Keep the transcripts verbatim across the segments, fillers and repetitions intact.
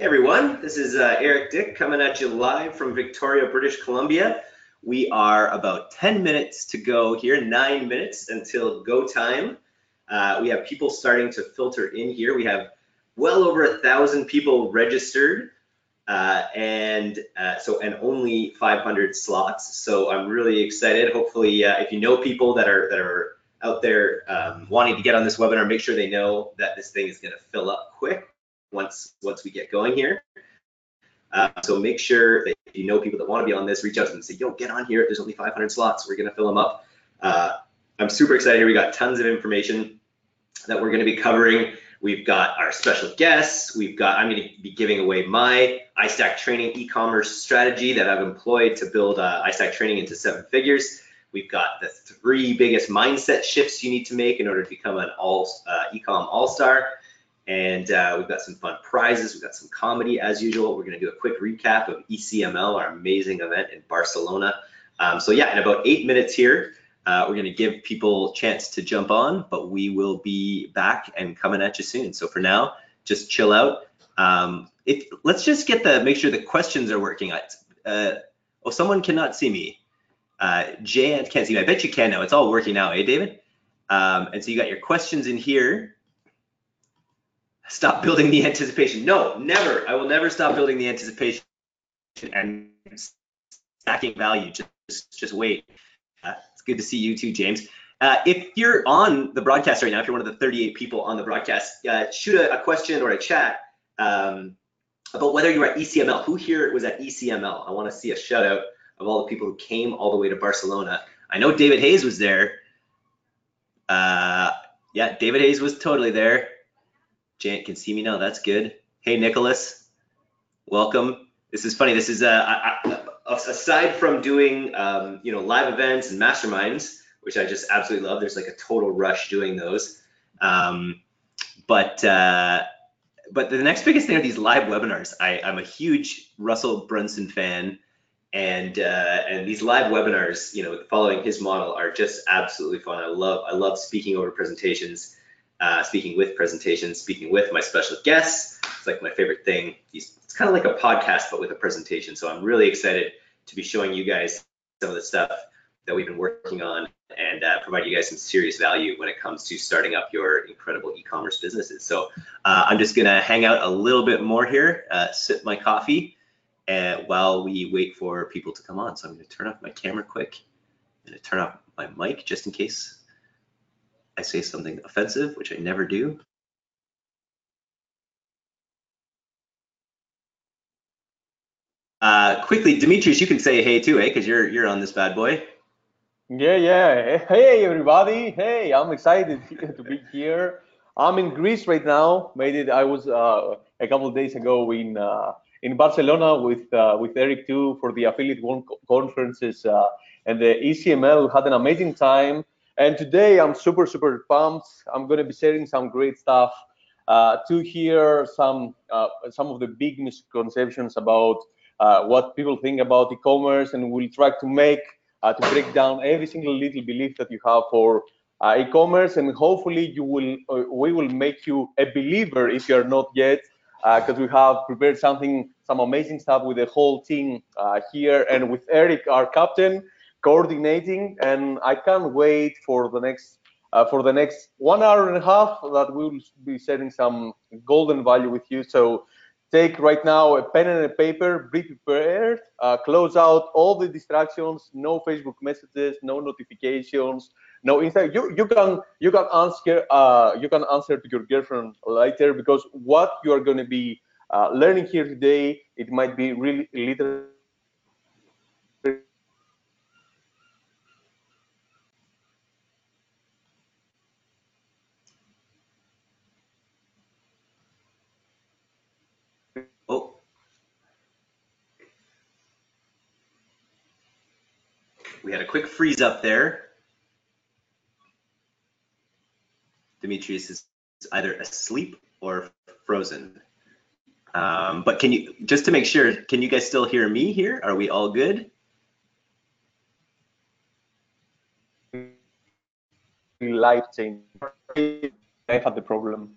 Hey everyone, this is uh, Eric Dick coming at you live from Victoria, British Columbia. We are about ten minutes to go here, nine minutes until go time. Uh, we have people starting to filter in here. We have well over a thousand people registered uh, and uh, so and only five hundred slots. So I'm really excited. Hopefully, uh, if you know people that are that are out there um, wanting to get on this webinar, make sure they know that this thing is going to fill up quick once once we get going here. Uh, so make sure that if you know people that want to be on this, reach out to them and say, yo, get on here. There's only five hundred slots. We're going to fill them up. Uh, I'm super excited here. We got tons of information that we're going to be covering. We've got our special guests. We've got, I'm going to be giving away my iStack Training e-commerce strategy that I've employed to build uh, iStack Training into seven figures. We've got the three biggest mindset shifts you need to make in order to become an all uh, Ecom All-Star. And uh, we've got some fun prizes. We've got some comedy as usual. We're going to do a quick recap of E C M L, our amazing event in Barcelona. Um, so yeah, in about eight minutes here, uh, we're going to give people a chance to jump on, but we will be back and coming at you soon. So for now, just chill out. Um, if, let's just get the, make sure the questions are working. Uh, oh, someone cannot see me. Uh, Jay can't see me. I bet you can now. It's all working now, eh, David? Um, and so you got your questions in here. Stop building the anticipation. No, never. I will never stop building the anticipation and stacking value. Just, just wait. Uh, it's good to see you too, James. Uh, if you're on the broadcast right now, if you're one of the thirty-eight people on the broadcast, uh, shoot a, a question or a chat um, about whether you were at E C M L. Who here was at E C M L? I want to see a shout out of all the people who came all the way to Barcelona. I know David Hayes was there. Uh, yeah, David Hayes was totally there. Janet can see me now. That's good. Hey, Nicholas, welcome. This is funny. This is uh, I, I, aside from doing um, you know, live events and masterminds, which I just absolutely love. There's like a total rush doing those. Um, but uh, but the next biggest thing are these live webinars. I, I'm a huge Russell Brunson fan, and uh, and these live webinars, you know, following his model, are just absolutely fun. I love I love speaking over presentations. Uh, speaking with presentations, speaking with my special guests. It's like my favorite thing. It's kind of like a podcast, but with a presentation. So I'm really excited to be showing you guys some of the stuff that we've been working on and uh, provide you guys some serious value when it comes to starting up your incredible e-commerce businesses. So uh, I'm just gonna hang out a little bit more here, uh, sip my coffee and while we wait for people to come on. So I'm gonna turn off my camera quick. I'm gonna turn off my mic just in case I say something offensive, which I never do. Uh, quickly, Dimitris, you can say hey too, eh? Because you're you're on this bad boy. Yeah, yeah. Hey everybody. Hey, I'm excited to be here. I'm in Greece right now. Made it. I was uh, a couple of days ago in uh, in Barcelona with uh, with Eric too for the Affiliate World conferences, uh, and the E C M L. Had an amazing time. And today I'm super, super pumped. I'm going to be sharing some great stuff uh, to hear some uh, some of the big misconceptions about uh, what people think about e-commerce, and we'll try to make, uh, to break down every single little belief that you have for uh, e-commerce, and hopefully you will, uh, we will make you a believer if you're not yet, because uh, we have prepared something, some amazing stuff with the whole team uh, here, and with Eric, our captain, coordinating, and I can't wait for the next uh, for the next one hour and a half that we will be sharing some golden value with you. So take right now a pen and a paper, be prepared, uh, close out all the distractions, no Facebook messages, no notifications, no Instagram. You you can you can answer uh, you can answer to your girlfriend later, because what you are going to be uh, learning here today, it might be really little. We had a quick freeze up there. Dimitris is either asleep or frozen. Um, but can you, just to make sure, can you guys still hear me here? Are we all good? Life change. I have the problem.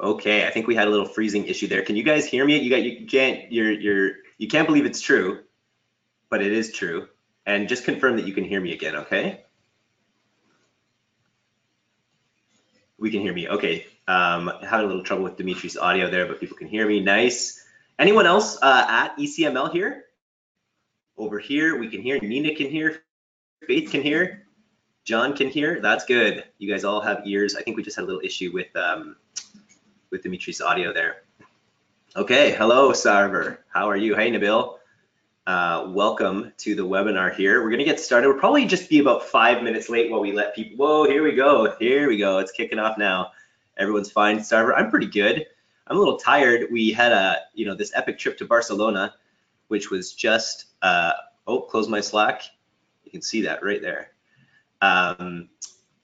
Okay, I think we had a little freezing issue there. Can you guys hear me? You got you can't you're you're you can't believe it's true, but it is true. And just confirm that you can hear me again, okay? We can hear me. Okay. Um, I had a little trouble with Dimitris' audio there, but people can hear me. Nice. Anyone else uh, at E C M L here? Over here, we can hear. Nina can hear. Faith can hear. John can hear. That's good. You guys all have ears. I think we just had a little issue with um, with Dimitris' audio there. Okay. Hello, Sarver. How are you? Hey, Nabil. Uh, welcome to the webinar here. We're going to get started. We'll probably just be about five minutes late while we let people. Whoa, here we go. Here we go. It's kicking off now. Everyone's fine. Sarver, I'm pretty good. I'm a little tired. We had a, you know, this epic trip to Barcelona, which was just, uh, oh, close my Slack. You can see that right there. Um,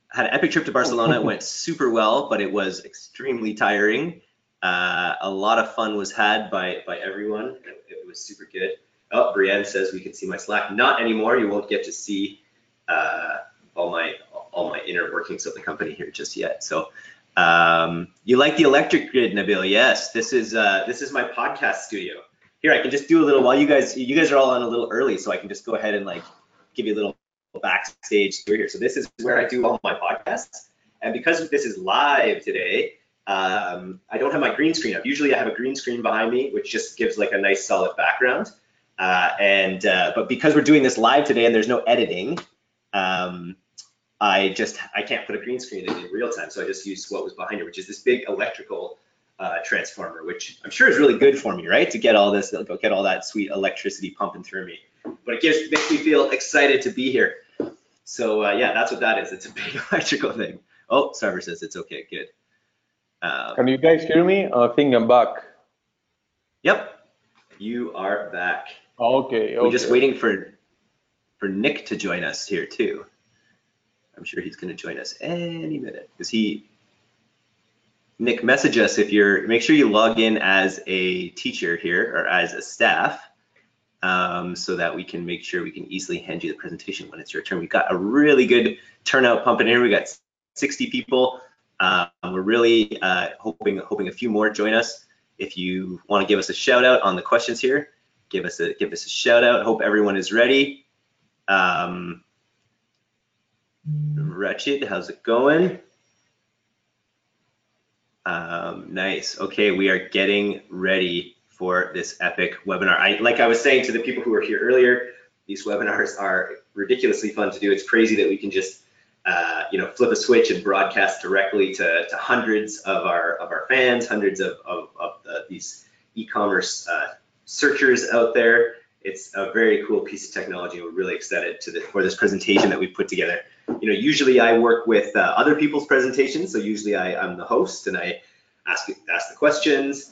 had an epic trip to Barcelona. It went super well, but it was extremely tiring. Uh, a lot of fun was had by, by everyone. It, it was super good. Oh, Brienne says we can see my Slack. Not anymore. You won't get to see uh, all my all my inner workings of the company here just yet. So, um, you like the electric grid, Nabil? Yes. This is uh, this is my podcast studio. Here, I can just do a little while you guys you guys are all on a little early, so I can just go ahead and like give you a little backstage through here. So this is where I do all my podcasts, and because this is live today, um, I don't have my green screen up. Usually, I have a green screen behind me, which just gives like a nice solid background. Uh, and uh, but because we're doing this live today and there's no editing, um, I just I can't put a green screen in, in real time, so I just used what was behind it, which is this big electrical uh, transformer, which I'm sure is really good for me, right? To get all this, get all that sweet electricity pumping through me. But it gives makes me feel excited to be here. So uh, yeah, that's what that is. It's a big electrical thing. Oh, Sarver says it's okay. Good. Um, Can you guys hear me? I think I'm back. Yep, you are back. Okay, okay. We're just waiting for for Nick to join us here too. I'm sure he's going to join us any minute. Because he, Nick, message us if you're. Make sure you log in as a teacher here or as a staff, um, so that we can make sure we can easily hand you the presentation when it's your turn. We've got a really good turnout pumping here. We got sixty people. Uh, we're really uh, hoping hoping a few more join us. If you want to give us a shout out on the questions here. Give us a give us a shout out. Hope everyone is ready. Um, Wretched, how's it going? Um, nice. Okay, we are getting ready for this epic webinar. I, like I was saying to the people who were here earlier, these webinars are ridiculously fun to do. It's crazy that we can just uh, you know flip a switch and broadcast directly to, to hundreds of our of our fans, hundreds of of, of the, these e-commerce. Uh, searchers out there. It's a very cool piece of technology. We're really excited to the, for this presentation that we put together. You know, usually I work with uh, other people's presentations, so usually I, I'm the host and I ask, ask the questions.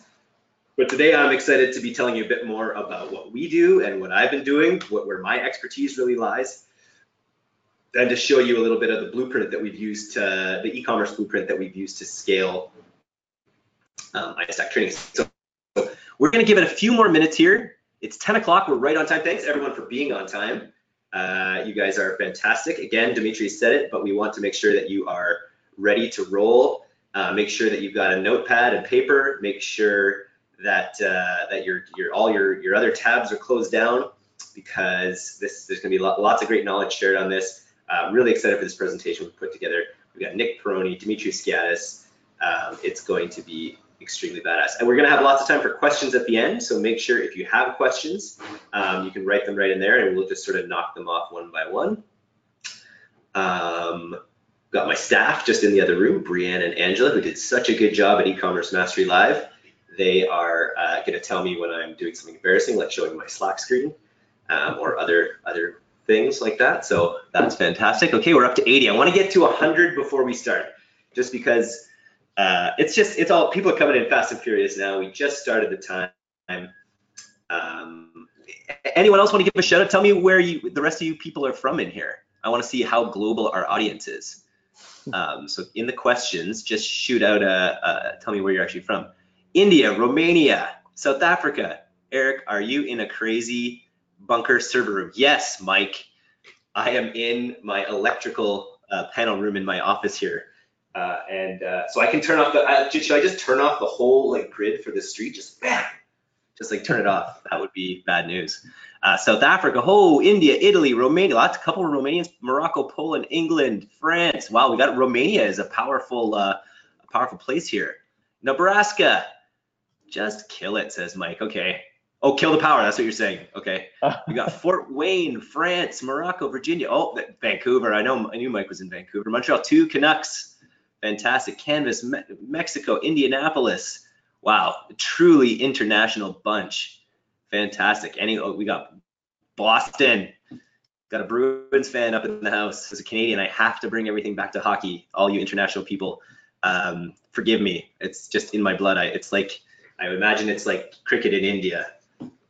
But today I'm excited to be telling you a bit more about what we do and what I've been doing, what, where my expertise really lies, and to show you a little bit of the blueprint that we've used, to, the e-commerce blueprint that we've used to scale um, iStack Training. So, we're going to give it a few more minutes here. It's ten o'clock. We're right on time. Thanks, everyone, for being on time. Uh, you guys are fantastic. Again, Dimitris said it, but we want to make sure that you are ready to roll. Uh, make sure that you've got a notepad and paper. Make sure that uh, that your your all your your other tabs are closed down because this there's going to be lots of great knowledge shared on this. Uh, really excited for this presentation we put together. We've got Nick Peroni, Dimitris Skiadas. Um, it's going to be extremely badass. And we're going to have lots of time for questions at the end, so make sure if you have questions, um, you can write them right in there and we'll just sort of knock them off one by one. Um, got my staff just in the other room, Brienne and Angela, who did such a good job at eCommerce Mastery Live. They are uh, going to tell me when I'm doing something embarrassing, like showing my Slack screen um, or other, other things like that. So that's fantastic. Okay, we're up to eighty. I want to get to one hundred before we start, just because Uh, it's just, it's all, people are coming in fast and furious now. We just started the time. Um, anyone else want to give a shout out? Tell me where you, the rest of you people are from in here. I want to see how global our audience is. Um, so in the questions, just shoot out, a, a, tell me where you're actually from. India, Romania, South Africa. Eric, are you in a crazy bunker server room? Yes, Mike, I am in my electrical uh, panel room in my office here. Uh, and uh, so I can turn off the, uh, should I just turn off the whole like grid for this street? Just bam, just like turn it off. That would be bad news. Uh, South Africa, oh, India, Italy, Romania, lots, a couple of Romanians, Morocco, Poland, England, France. Wow, we got Romania is a powerful, uh, a powerful place here. Nebraska, just kill it, says Mike. Okay. Oh, kill the power. That's what you're saying. Okay. We got Fort Wayne, France, Morocco, Virginia. Oh, Vancouver. I know. I knew Mike was in Vancouver. Montreal, two Canucks. Fantastic. Canvas, Me Mexico, Indianapolis. Wow. Truly international bunch. Fantastic. Any, oh, we got Boston. Got a Bruins fan up in the house. As a Canadian, I have to bring everything back to hockey. All you international people, um, forgive me. It's just in my blood. I, it's like, I imagine it's like cricket in India.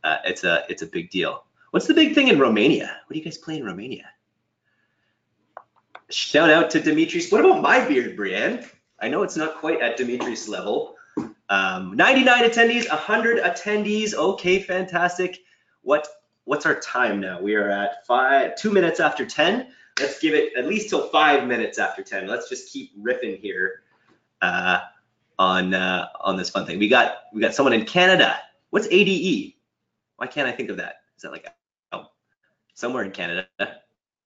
Uh, it's a it's a big deal. What's the big thing in Romania? What do you guys play in Romania? Shout out to Dimitris. What about my beard, Brienne? I know it's not quite at Dimitris' level. Um, ninety-nine attendees, one hundred attendees. Okay, fantastic. What what's our time now? We are at five, two minutes after ten. Let's give it at least till five minutes after ten. Let's just keep riffing here uh, on uh, on this fun thing. We got we got someone in Canada. What's A D E? Why can't I think of that? Is that like, oh, somewhere in Canada?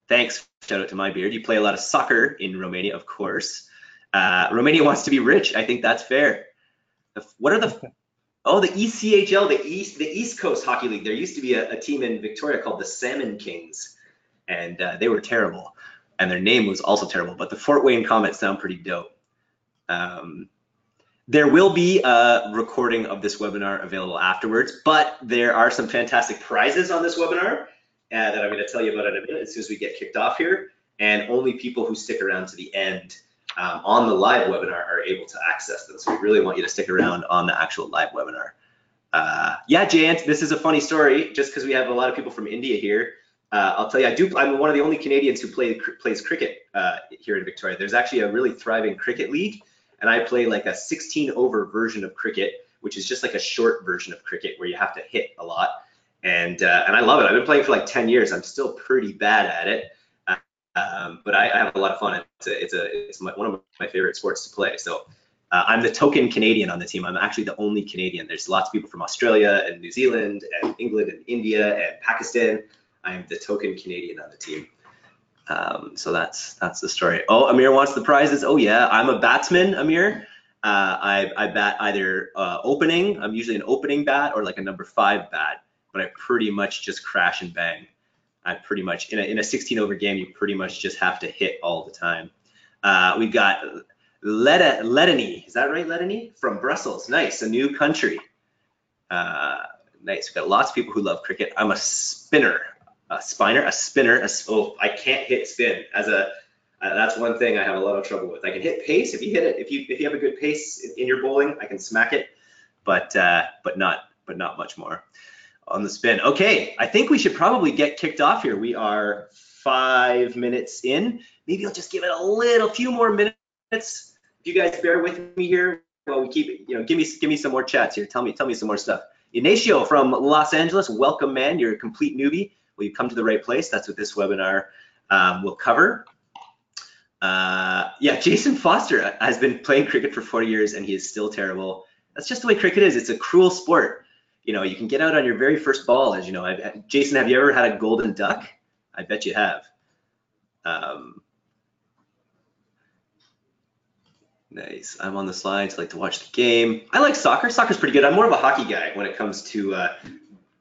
Thanks, shout out to my beard. You play a lot of soccer in Romania, of course. Uh, Romania wants to be rich. I think that's fair. The, what are the, oh, the E C H L, the East, the East Coast Hockey League. There used to be a, a team in Victoria called the Salmon Kings, and uh, they were terrible. And their name was also terrible, but the Fort Wayne comments sound pretty dope. Um, There will be a recording of this webinar available afterwards, but there are some fantastic prizes on this webinar uh, that I'm going to tell you about in a minute as soon as we get kicked off here. And only people who stick around to the end um, on the live webinar are able to access them. So we really want you to stick around on the actual live webinar. Uh, yeah, Jant, this is a funny story just because we have a lot of people from India here. Uh, I'll tell you, I do, I'm one of the only Canadians who play, cr plays cricket uh, here in Victoria. There's actually a really thriving cricket league. And I play like a sixteen over version of cricket, which is just like a short version of cricket where you have to hit a lot. And uh, and I love it. I've been playing for like ten years. I'm still pretty bad at it, um, but I, I have a lot of fun. It's a, it's a it's my, one of my favorite sports to play. So uh, I'm the token Canadian on the team. I'm actually the only Canadian. There's lots of people from Australia and New Zealand and England and India and Pakistan. I'm the token Canadian on the team. Um, so that's that's the story. Oh, Amir wants the prizes. Oh yeah, I'm a batsman, Amir. Uh, I, I bat either uh, opening. I'm usually an opening bat or like a number five bat, but I pretty much just crash and bang. I pretty much in a in a sixteen over game, you pretty much just have to hit all the time. Uh, we've got Leda Ledany, is that right, Ledany? From Brussels. Nice, a new country. Uh, nice. We've got lots of people who love cricket. I'm a spinner. A spinner, a spinner, a, oh, I can't hit spin. As a, uh, that's one thing I have a lot of trouble with. I can hit pace if you hit it. If you if you have a good pace in, in your bowling, I can smack it, but uh, but not but not much more on the spin. Okay, I think we should probably get kicked off here. We are five minutes in. Maybe I'll just give it a little few more minutes. If you guys bear with me here while we keep, you know, give me give me some more chats here. Tell me tell me some more stuff. Ignacio from Los Angeles, welcome, man. You're a complete newbie. Well, you've come to the right place. That's what this webinar um, will cover. Uh, yeah, Jason Foster has been playing cricket for forty years and he is still terrible. That's just the way cricket is. It's a cruel sport. You know, you can get out on your very first ball, as you know. I've, Jason, have you ever had a golden duck? I bet you have. Um, nice. I'm on the slides. I like to watch the game. I like soccer. Soccer's pretty good. I'm more of a hockey guy when it comes to uh,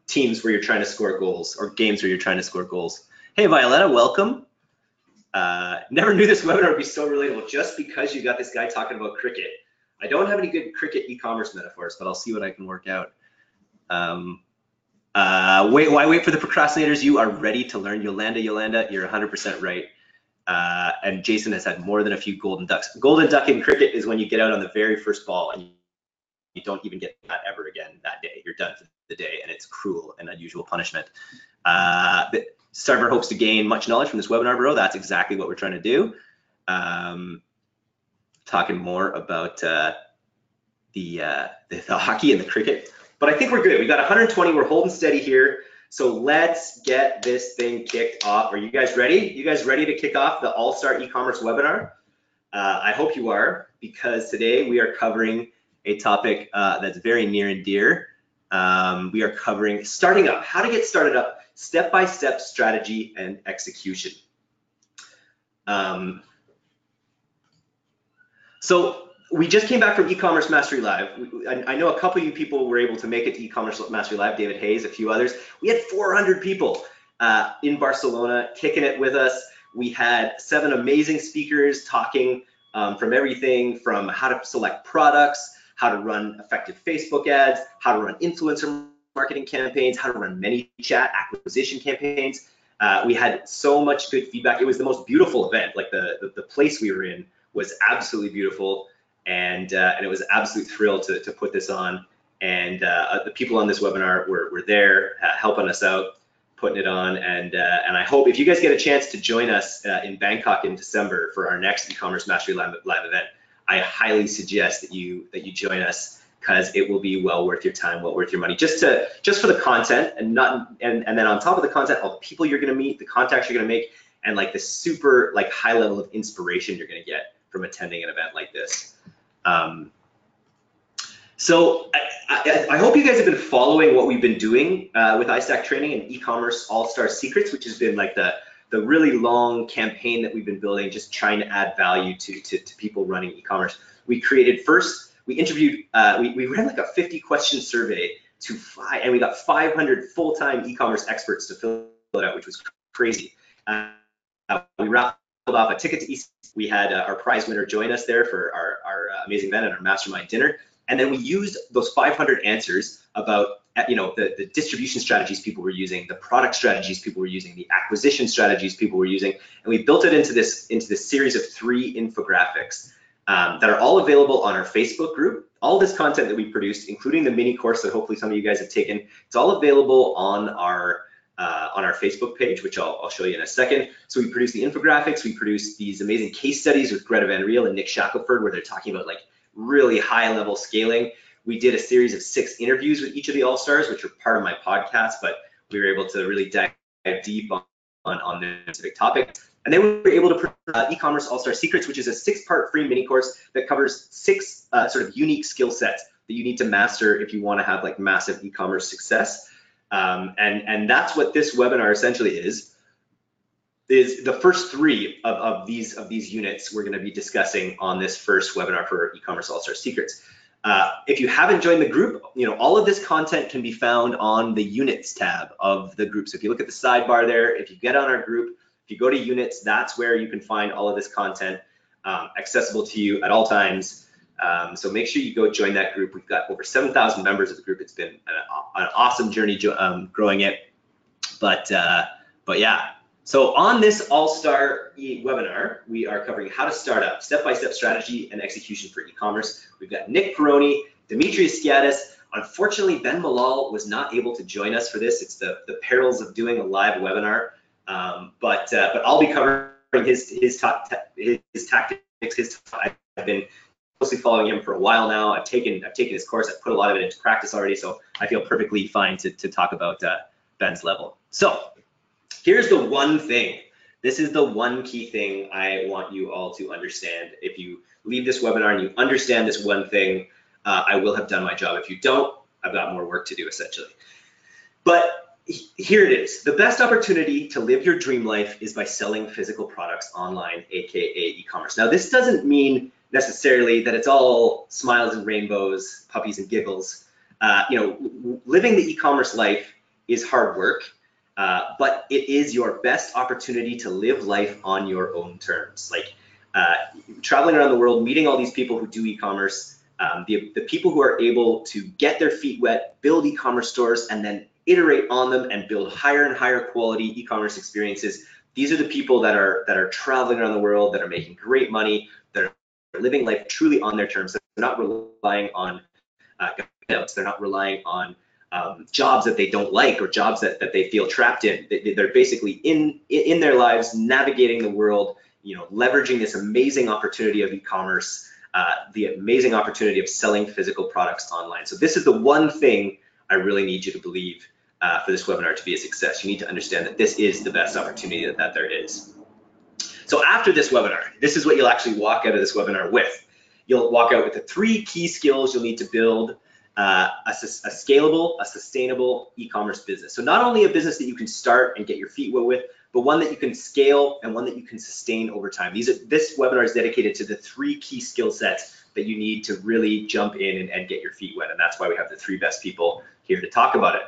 teams where you're trying to score goals, or games where you're trying to score goals. Hey, Violetta, welcome. Uh, never knew this webinar would be so relatable just because you got this guy talking about cricket. I don't have any good cricket e-commerce metaphors, but I'll see what I can work out. Um, uh, wait, why wait for the procrastinators? You are ready to learn. Yolanda, Yolanda, you're one hundred percent right. Uh, and Jason has had more than a few golden ducks. Golden duck in cricket is when you get out on the very first ball and you You don't even get that ever again that day. You're done for the day, and it's cruel and unusual punishment. Uh, Sarver hopes to gain much knowledge from this webinar, bro. That's exactly what we're trying to do. Um, talking more about uh, the, uh, the the hockey and the cricket, but I think we're good. We got one hundred twenty. We're holding steady here. So let's get this thing kicked off. Are you guys ready? You guys ready to kick off the All-Star E-commerce webinar? Uh, I hope you are, because today we are covering a topic uh, that's very near and dear. Um, we are covering starting up, how to get started up, step-by-step strategy and execution. Um, so we just came back from eCommerce Mastery Live. I, I know a couple of you people were able to make it to eCommerce Mastery Live, David Hayes, a few others. We had four hundred people uh, in Barcelona kicking it with us. We had seven amazing speakers talking um, from everything from how to select products, how to run effective Facebook ads, how to run influencer marketing campaigns, how to run ManyChat acquisition campaigns. Uh, we had so much good feedback. It was the most beautiful event. Like the, the, the place we were in was absolutely beautiful. And, uh, and it was an absolute thrill to, to put this on. And uh, the people on this webinar were, were there uh, helping us out, putting it on. And, uh, and I hope if you guys get a chance to join us uh, in Bangkok in December for our next eCommerce Mastery Live, live event, I highly suggest that you that you join us, because it will be well worth your time, well worth your money. Just to just for the content, and not and, and then on top of the content, all the people you're gonna meet, the contacts you're gonna make, and like the super like high level of inspiration you're gonna get from attending an event like this. Um, so I, I, I hope you guys have been following what we've been doing uh, with iStack Training and eCommerce All-Star Secrets, which has been like the the really long campaign that we've been building, just trying to add value to, to, to people running e-commerce. We created first, we interviewed, uh, we, we ran like a fifty question survey to five, and we got five hundred full-time e-commerce experts to fill it out, which was crazy. Uh, we raffled off a ticket to e-commerce. We had uh, our prize winner join us there for our, our uh, amazing event and our mastermind dinner. And then we used those five hundred answers about you know, the, the distribution strategies people were using, the product strategies people were using, the acquisition strategies people were using, and we built it into this into this series of three infographics um, that are all available on our Facebook group. All this content that we produced, including the mini course that hopefully some of you guys have taken, it's all available on our uh, on our Facebook page, which I'll, I'll show you in a second. So we produced the infographics, we produced these amazing case studies with Greta Van Riel and Nick Shackelford, where they're talking about like really high level scaling. We did a series of six interviews with each of the All-Stars, which are part of my podcast, but we were able to really dive deep on, on, on the specific topic. And then we were able to produce uh, eCommerce All-Star Secrets, which is a six-part free mini course that covers six uh, sort of unique skill sets that you need to master if you want to have like massive e-commerce success. Um, and, and that's what this webinar essentially is, is the first three of, of, these, of these units we're going to be discussing on this first webinar for eCommerce All-Star Secrets. Uh, if you haven't joined the group, you know, all of this content can be found on the units tab of the group. So if you look at the sidebar there, if you get on our group, if you go to units, that's where you can find all of this content um, accessible to you at all times. Um, so make sure you go join that group. We've got over seven thousand members of the group. It's been an, an awesome journey um, growing it. But, uh, but yeah, so on this All-Star webinar, we are covering how to start up, step-by-step strategy and execution for e-commerce. We've got Nick Peroni, Dimitris Skiadas. Unfortunately, Ben Malol was not able to join us for this. It's the, the perils of doing a live webinar, um, but uh, but I'll be covering his his, top his tactics. His top. I've been closely following him for a while now. I've taken I've taken his course. I've put a lot of it into practice already, so I feel perfectly fine to to talk about uh, Ben's level. So here's the one thing. This is the one key thing I want you all to understand. If you leave this webinar and you understand this one thing, uh, I will have done my job. If you don't, I've got more work to do, essentially. But here it is. The best opportunity to live your dream life is by selling physical products online, aka e-commerce. Now, this doesn't mean necessarily that it's all smiles and rainbows, puppies and giggles. Uh, you know, living the e-commerce life is hard work. Uh, but it is your best opportunity to live life on your own terms. Like uh, traveling around the world, meeting all these people who do e-commerce, um, the, the people who are able to get their feet wet, build e-commerce stores, and then iterate on them and build higher and higher quality e-commerce experiences. These are the people that are that are traveling around the world, that are making great money, that are living life truly on their terms. They're not relying on uh, guidance. They're not relying on Um, jobs that they don't like or jobs that, that they feel trapped in. They, they're basically in in their lives, navigating the world, you know, leveraging this amazing opportunity of e-commerce, uh, the amazing opportunity of selling physical products online. So this is the one thing I really need you to believe uh, for this webinar to be a success. You need to understand that this is the best opportunity that, that there is. So after this webinar, this is what you'll actually walk out of this webinar with. You'll walk out with the three key skills you'll need to build uh, a, a scalable, a sustainable e-commerce business. So not only a business that you can start and get your feet wet with, but one that you can scale and one that you can sustain over time. These are, this webinar is dedicated to the three key skill sets that you need to really jump in and, and get your feet wet. And that's why we have the three best people here to talk about it.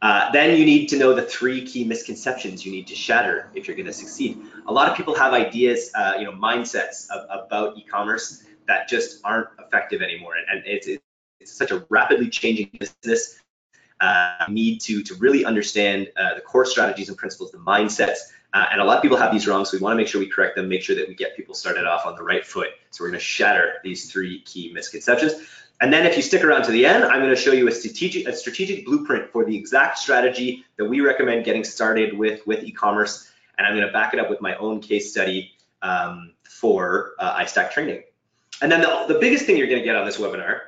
Uh, then you need to know the three key misconceptions you need to shatter if you're going to succeed. A lot of people have ideas, uh, you know, mindsets of, about e-commerce that just aren't effective anymore. And, and it's, it's such a rapidly changing business. Uh, need to to really understand uh, the core strategies and principles, the mindsets, uh, and a lot of people have these wrong, so we want to make sure we correct them, make sure that we get people started off on the right foot. So we're going to shatter these three key misconceptions. And then if you stick around to the end, I'm going to show you a strategic a strategic blueprint for the exact strategy that we recommend getting started with with e-commerce, and I'm going to back it up with my own case study um, for uh, iStack Training. And then the, the biggest thing you're going to get on this webinar,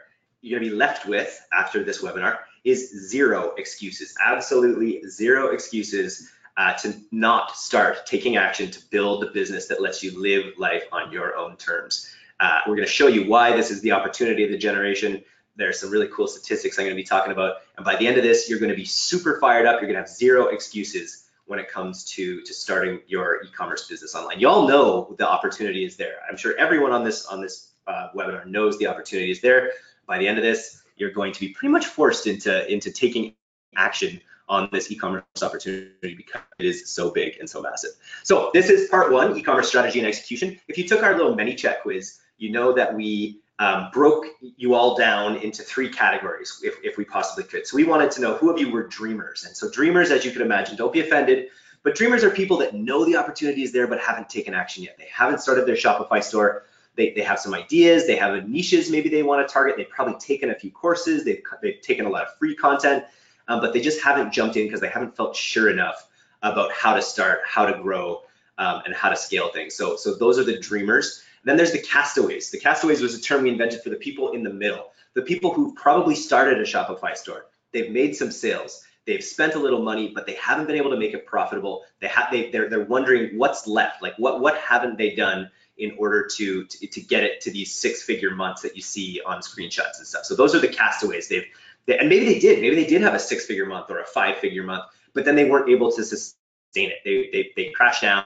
you're going to be left with after this webinar, is zero excuses, absolutely zero excuses uh, to not start taking action to build the business that lets you live life on your own terms. Uh, we're gonna show you why this is the opportunity of the generation. There's some really cool statistics I'm gonna be talking about. And by the end of this, you're gonna be super fired up. You're gonna have zero excuses when it comes to, to starting your e-commerce business online. Y'all know the opportunity is there. I'm sure everyone on this, on this uh, webinar knows the opportunity is there. By the end of this, you're going to be pretty much forced into, into taking action on this e-commerce opportunity because it is so big and so massive. So this is part one, e-commerce strategy and execution. If you took our little mini chat quiz, you know that we um, broke you all down into three categories if, if we possibly could. So we wanted to know who of you were dreamers. And so dreamers, as you can imagine, don't be offended, but dreamers are people that know the opportunity is there but haven't taken action yet. They haven't started their Shopify store. They, they have some ideas, they have niches maybe they want to target, they've probably taken a few courses, they've, they've taken a lot of free content, um, but they just haven't jumped in because they haven't felt sure enough about how to start, how to grow, um, and how to scale things. So, so those are the dreamers. And then there's the castaways. The castaways was a term we invented for the people in the middle, the people who probably started a Shopify store, they've made some sales, they've spent a little money, but they haven't been able to make it profitable. They have, they, they're, they're wondering what's left, like what, what haven't they done in order to, to to get it to these six-figure months that you see on screenshots and stuff. So those are the castaways. They've they, and maybe they did, maybe they did have a six-figure month or a five-figure month, but then they weren't able to sustain it. They they, they crashed down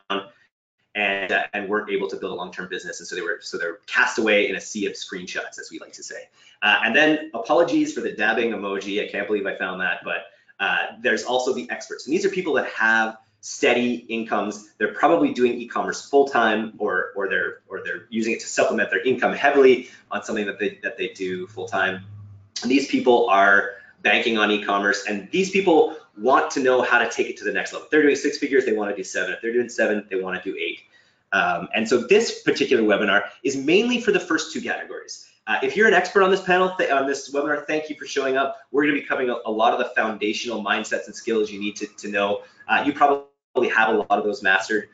and uh, and weren't able to build a long-term business, and so they were so they're cast away in a sea of screenshots, as we like to say. Uh, and then apologies for the dabbing emoji. I can't believe I found that, but uh, there's also the experts, and these are people that have steady incomes. They're probably doing e-commerce full-time, or or they're or they're using it to supplement their income heavily on something that they that they do full-time. And these people are banking on e-commerce, and these people want to know how to take it to the next level. If they're doing six figures, they want to do seven. If they're doing seven, they want to do eight. Um, and so this particular webinar is mainly for the first two categories. Uh, if you're an expert on this panel, th on this webinar, thank you for showing up. We're going to be covering a, a lot of the foundational mindsets and skills you need to, to know. Uh, you probably have a lot of those mastered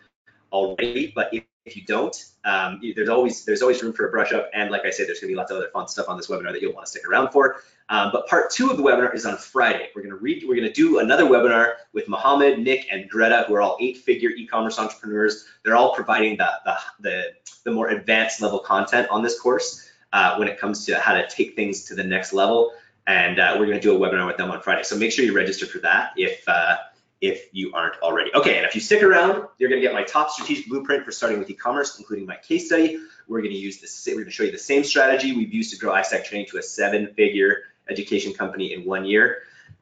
already, but if, if you don't, um, you, there's always there's always room for a brush up. And like I said, there's going to be lots of other fun stuff on this webinar that you'll want to stick around for. Um, but part two of the webinar is on Friday. We're going to read. We're going to do another webinar with Mohamed, Nick, and Greta, who are all eight-figure e-commerce entrepreneurs. They're all providing the, the the the more advanced level content on this course uh, when it comes to how to take things to the next level. And uh, we're going to do a webinar with them on Friday. So make sure you register for that if. Uh, if you aren't already. Okay, and if you stick around, you're gonna get my top strategic blueprint for starting with e-commerce, including my case study. We're gonna use this, we're gonna show you the same strategy we've used to grow iStack Training to a seven-figure education company in one year.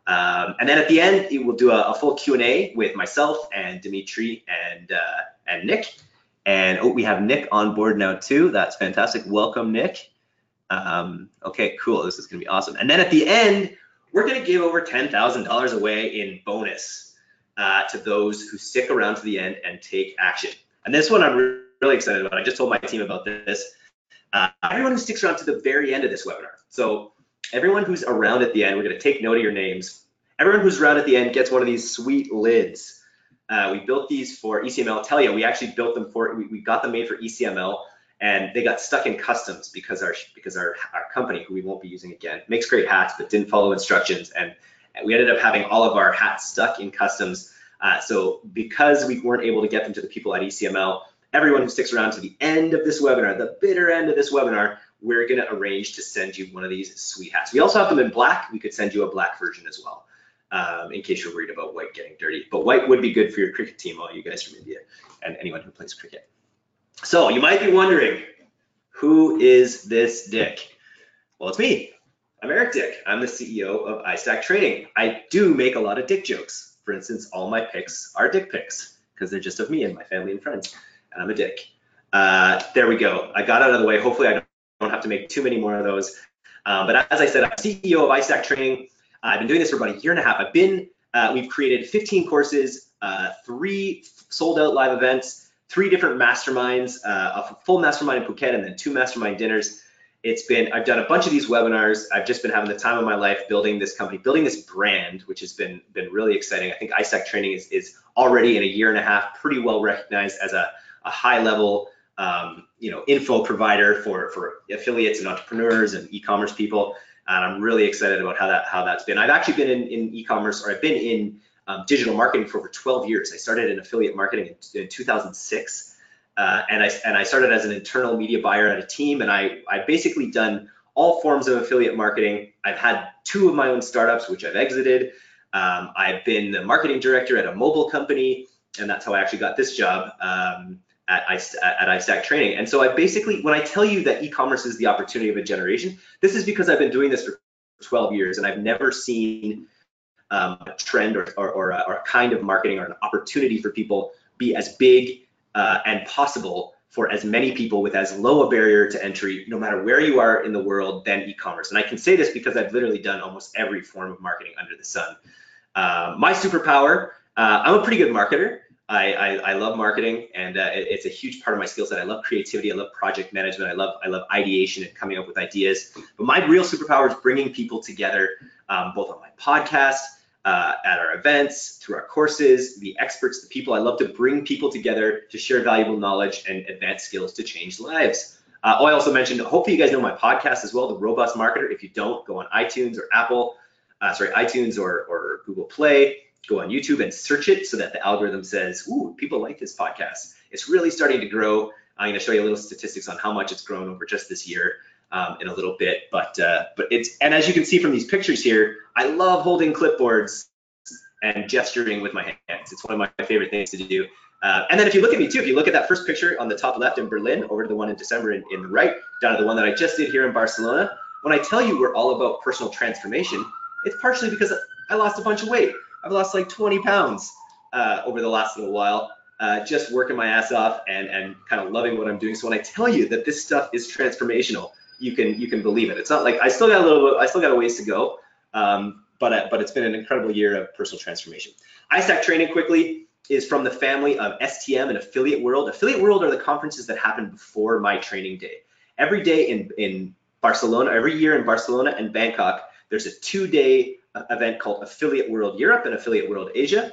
Um, and then at the end, it will do a, a full Q and A with myself and Dimitri and, uh, and Nick. And oh, we have Nick on board now too. That's fantastic. Welcome, Nick. Um, okay, cool, this is gonna be awesome. And then at the end, we're gonna give over ten thousand dollars away in bonus Uh, to those who stick around to the end and take action. And this one I'm re really excited about. I just told my team about this. Uh, everyone who sticks around to the very end of this webinar. So everyone who's around at the end, we're going to take note of your names. Everyone who's around at the end gets one of these sweet lids. Uh, we built these for E C M L. Tell you, we actually built them for, we, we got them made for E C M L, and they got stuck in customs because our because our, our company, who we won't be using again, makes great hats but didn't follow instructions, and we ended up having all of our hats stuck in customs. Uh, so because we weren't able to get them to the people at E C M L, everyone who sticks around to the end of this webinar, the bitter end of this webinar, we're gonna arrange to send you one of these sweet hats. We also have them in black. We could send you a black version as well, um, in case you're worried about white getting dirty. But white would be good for your cricket team, all you guys from India and anyone who plays cricket. So you might be wondering, who is this Dick? Well, it's me. I'm Eric Dick. I'm the C E O of iStack Training. I do make a lot of dick jokes. For instance, all my pics are dick pics because they're just of me and my family and friends, and I'm a dick. Uh, there we go. I got out of the way. Hopefully I don't don't have to make too many more of those. Um, but as I said, I'm C E O of iStack Training. I've been doing this for about a year and a half. I've been, uh, we've created fifteen courses, uh, three sold out live events, three different masterminds, uh, a full mastermind in Phuket and then two mastermind dinners. It's been, I've done a bunch of these webinars. I've just been having the time of my life building this company, building this brand, which has been, been really exciting. I think iStack Training is, is already in a year and a half pretty well recognized as a, a high level Um, you know, info provider for, for affiliates and entrepreneurs and e-commerce people. And I'm really excited about how, that, how that's been. I've actually been in, in e-commerce, or I've been in um, digital marketing for over twelve years. I started in affiliate marketing in, in two thousand six. Uh, and, I, and I started as an internal media buyer at a team. And I, I've basically done all forms of affiliate marketing. I've had two of my own startups, which I've exited. Um, I've been the marketing director at a mobile company. And that's how I actually got this job. Um, At, at iStack Training. And so I basically, when I tell you that e-commerce is the opportunity of a generation, this is because I've been doing this for twelve years and I've never seen um, a trend or, or, or, a, or a kind of marketing or an opportunity for people be as big uh, and possible for as many people with as low a barrier to entry, no matter where you are in the world, than e-commerce. And I can say this because I've literally done almost every form of marketing under the sun. Uh, my superpower, uh, I'm a pretty good marketer. I, I, I love marketing, and uh, it, it's a huge part of my skill set. I love creativity. I love project management. I love I love ideation and coming up with ideas. But my real superpower is bringing people together, um, both on my podcast, uh, at our events, through our courses, the experts, the people. I love to bring people together to share valuable knowledge and advanced skills to change lives. Uh, oh, I also mentioned, hopefully you guys know my podcast as well, The Robust Marketer. If you don't, go on iTunes or Apple, uh, sorry, iTunes or, or Google Play. Go on YouTube and search it so that the algorithm says, ooh, people like this podcast. It's really starting to grow. I'm going to show you a little statistics on how much it's grown over just this year um, in a little bit. But uh, but it's, and as you can see from these pictures here, I love holding clipboards and gesturing with my hands. It's one of my favorite things to do. Uh, and then if you look at me too, if you look at that first picture on the top left in Berlin, over to the one in December in, in the right, down to the one that I just did here in Barcelona, when I tell you we're all about personal transformation, it's partially because I lost a bunch of weight. I've lost like twenty pounds uh, over the last little while, uh, just working my ass off and, and kind of loving what I'm doing. So when I tell you that this stuff is transformational, you can you can believe it. It's not like I still got a little, I still got a ways to go, um, but I, but it's been an incredible year of personal transformation. iStack Training quickly is from the family of S T M and Affiliate World. Affiliate World are the conferences that happen before my training day. Every day in in Barcelona, every year in Barcelona and Bangkok, there's a two-day event called Affiliate World Europe and Affiliate World Asia.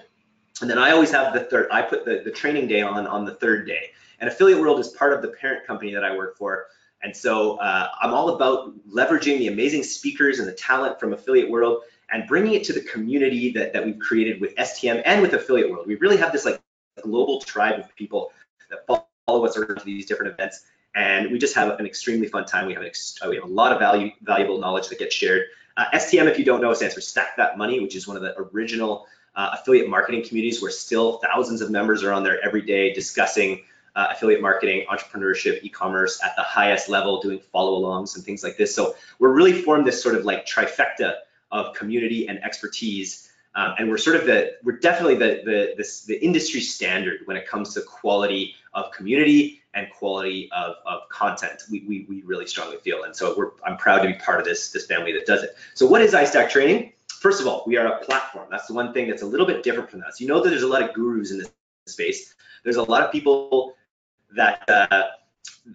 And then I always have the third, I put the, the training day on on the third day. And Affiliate World is part of the parent company that I work for. And so uh, I'm all about leveraging the amazing speakers and the talent from Affiliate World and bringing it to the community that, that we've created with S T M and with Affiliate World. We really have this like global tribe of people that follow us around to these different events. And we just have an extremely fun time. We have, an ex we have a lot of value, valuable knowledge that gets shared. Uh, S T M, if you don't know, stands for Stack That Money, which is one of the original uh, affiliate marketing communities where still thousands of members are on there every day discussing uh, affiliate marketing, entrepreneurship, e-commerce at the highest level, doing follow-alongs and things like this. So we're really formed this sort of like trifecta of community and expertise. Um, and we're sort of the, we're definitely the, the, the, the industry standard when it comes to quality of community and quality of, of content. We, we, we really strongly feel. And so we're, I'm proud to be part of this, this family that does it. So what is iStack Training? First of all, we are a platform. That's the one thing that's a little bit different from us. You know that there's a lot of gurus in this space. There's a lot of people that, uh,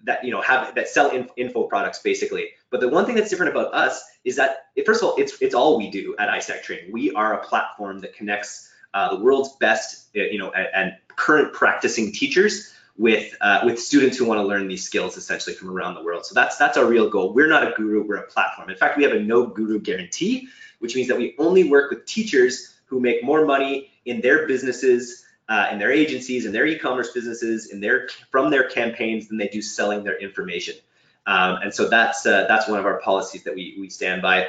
that you know have that sell inf info products basically, but the one thing that's different about us is that it, first of all, it's it's all we do at iStack Training. We are a platform that connects uh, the world's best you know and, and current practicing teachers with uh, with students who want to learn these skills essentially from around the world. So that's that's our real goal. We're not a guru, we're a platform. In fact, we have a no guru guarantee, which means that we only work with teachers who make more money in their businesses uh, in their agencies, in their e-commerce businesses, in their from their campaigns than they do selling their information. Um, and so that's uh, that's one of our policies that we we stand by.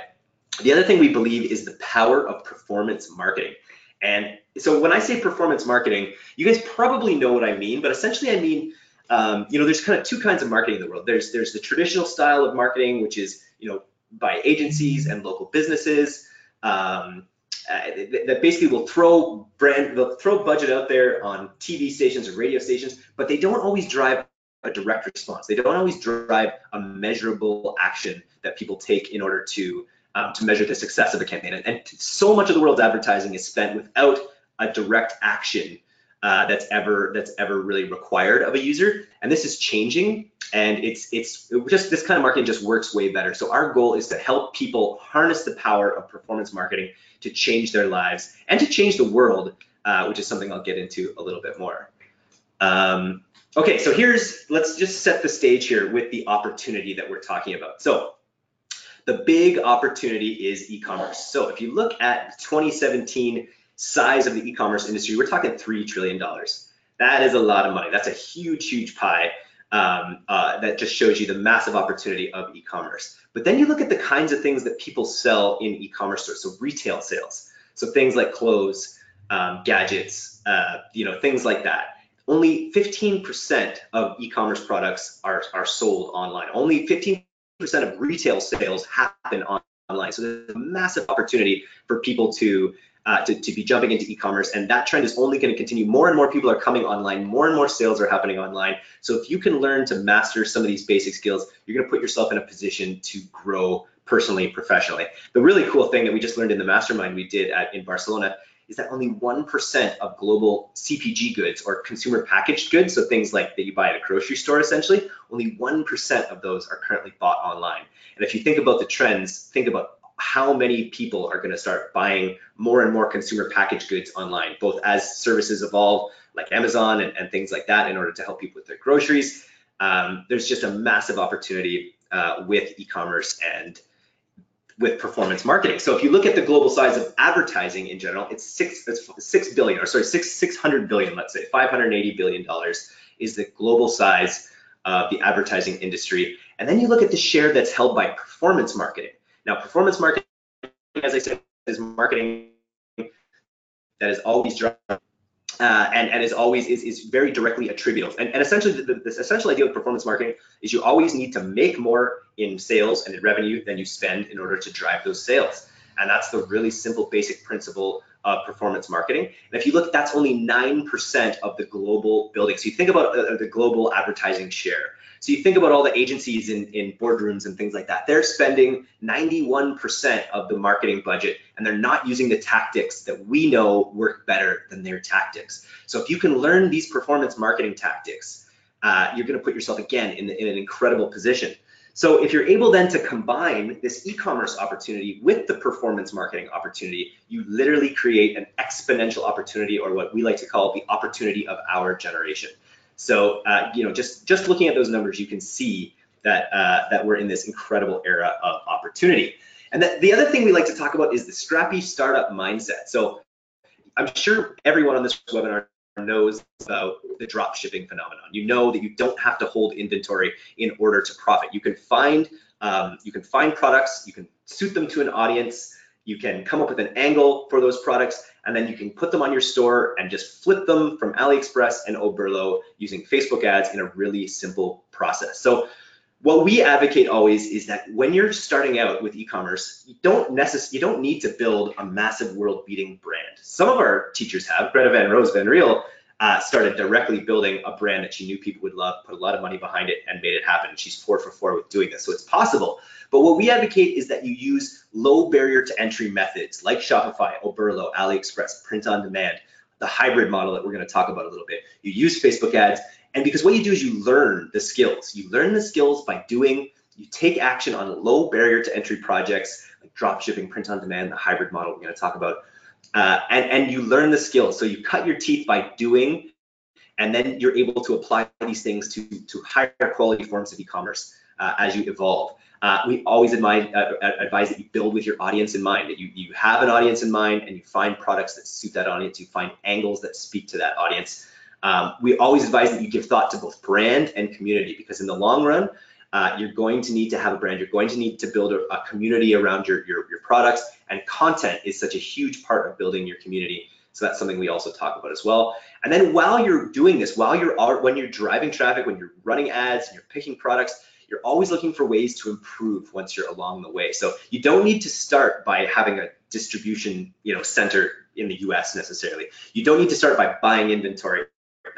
The other thing we believe is the power of performance marketing. And so when I say performance marketing, you guys probably know what I mean, but essentially I mean, um, you know, there's kind of two kinds of marketing in the world. There's there's the traditional style of marketing, which is, you know, by agencies and local businesses um, uh, that, that basically will throw brand, they'll throw budget out there on T V stations or radio stations, but they don't always drive a direct response. They don't always drive a measurable action that people take in order to Um, to measure the success of a campaign. And, and so much of the world's advertising is spent without a direct action uh, that's ever that's ever really required of a user. And this is changing, and it's it's it just this kind of marketing just works way better. So our goal is to help people harness the power of performance marketing to change their lives and to change the world, uh, which is something I'll get into a little bit more. Um, okay, so here's let's just set the stage here with the opportunity that we're talking about. So the big opportunity is e-commerce. So if you look at the twenty seventeen size of the e-commerce industry, we're talking three trillion dollars. That is a lot of money. That's a huge, huge pie. Um, uh, that just shows you the massive opportunity of e-commerce. But then you look at the kinds of things that people sell in e-commerce stores, so retail sales. So things like clothes, um, gadgets, uh, you know, things like that. Only fifteen percent of e-commerce products are, are sold online. Only fifteen percent percent of retail sales happen online. So there's a massive opportunity for people to, uh, to, to be jumping into e-commerce, and that trend is only going to continue. More and more people are coming online, more and more sales are happening online. So if you can learn to master some of these basic skills, you're going to put yourself in a position to grow personally and professionally. The really cool thing that we just learned in the mastermind we did at, in Barcelona is that only one percent of global C P G goods or consumer packaged goods, so things like that you buy at a grocery store essentially, only one percent of those are currently bought online. And if you think about the trends, think about how many people are gonna start buying more and more consumer packaged goods online, both as services evolve like Amazon and, and things like that in order to help people with their groceries. Um, there's just a massive opportunity uh, with e-commerce and with performance marketing. So if you look at the global size of advertising in general, it's six, it's six billion, or sorry, six six hundred billion. Let's say five hundred eighty billion dollars is the global size of the advertising industry. And then you look at the share that's held by performance marketing. Now, performance marketing, as I said, is marketing that is always driving uh, and and is always is is very directly attributable. And and essentially, the, the this essential idea of performance marketing is you always need to make more in sales and in revenue than you spend in order to drive those sales. And that's the really simple basic principle of performance marketing. And if you look, that's only nine percent of the global building. So you think about uh, the global advertising share. So you think about all the agencies in, in boardrooms and things like that. They're spending ninety-one percent of the marketing budget, and they're not using the tactics that we know work better than their tactics. So if you can learn these performance marketing tactics, uh, you're gonna put yourself again in, in an incredible position. So if you're able then to combine this e-commerce opportunity with the performance marketing opportunity, you literally create an exponential opportunity, or what we like to call the opportunity of our generation. So uh, you know, just, just looking at those numbers, you can see that, uh, that we're in this incredible era of opportunity. And that, the other thing we like to talk about is the scrappy startup mindset. So I'm sure everyone on this webinar knows about the drop shipping phenomenon. You know that you don't have to hold inventory in order to profit. You can find um, you can find products, you can suit them to an audience, you can come up with an angle for those products, and then you can put them on your store and just flip them from AliExpress and Oberlo using Facebook ads in a really simple process. So what we advocate always is that when you're starting out with e-commerce, you don't necess- you don't need to build a massive world-beating brand. Some of our teachers have. Greta Van Rose Van Riel uh, started directly building a brand that she knew people would love, put a lot of money behind it, and made it happen. She's four for four with doing this, so it's possible. But what we advocate is that you use low barrier to entry methods like Shopify, Oberlo, AliExpress, print on demand, the hybrid model that we're going to talk about a little bit. You use Facebook ads. And because what you do is you learn the skills. You learn the skills by doing, you take action on low barrier to entry projects like drop shipping, print on demand, the hybrid model we're gonna talk about. Uh, and, and you learn the skills. So you cut your teeth by doing, and then you're able to apply these things to, to higher quality forms of e-commerce. uh, as you evolve. Uh, we always advise, uh, advise that you build with your audience in mind, that you, you have an audience in mind and you find products that suit that audience, you find angles that speak to that audience. Um, we always advise that you give thought to both brand and community, because in the long run, uh, you're going to need to have a brand, you're going to need to build a, a community around your, your, your products, and content is such a huge part of building your community. So that's something we also talk about as well. And then while you're doing this, while you're out, when you're driving traffic, when you're running ads and you're picking products, you're always looking for ways to improve once you're along the way. So you don't need to start by having a distribution, you know, center in the U S necessarily. You don't need to start by buying inventory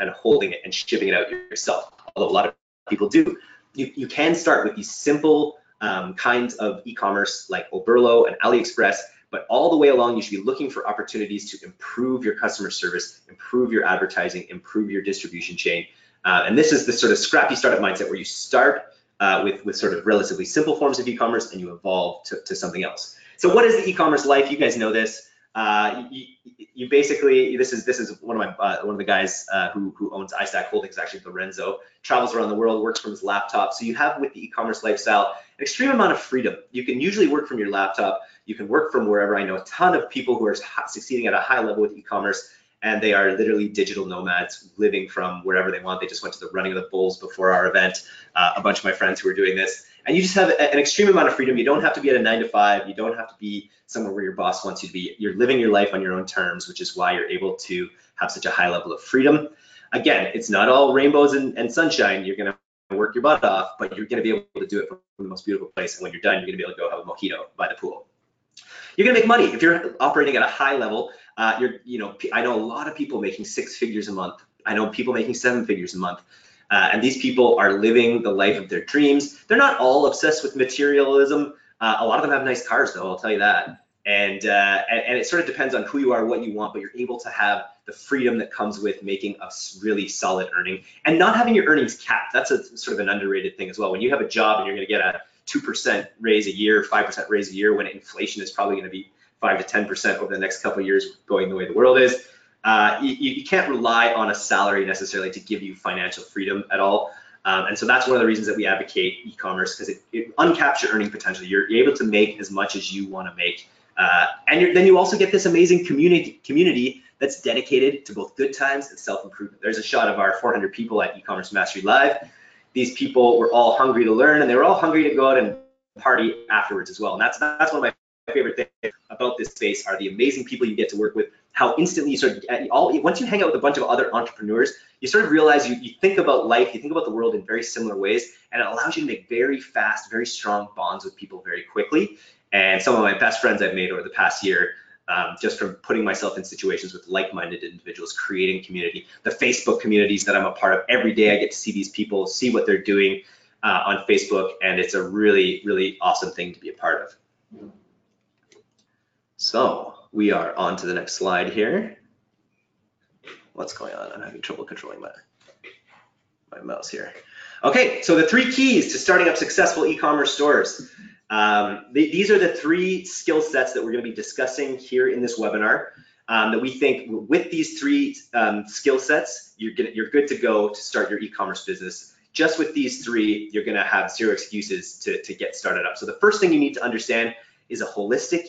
and holding it and shipping it out yourself, although a lot of people do. You, you can start with these simple um, kinds of e-commerce like Oberlo and AliExpress, but all the way along, you should be looking for opportunities to improve your customer service, improve your advertising, improve your distribution chain. Uh, and this is the sort of scrappy startup mindset where you start Uh, with, with sort of relatively simple forms of e-commerce and you evolve to, to something else. So what is the e-commerce life? You guys know this. Uh, you, you basically, this is this is one of my uh, one of the guys uh, who, who owns iStack Holdings, actually Lorenzo, travels around the world, works from his laptop. So you have with the e-commerce lifestyle an extreme amount of freedom. You can usually work from your laptop. You can work from wherever. I know a ton of people who are succeeding at a high level with e-commerce, and they are literally digital nomads living from wherever they want. They just went to the Running of the Bulls before our event, uh, a bunch of my friends who are doing this. And you just have an extreme amount of freedom. You don't have to be at a nine to five. You don't have to be somewhere where your boss wants you to be. You're living your life on your own terms, which is why you're able to have such a high level of freedom. Again, it's not all rainbows and, and sunshine. You're gonna work your butt off, but you're gonna be able to do it from the most beautiful place. And when you're done, you're gonna be able to go have a mojito by the pool. You're gonna make money if you're operating at a high level. Uh, you're, you know, I know a lot of people making six figures a month. I know people making seven figures a month, uh, and these people are living the life of their dreams. They're not all obsessed with materialism. Uh, a lot of them have nice cars, though. I'll tell you that. And, uh, and and it sort of depends on who you are, what you want, but you're able to have the freedom that comes with making a really solid earning and not having your earnings capped. That's a sort of an underrated thing as well. When you have a job and you're going to get a two percent raise a year, five percent raise a year, when inflation is probably going to be five to ten percent over the next couple of years going the way the world is, uh, you, you can't rely on a salary necessarily to give you financial freedom at all. Um, and so that's one of the reasons that we advocate e-commerce, because it, it uncaps your earning potential. You're able to make as much as you want to make. Uh, and you're, then you also get this amazing community community that's dedicated to both good times and self-improvement. There's a shot of our four hundred people at Ecommerce Mastery Live. These people were all hungry to learn, and they were all hungry to go out and party afterwards as well. And that's, that's one of my favorite things about this space are the amazing people you get to work with, how instantly you sort of, all, once you hang out with a bunch of other entrepreneurs, you sort of realize you, you think about life, you think about the world in very similar ways, and it allows you to make very fast, very strong bonds with people very quickly. And some of my best friends I've made over the past year, um, just from putting myself in situations with like-minded individuals, creating community, the Facebook communities that I'm a part of every day, I get to see these people, see what they're doing uh, on Facebook, and it's a really, really awesome thing to be a part of. So we are on to the next slide here. What's going on? I'm having trouble controlling my, my mouse here. Okay, so the three keys to starting up successful e-commerce stores. Um, they, these are the three skill sets that we're going to be discussing here in this webinar, um, that we think with these three um, skill sets, you're, gonna, you're good to go to start your e-commerce business. Just with these three, you're going to have zero excuses to, to get started up. So the first thing you need to understand is a holistic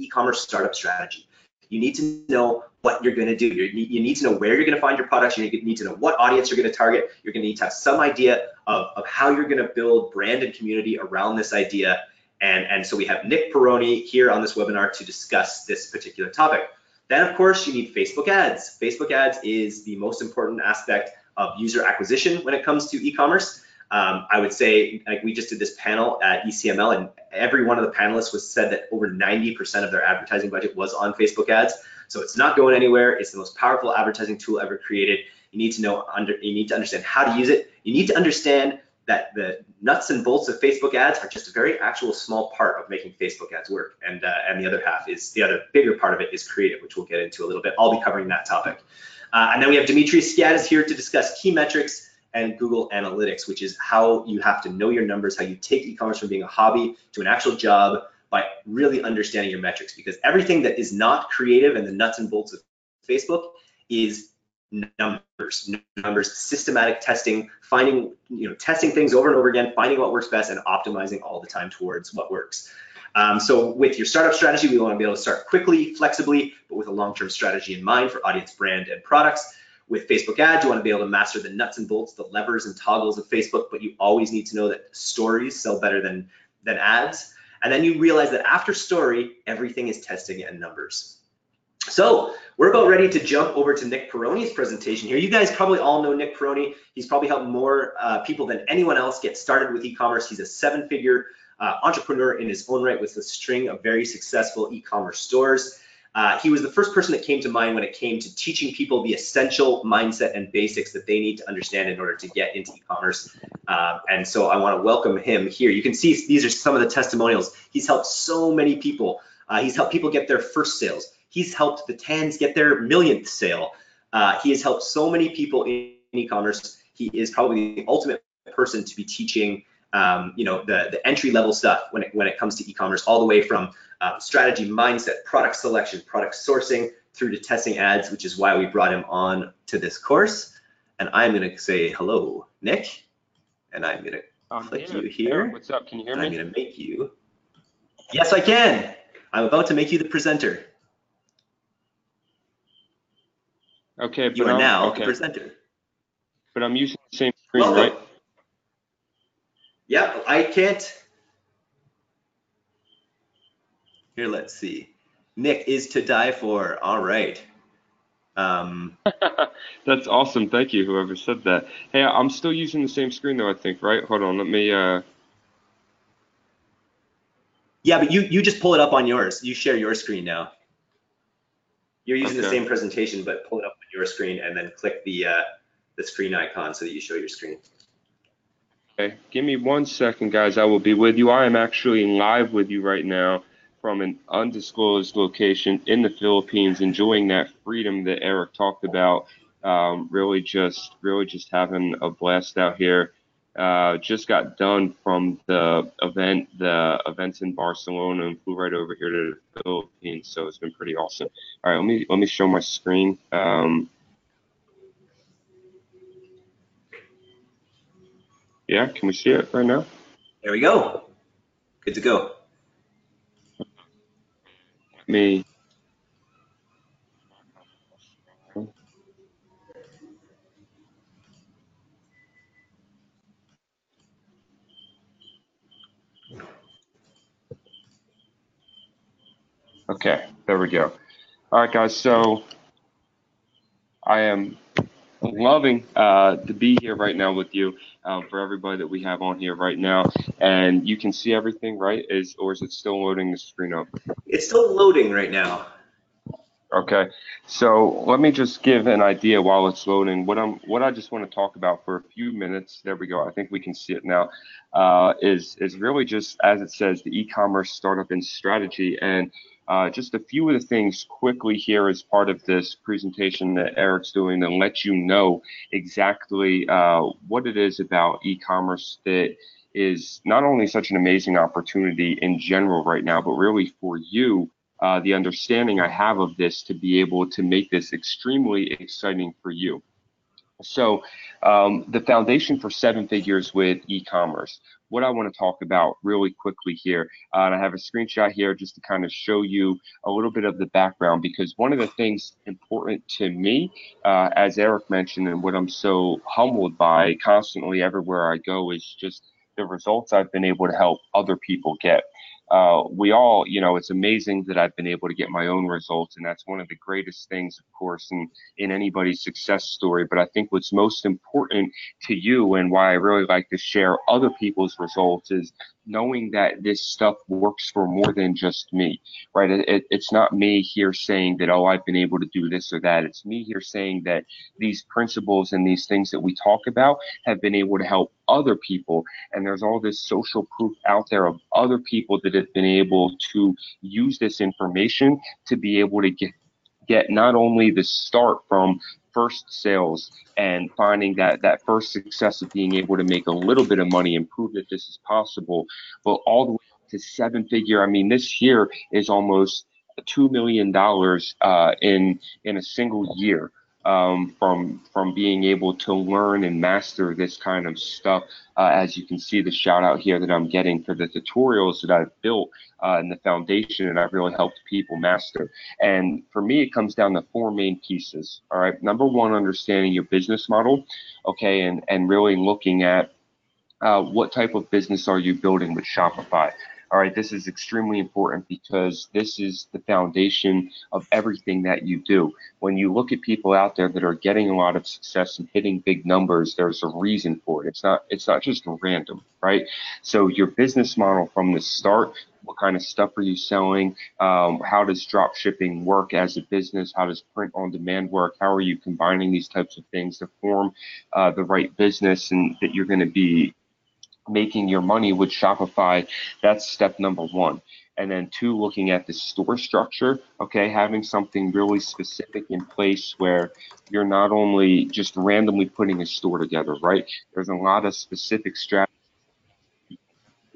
e-commerce startup strategy. You need to know what you're going to do. You're, you need to know where you're going to find your products. You need to know what audience you're going to target. You're going to need to have some idea of, of how you're going to build brand and community around this idea. And, and so we have Nick Peroni here on this webinar to discuss this particular topic. Then, of course, you need Facebook ads. Facebook ads is the most important aspect of user acquisition when it comes to e-commerce. Um, I would say, like, we just did this panel at E C M L, and every one of the panelists was said that over ninety percent of their advertising budget was on Facebook ads. So it's not going anywhere. It's the most powerful advertising tool ever created. You need to know, under, you need to understand how to use it. You need to understand that the nuts and bolts of Facebook ads are just a very actual small part of making Facebook ads work. And, uh, and the other half is, the other bigger part of it is creative, which we'll get into a little bit. I'll be covering that topic. Uh, and then we have Dimitris Skiadas here to discuss key metrics and Google Analytics, which is how you have to know your numbers, how you take e-commerce from being a hobby to an actual job by really understanding your metrics, because everything that is not creative and the nuts and bolts of Facebook is numbers, numbers, systematic testing, finding, you know, testing things over and over again, finding what works best and optimizing all the time towards what works. Um, so with your startup strategy, we want to be able to start quickly, flexibly, but with a long-term strategy in mind for audience, brand, and products. With Facebook ads, you want to be able to master the nuts and bolts, the levers and toggles of Facebook, but you always need to know that stories sell better than, than ads. And then you realize that after story, everything is testing and numbers. So we're about ready to jump over to Nick Peroni's presentation here. You guys probably all know Nick Peroni. He's probably helped more uh, people than anyone else get started with e-commerce. He's a seven-figure uh, entrepreneur in his own right with a string of very successful e-commerce stores. Uh, he was the first person that came to mind when it came to teaching people the essential mindset and basics that they need to understand in order to get into e-commerce. Uh, and so I want to welcome him here. You can see these are some of the testimonials. He's helped so many people. Uh, he's helped people get their first sales. He's helped the tens get their millionth sale. Uh, he has helped so many people in e-commerce. He is probably the ultimate person to be teaching, um, you know, the, the entry-level stuff when it when it comes to e-commerce, all the way from um, strategy, mindset, product selection, product sourcing, through to testing ads, which is why we brought him on to this course. And I'm going to say hello, Nick. And I'm going to um, click Eric, you here. Eric, what's up? Can you hear me? I'm going to make you. Yes, I can. I'm about to make you the presenter. Okay, but you are I'm, now okay. the presenter. But I'm using the same screen, well, right? Yeah, I can't. Here, let's see. Nick is to die for. All right. Um, That's awesome. Thank you, whoever said that. Hey, I'm still using the same screen though, I think, right? Hold on, let me. Uh... Yeah, but you you just pull it up on yours. You share your screen now. You're using okay. the same presentation, but pull it up on your screen and then click the uh, the screen icon so that you show your screen. Okay, give me one second, guys. I will be with you. I am actually live with you right now from an undisclosed location in the Philippines, enjoying that freedom that Eric talked about. Um, really, just really just having a blast out here. Uh, just got done from the event, the events in Barcelona, and flew right over here to the Philippines. So it's been pretty awesome. All right, let me let me show my screen. Um, yeah, can we see it right now? There we go. Good to go. Let me. Okay, there we go. All right, guys, so I am loving uh, to be here right now with you, uh, for everybody that we have on here right now. And you can see everything, right? Is or is it still loading the screen up? It's still loading right now. Okay, so let me just give an idea while it's loading. What I'm, what I just want to talk about for a few minutes. There we go. I think we can see it now. Uh, is is really just as it says, the e-commerce startup and strategy, and Uh, just a few of the things quickly here as part of this presentation that Eric's doing to let you know exactly uh, what it is about e-commerce that is not only such an amazing opportunity in general right now, but really for you, uh, the understanding I have of this to be able to make this extremely exciting for you. So um, the foundation for seven figures with e-commerce. What I want to talk about really quickly here, uh, and I have a screenshot here just to kind of show you a little bit of the background, because one of the things important to me, uh, as Eric mentioned, and what I'm so humbled by constantly everywhere I go, is just the results I've been able to help other people get. Uh, we all, you know, it's amazing that I've been able to get my own results, and that's one of the greatest things, of course, in, in anybody's success story. But I think what's most important to you, and why I really like to share other people's results, is knowing that this stuff works for more than just me, right? It, it, it's not me here saying that, oh, I've been able to do this or that. It's me here saying that these principles and these things that we talk about have been able to help other people. And there's all this social proof out there of other people that have been able to use this information to be able to get, get not only the start from first sales and finding that that first success of being able to make a little bit of money and prove that this is possible, but all the way to seven figure. I mean, this year is almost two million dollars uh, in in a single year. um, from from being able to learn and master this kind of stuff. Uh, as you can see, the shout out here that I'm getting for the tutorials that I've built uh, and the foundation that I've really helped people master. And for me, it comes down to four main pieces. All right, number one, understanding your business model. Okay, and and really looking at uh, what type of business are you building with Shopify. All right, this is extremely important because this is the foundation of everything that you do. When you look at people out there that are getting a lot of success and hitting big numbers, there's a reason for it. It's not, it's not just random, right? So your business model from the start, what kind of stuff are you selling? Um, how does drop shipping work as a business? How does print on demand work? How are you combining these types of things to form uh, the right business and that you're going to be making your money with Shopify? That's step number one. And then two, looking at the store structure, okay, having something really specific in place where you're not only just randomly putting a store together, right? There's a lot of specific strategies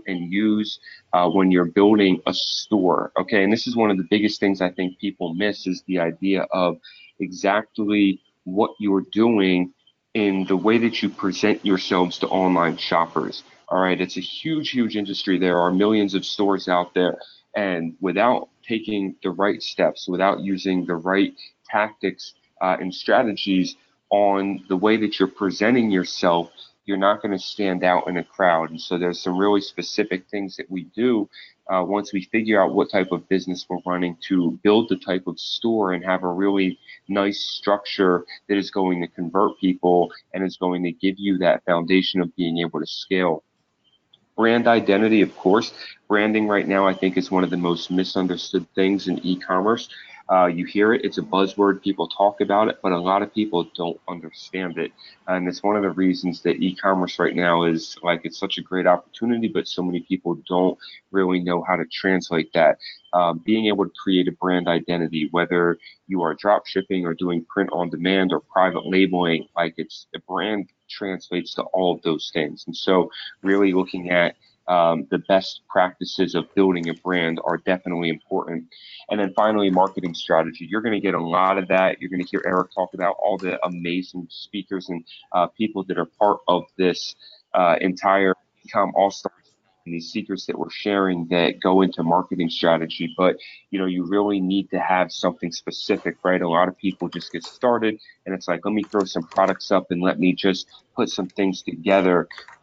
and use uh, when you're building a store, okay? And this is one of the biggest things I think people miss is the idea of exactly what you're doing in the way that you present yourselves to online shoppers. All right, it's a huge, huge industry. There are millions of stores out there, and without taking the right steps, without using the right tactics uh, and strategies on the way that you're presenting yourself, you're not going to stand out in a crowd. And so there's some really specific things that we do uh, once we figure out what type of business we're running to build the type of store and have a really nice structure that is going to convert people and is going to give you that foundation of being able to scale. Brand identity, of course. Branding right now, I think, is one of the most misunderstood things in e-commerce. Uh, you hear it, it's a buzzword, people talk about it, but a lot of people don't understand it. And it's one of the reasons that e-commerce right now is like, it's such a great opportunity, but so many people don't really know how to translate that. Um, being able to create a brand identity, whether you are drop shipping or doing print on demand or private labeling, like it's a brand translates to all of those things. And so really looking at Um, the best practices of building a brand are definitely important. And then finally, marketing strategy. You're going to get a lot of that. You're going to hear Eric talk about all the amazing speakers and uh, people that are part of this uh, entire Ecom All-Star and these secrets that we're sharing that go into marketing strategy. But, you know, you really need to have something specific, right? A lot of people just get started and it's like, let me throw some products up and let me just put some things together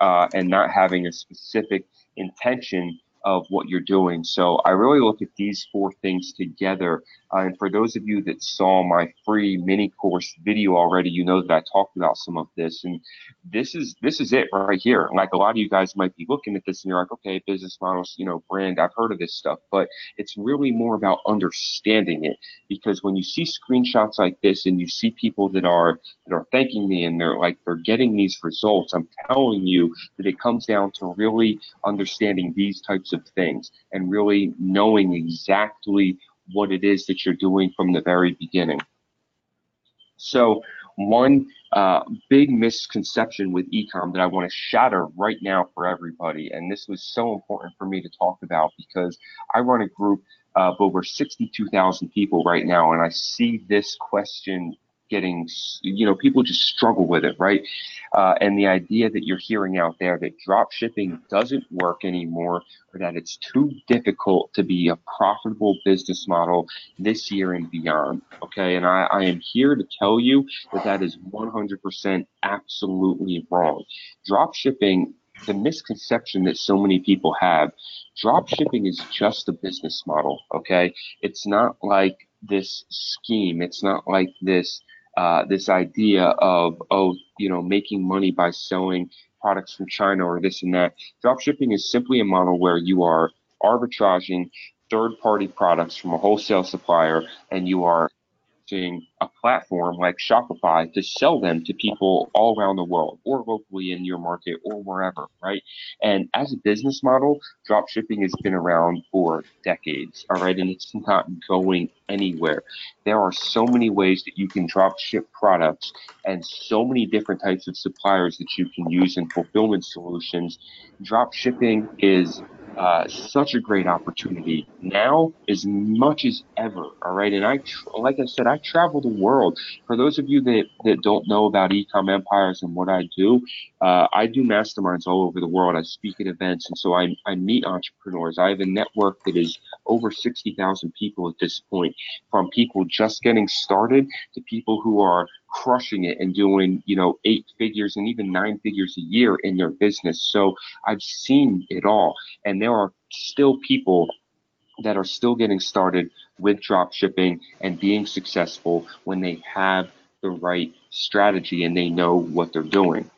uh, and not having a specific intention of what you're doing. So I really look at these four things together. Uh, and for those of you that saw my free mini course video already, you know that I talked about some of this. And this is this is it right here. Like, a lot of you guys might be looking at this and you're like, okay, business models, you know, brand, I've heard of this stuff. But it's really more about understanding it, because when you see screenshots like this and you see people that are that are thanking me and they're like they're getting these results, I'm telling you that it comes down to really understanding these types of things and really knowing exactly what it is that you're doing from the very beginning. So one uh, big misconception with e-com that I want to shatter right now for everybody, and this was so important for me to talk about because I run a group of over sixty-two thousand people right now, and I see this question getting, you know, people just struggle with it, right? Uh, and the idea that you're hearing out there that drop shipping doesn't work anymore, or that it's too difficult to be a profitable business model this year and beyond, okay? And I, I am here to tell you that that is one hundred percent absolutely wrong. Drop shipping, the misconception that so many people have, drop shipping is just a business model, okay? It's not like this scheme. It's not like this Uh, this idea of, oh, you know, making money by selling products from China or this and that. Dropshipping is simply a model where you are arbitraging third-party products from a wholesale supplier, and you are using a platform like Shopify to sell them to people all around the world or locally in your market or wherever, right? And as a business model, dropshipping has been around for decades, all right? And it's not going anywhere. There are so many ways that you can drop ship products and so many different types of suppliers that you can use in fulfillment solutions. Drop shipping is uh, such a great opportunity now as much as ever. All right. And I, tr- like I said, I travel the world. For those of you that, that don't know about Ecom Empires and what I do, uh, I do masterminds all over the world. I speak at events. And so I, I meet entrepreneurs. I have a network that is over sixty thousand people at this point, from people just getting started to people who are crushing it and doing, you know, eight figures and even nine figures a year in their business. So I've seen it all. And there are still people that are still getting started with drop shipping and being successful when they have the right strategy and they know what they're doing.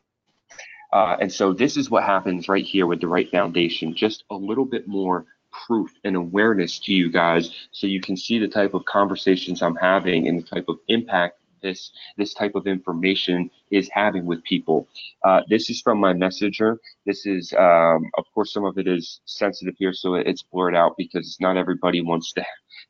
Uh, and so this is what happens right here with the right foundation, just a little bit more proof and awareness to you guys, so you can see the type of conversations I'm having and the type of impact this this type of information is having with people. Uh, this is from my messenger. This is, um, of course, some of it is sensitive here, so it's blurred out because not everybody wants to,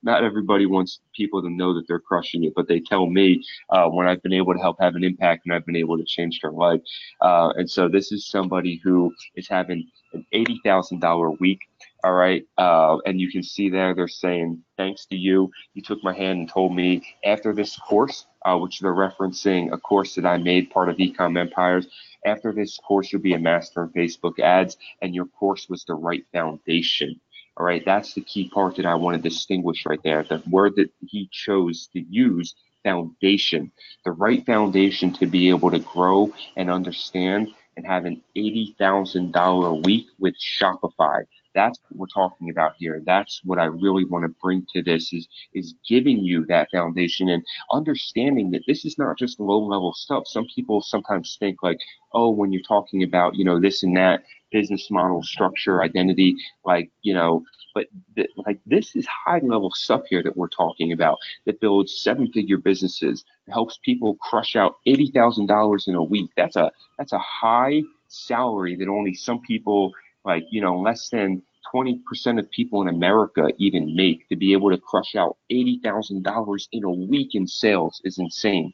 not everybody wants people to know that they're crushing it, but they tell me uh, when I've been able to help have an impact and I've been able to change their life. Uh, and so this is somebody who is having an eighty thousand dollars week. All right. Uh, and you can see there, they're saying, thanks to you, you took my hand and told me after this course, uh, which they're referencing a course that I made part of Ecom Empires. After this course, you'll be a master in Facebook ads, and your course was the right foundation. All right. That's the key part that I want to distinguish right there. The word that he chose to use, foundation, the right foundation to be able to grow and understand and have an eighty thousand dollars week with Shopify. That's what we're talking about here. That's what I really want to bring to this is, is giving you that foundation and understanding that this is not just low level stuff. Some people sometimes think like, oh, when you're talking about, you know, this and that business model, structure, identity, like, you know, but th- like this is high level stuff here that we're talking about that builds seven figure businesses, helps people crush out eighty thousand dollars in a week. That's a, that's a high salary that only some people, like, you know, less than twenty percent of people in America even make. To be able to crush out eighty thousand dollars in a week in sales is insane.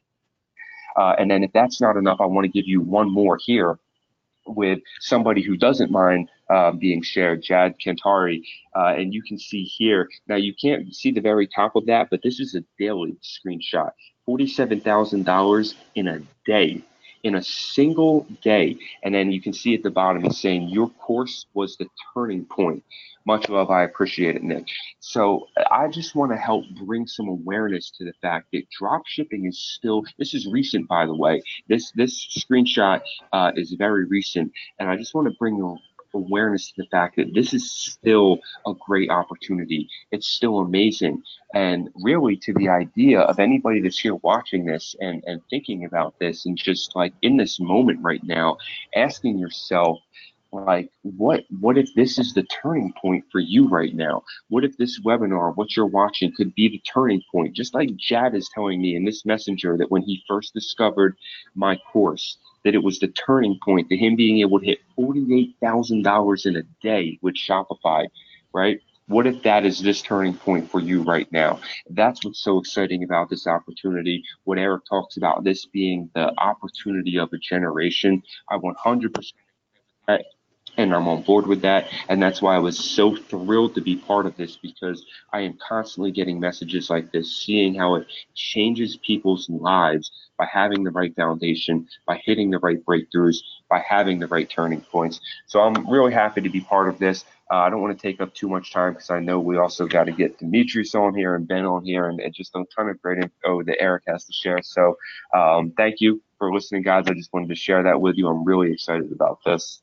Uh, and then if that's not enough, I want to give you one more here with somebody who doesn't mind uh, being shared, Jad Kantari. Uh, and you can see here, now you can't see the very top of that, but this is a daily screenshot, forty-seven thousand dollars in a day. In a single day. And then you can see at the bottom it's saying your course was the turning point. Much love. I appreciate it, Nick. So I just want to help bring some awareness to the fact that drop shipping is still, this is recent, by the way, this this screenshot uh, is very recent. And I just want to bring you awareness to the fact that this is still a great opportunity. It's still amazing. And really to the idea of anybody that's here watching this and, and thinking about this and just like in this moment right now, asking yourself, like, what what if this is the turning point for you right now? What if this webinar, what you're watching, could be the turning point? Just like Jad is telling me in this messenger that when he first discovered my course, that it was the turning point to him being able to hit forty-eight thousand dollars in a day with Shopify, right? What if that is this turning point for you right now? That's what's so exciting about this opportunity. What Eric talks about, this being the opportunity of a generation, I one hundred percent and I'm on board with that. And that's why I was so thrilled to be part of this, because I am constantly getting messages like this, seeing how it changes people's lives by having the right foundation, by hitting the right breakthroughs, by having the right turning points. So I'm really happy to be part of this. Uh, I don't want to take up too much time because I know we also got to get Dimitris on here and Ben on here and, and just a ton of great info that Eric has to share. So um, thank you for listening, guys. I just wanted to share that with you. I'm really excited about this.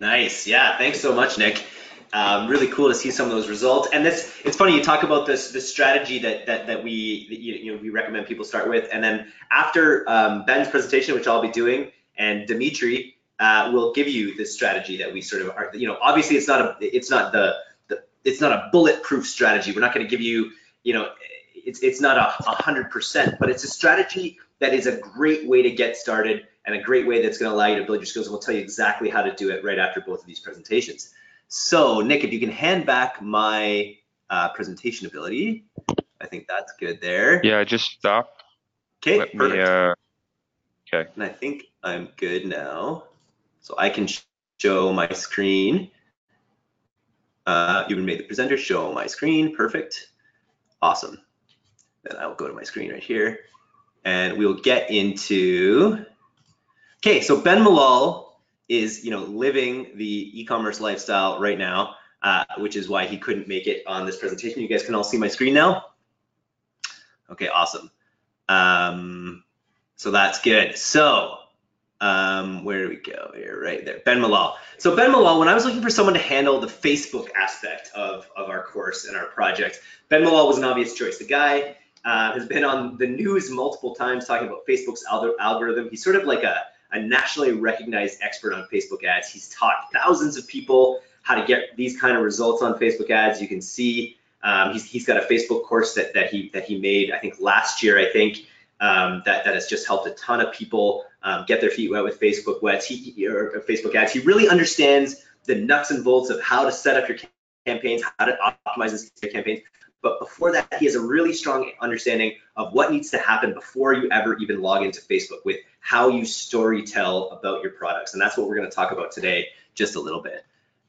Nice. Yeah. Thanks so much, Nick. Um, really cool to see some of those results. And this, it's funny, you talk about this, this strategy that, that, that we, that you, you know, we recommend people start with. And then after um, Ben's presentation, which I'll be doing, and Dimitri uh, will give you this strategy that we sort of are, you know, obviously it's not a, it's not the, the it's not a bulletproof strategy. We're not going to give you, you know, it's, it's not a hundred percent, but it's a strategy that is a great way to get started and a great way that's going to allow you to build your skills. And we'll tell you exactly how to do it right after both of these presentations. So Nick, if you can hand back my uh, presentation ability, I think that's good there. Yeah, I just stopped. Okay, Let perfect. Me, uh, okay. And I think I'm good now. So I can show my screen Uh, you would make the presenter show my screen. Perfect. Awesome. Then I will go to my screen right here, and we'll get into. Okay, so Ben Malol is, you know, living the e-commerce lifestyle right now, uh, which is why he couldn't make it on this presentation. You guys can all see my screen now. Okay, awesome. Um, so that's good. So um, where do we go here? Right there, Ben Malol. So Ben Malol, when I was looking for someone to handle the Facebook aspect of, of our course and our project, Ben Malol was an obvious choice. The guy uh, has been on the news multiple times talking about Facebook's algorithm. He's sort of like a, a nationally recognized expert on Facebook ads. He's taught thousands of people how to get these kind of results on Facebook ads. You can see um, he's, he's got a Facebook course that, that he that he made, I think last year, I think, um, that, that has just helped a ton of people um, get their feet wet with Facebook ads. He, or Facebook ads. He really understands the nuts and bolts of how to set up your campaigns, how to optimize your campaigns. But before that, he has a really strong understanding of what needs to happen before you ever even log into Facebook with how you story tell about your products. And that's what we're going to talk about today, just a little bit.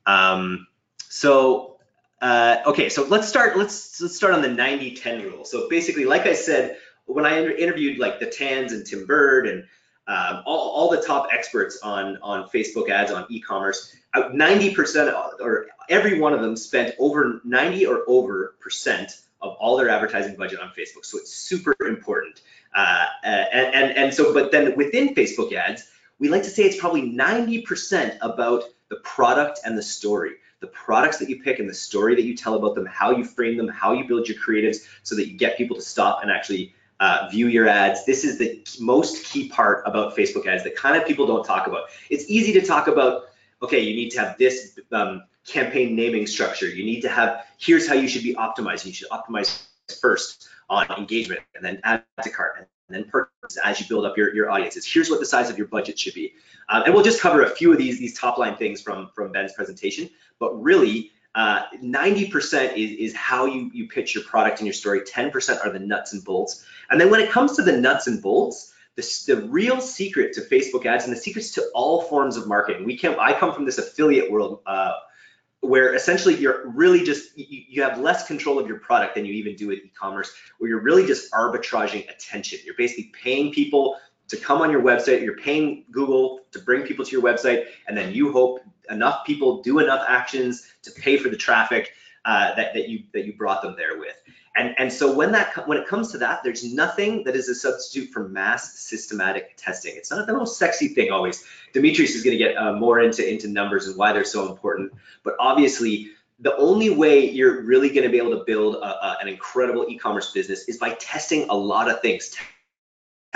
Um, so, uh, okay, so let's start, let's, let's start on the ninety ten rule. So basically, like I said, when I interviewed like the Tans and Tim Bird and um, all, all the top experts on, on Facebook ads, on e-commerce, ninety percent or every one of them spent over ninety or over percent of all their advertising budget on Facebook. So it's super important. Uh, and, and, and so, but then within Facebook ads, we like to say it's probably ninety percent about the product and the story, the products that you pick and the story that you tell about them, how you frame them, how you build your creatives so that you get people to stop and actually Uh, view your ads. This is the most key part about Facebook ads that kind of people don't talk about. It's easy to talk about, okay, you need to have this um, campaign naming structure. You need to have, here's how you should be optimized. You should optimize first on engagement and then add to cart and then purchase as you build up your, your audiences. Here's what the size of your budget should be. Um, and we'll just cover a few of these, these top line things from, from Ben's presentation, but really Uh, ninety percent is, is how you, you pitch your product and your story. ten percent are the nuts and bolts. And then when it comes to the nuts and bolts, the, the real secret to Facebook ads and the secrets to all forms of marketing, we can, I come from this affiliate world uh, where essentially you're really just, you, you have less control of your product than you even do with e-commerce, where you're really just arbitraging attention. You're basically paying people to come on your website, you're paying Google to bring people to your website, and then you hope enough people do enough actions to pay for the traffic uh, that, that you that you brought them there with. And, and so when that when it comes to that, there's nothing that is a substitute for mass systematic testing. It's not the most sexy thing always. Dimitris is going to get uh, more into, into numbers and why they're so important. But obviously, the only way you're really going to be able to build a, a, an incredible e-commerce business is by testing a lot of things.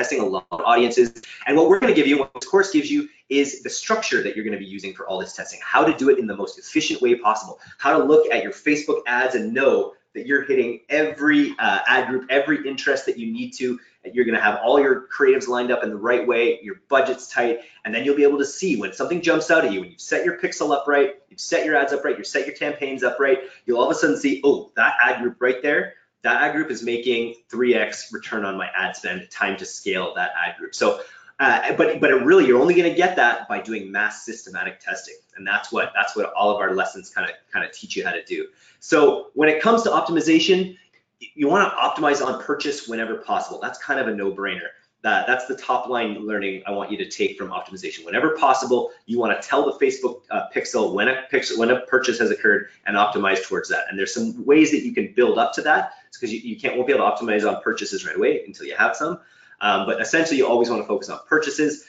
Testing a lot of audiences. And what we're going to give you, what this course gives you, is the structure that you're going to be using for all this testing, how to do it in the most efficient way possible, how to look at your Facebook ads and know that you're hitting every uh, ad group, every interest that you need to, and you're going to have all your creatives lined up in the right way, your budget's tight, and then you'll be able to see when something jumps out at you, when you've set your pixel up right, you've set your ads up right, you've set your campaigns up right, you'll all of a sudden see, oh, that ad group right there, that ad group is making three X return on my ad spend, time to scale that ad group. So, uh, but but really, you're only going to get that by doing mass systematic testing, and that's what that's what all of our lessons kind of kind of teach you how to do. So when it comes to optimization, you want to optimize on purchase whenever possible. That's kind of a no-brainer. That that's the top line learning I want you to take from optimization. Whenever possible, you want to tell the Facebook uh, pixel when a pixel when a purchase has occurred and optimize towards that. And there's some ways that you can build up to that. It's because you, you can't won't be able to optimize on purchases right away until you have some. Um, but essentially, you always want to focus on purchases.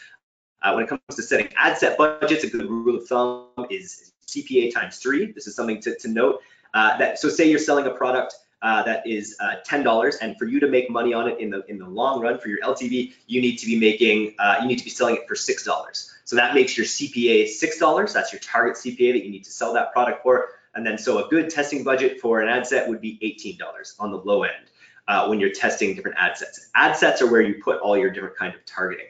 Uh, when it comes to setting ad set budgets, a good rule of thumb is C P A times three. This is something to, to note. Uh, that so say you're selling a product. Uh, that is uh, ten dollars, and for you to make money on it in the in the long run for your L T V, you need to be making uh, you need to be selling it for six dollars. So that makes your C P A six dollars. That's your target C P A that you need to sell that product for. And then so a good testing budget for an ad set would be eighteen dollars on the low end uh, when you're testing different ad sets. Ad sets are where you put all your different kind of targeting,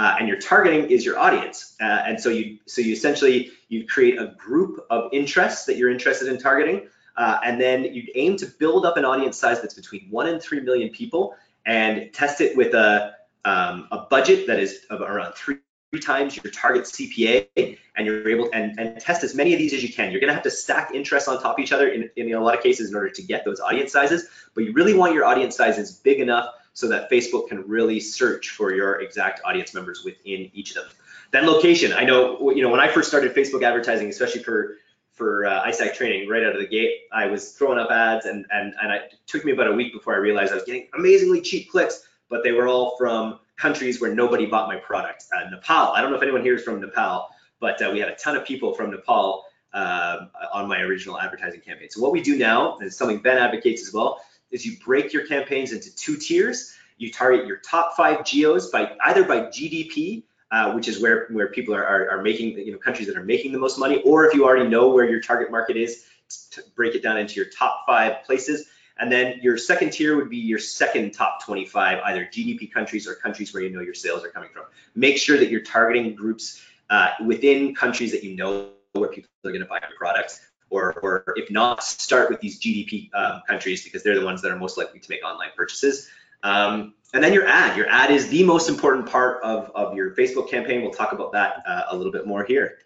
uh, and your targeting is your audience. Uh, and so you so you essentially you create a group of interests that you're interested in targeting. Uh, and then you aim to build up an audience size that's between one and three million people, and test it with a um, a budget that is of around three times your target C P A, and you're able and, and test as many of these as you can. You're going to have to stack interests on top of each other in, in a lot of cases in order to get those audience sizes, but you really want your audience sizes big enough so that Facebook can really search for your exact audience members within each of them. Then location. I know, you know, when I first started Facebook advertising, especially for for uh, iStack Training, right out of the gate, I was throwing up ads, and and and it took me about a week before I realized I was getting amazingly cheap clicks, but they were all from countries where nobody bought my product. Uh, Nepal. I don't know if anyone here is from Nepal, but uh, we had a ton of people from Nepal uh, on my original advertising campaign. So what we do now, and something Ben advocates as well, is you break your campaigns into two tiers. You target your top five geos by either by G D P, uh, which is where, where people are, are, are making, you know, countries that are making the most money, or if you already know where your target market is, to break it down into your top five places. And then your second tier would be your second top twenty-five, either G D P countries or countries where you know your sales are coming from. Make sure that you're targeting groups uh, within countries that you know where people are gonna buy your products. Or, or if not, start with these G D P um, countries, because they're the ones that are most likely to make online purchases. Um, and then your ad. Your ad is the most important part of, of your Facebook campaign. We'll talk about that uh, a little bit more here.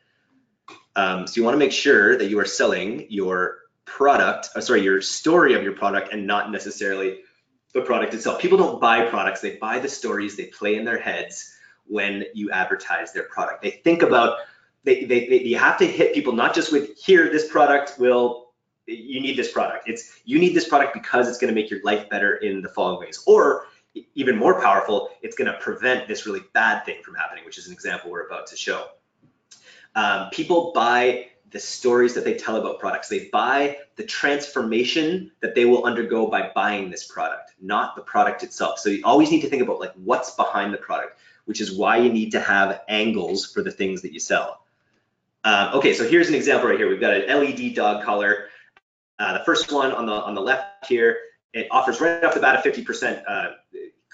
Um, so you want to make sure that you are selling your product, uh, sorry, your story of your product, and not necessarily the product itself. People don't buy products. They buy the stories they play in their heads when you advertise their product. They think about They, they, they, you have to hit people not just with, here, this product will, you need this product. It's, you need this product because it's going to make your life better in the following ways. Or even more powerful, it's going to prevent this really bad thing from happening, which is an example we're about to show. Um, people buy the stories that they tell about products. They buy the transformation that they will undergo by buying this product, not the product itself. So you always need to think about, like, what's behind the product, which is why you need to have angles for the things that you sell. Um, okay, so here's an example right here. We've got an L E D dog collar. Uh, the first one on the on the left here, it offers right off the bat a fifty percent uh,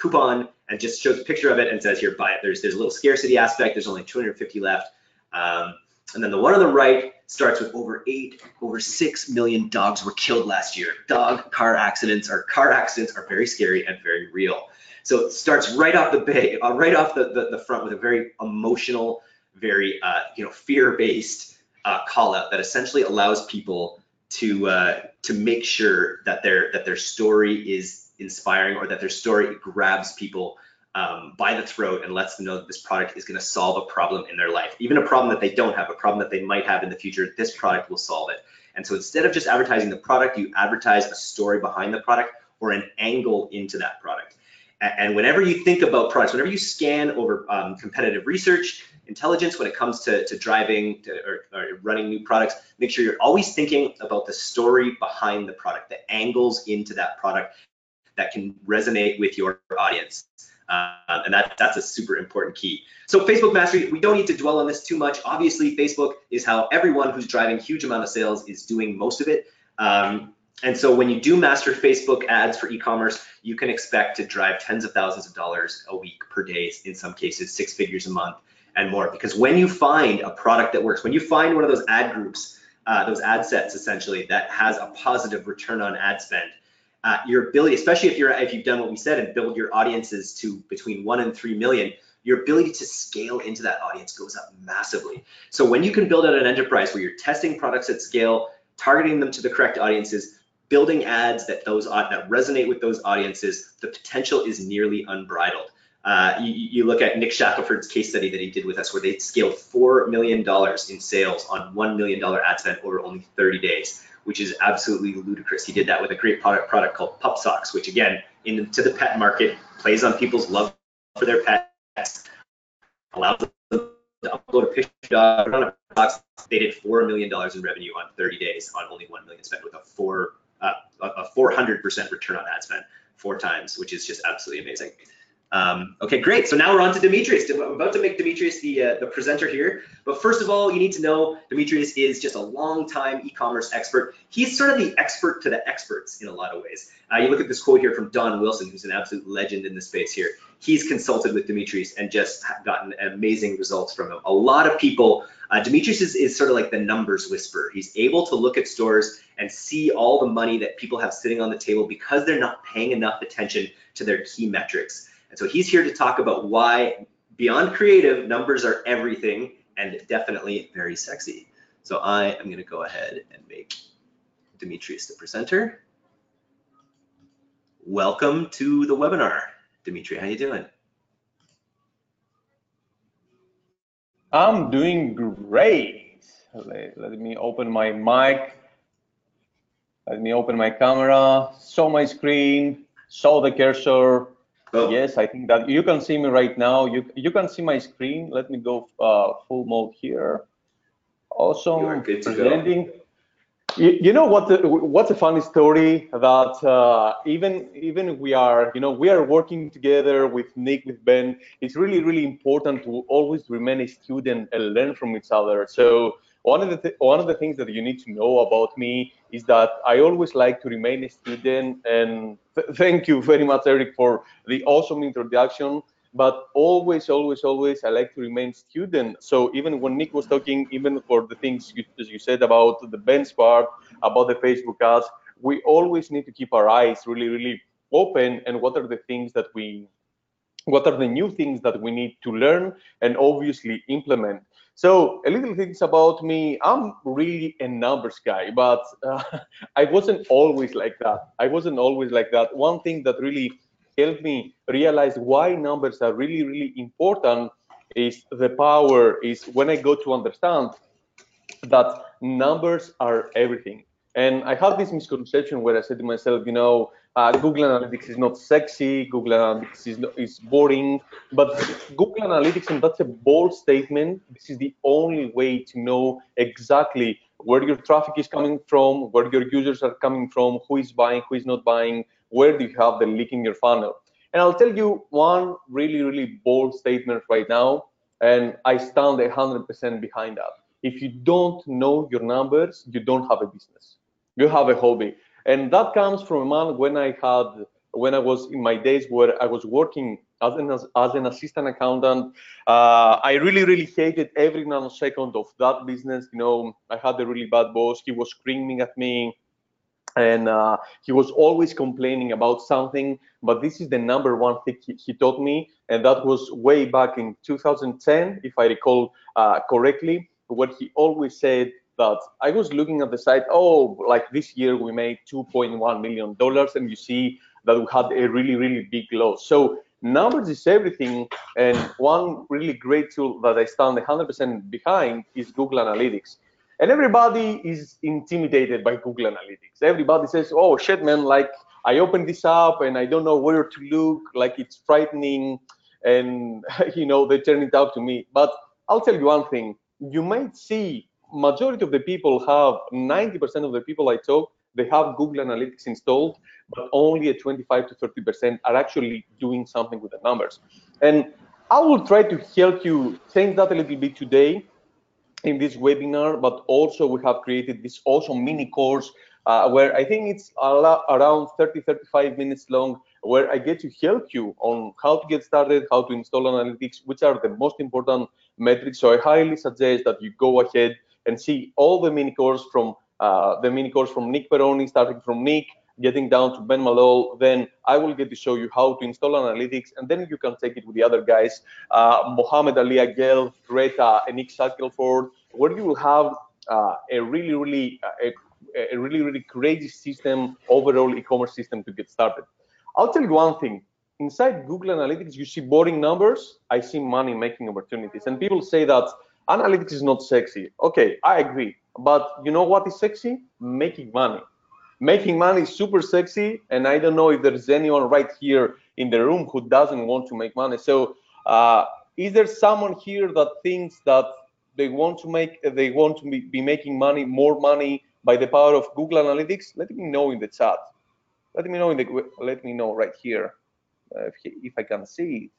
coupon, and just shows a picture of it and says, here, buy it. There's, there's a little scarcity aspect. There's only two hundred fifty left. Um, and then the one on the right starts with over eight, over six million dogs were killed last year. Dog car accidents or car accidents are very scary and very real. So it starts right off the bay, uh, right off the, the, the front with a very emotional, very uh, you know, fear-based uh, call out that essentially allows people to uh, to make sure that their that their story is inspiring, or that their story grabs people um, by the throat and lets them know that this product is going to solve a problem in their life, even a problem that they don't have, a problem that they might have in the future. This product will solve it. And so instead of just advertising the product, you advertise a story behind the product or an angle into that product. And whenever you think about products, whenever you scan over um, competitive research, intelligence, when it comes to, to driving to, or, or running new products, make sure you're always thinking about the story behind the product, the angles into that product that can resonate with your audience. Uh, and that, that's a super important key. So Facebook Mastery, we don't need to dwell on this too much. Obviously, Facebook is how everyone who's driving huge amount of sales is doing most of it. Um, And so when you do master Facebook ads for e-commerce, you can expect to drive tens of thousands of dollars a week per day, in some cases six figures a month and more. Because when you find a product that works, when you find one of those ad groups, uh, those ad sets essentially, that has a positive return on ad spend, uh, your ability, especially if, you're, if you've done what we said and build your audiences to between one and three million, your ability to scale into that audience goes up massively. So when you can build out an enterprise where you're testing products at scale, targeting them to the correct audiences, building ads that those that resonate with those audiences, the potential is nearly unbridled. Uh, you, you look at Nick Shackelford's case study that he did with us, where they scaled four million dollars in sales on one million dollar ad spend over only thirty days, which is absolutely ludicrous. He did that with a great product product called Pup Socks, which again, into the pet market, plays on people's love for their pets, allows them to upload a picture of a box. They did four million dollars in revenue on thirty days on only one million spent, with a four. Uh, a four hundred percent return on ad spend, four times, which is just absolutely amazing. Um, okay, great. So now we're on to Dimitris. I'm about to make Dimitris the, uh, the presenter here. But first of all, you need to know Dimitris is just a long-time e-commerce expert. He's sort of the expert to the experts in a lot of ways. Uh, you look at this quote here from Don Wilson, who's an absolute legend in the space here. He's consulted with Dimitris and just gotten amazing results from him. A lot of people, uh, Dimitris is, is sort of like the numbers whisperer. He's able to look at stores and see all the money that people have sitting on the table because they're not paying enough attention to their key metrics. And so he's here to talk about why beyond creative, numbers are everything and definitely very sexy. So I am going to go ahead and make Dimitris the presenter. Welcome to the webinar. Dimitri, how you doing? I'm doing great. Let, let me open my mic. Let me open my camera, saw my screen, saw the cursor. Oh. Yes, I think that you can see me right now. You you can see my screen. Let me go uh, full mode here. Awesome. You are good to go. You, you know what? The, what's a funny story that uh, even even we are you know we are working together with Nick, with Ben. It's really really important to always remain a student and learn from each other. So. One of the th one of the things that you need to know about me is that I always like to remain a student, and th thank you very much, Eric, for the awesome introduction. But always, always, always, I like to remain student. So even when Nick was talking, even for the things you, as you said about the bench part, about the Facebook ads, we always need to keep our eyes really, really open. And what are the things that we, what are the new things that we need to learn and obviously implement. So a little things about me. I'm really a numbers guy, but uh, I wasn't always like that. I wasn't always like that. One thing that really helped me realize why numbers are really, really important is the power is when I go to understand that numbers are everything. And I had this misconception where I said to myself, you know, uh, Google Analytics is not sexy, Google Analytics is, not, is boring, but Google Analytics, and that's a bold statement, this is the only way to know exactly where your traffic is coming from, where your users are coming from, who is buying, who is not buying, where do you have the leak in your funnel. And I'll tell you one really, really bold statement right now, and I stand one hundred percent behind that. If you don't know your numbers, you don't have a business. You have a hobby, and that comes from a man when I had, when I was in my days where I was working as an as, as an assistant accountant. Uh, I really, really hated every nanosecond of that business. You know, I had a really bad boss. He was screaming at me, and uh, he was always complaining about something. But this is the number one thing he, he taught me, and that was way back in two thousand ten, if I recall uh, correctly, what he always said. That I was looking at the site, oh, like this year we made two point one million dollars, and you see that we had a really, really big loss. So numbers is everything, and one really great tool that I stand one hundred percent behind is Google Analytics. And everybody is intimidated by Google Analytics. Everybody says, oh shit, man, like I opened this up and I don't know where to look, like it's frightening, and you know, they turn it out to me. But I'll tell you one thing, you might see majority of the people have, ninety percent of the people I talk, they have Google Analytics installed, but only a twenty-five to thirty percent are actually doing something with the numbers. And I will try to help you change that a little bit today in this webinar, but also we have created this awesome mini course uh, where I think it's around thirty, thirty-five minutes long, where I get to help you on how to get started, how to install analytics, which are the most important metrics. So I highly suggest that you go ahead and see all the mini course from uh, the mini course from Nick Peroni, starting from Nick, getting down to Ben Malol. Then I will get to show you how to install analytics, and then you can take it with the other guys, uh, Mohamed Ali Aguel, Greta, and Nick Shackelford, where you will have uh, a really, really, uh, a, a really, really crazy system, overall e-commerce system to get started. I'll tell you one thing. Inside Google Analytics, you see boring numbers. I see money-making opportunities, and people say that analytics is not sexy. Okay, I agree. But you know what is sexy? Making money. Making money is super sexy, and I don't know if there's anyone right here in the room who doesn't want to make money. So uh, is there someone here that thinks that they want to make, they want to be making money, more money by the power of Google Analytics? Let me know in the chat. Let me know in the, let me know right here uh, if, if I can see it.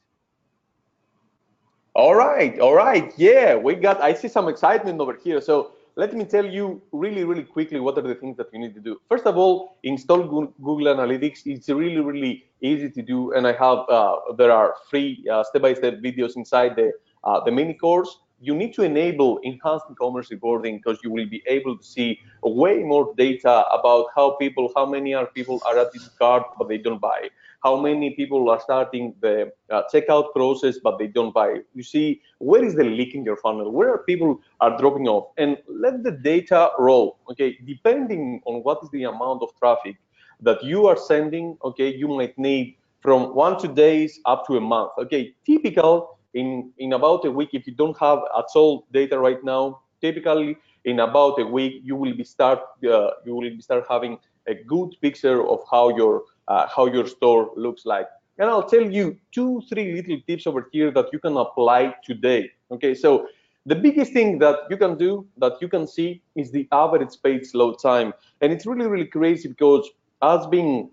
All right, all right, yeah, we got, I see some excitement over here. So let me tell you really, really quickly what are the things that you need to do. First of all, install Google Analytics. It's really, really easy to do. And I have, uh, there are free uh, step-by-step videos inside the, uh, the mini course. You need to enable enhanced e-commerce reporting, because you will be able to see way more data about how people, how many are people are at this cart, but they don't buy. how many people are starting the uh, checkout process, but they don't buy. You see, where is the leak in your funnel? Where are people are dropping off? And let the data roll, okay? Depending on what is the amount of traffic that you are sending, okay, you might need from one to days up to a month, okay? Typical, in, in about a week, if you don't have at all data right now, typically in about a week, you will be start uh, you will be start having a good picture of how your uh, how your store looks like. And I'll tell you two, three little tips over here that you can apply today. Okay, so the biggest thing that you can do, that you can see, is the average page load time. And it's really, really crazy because as being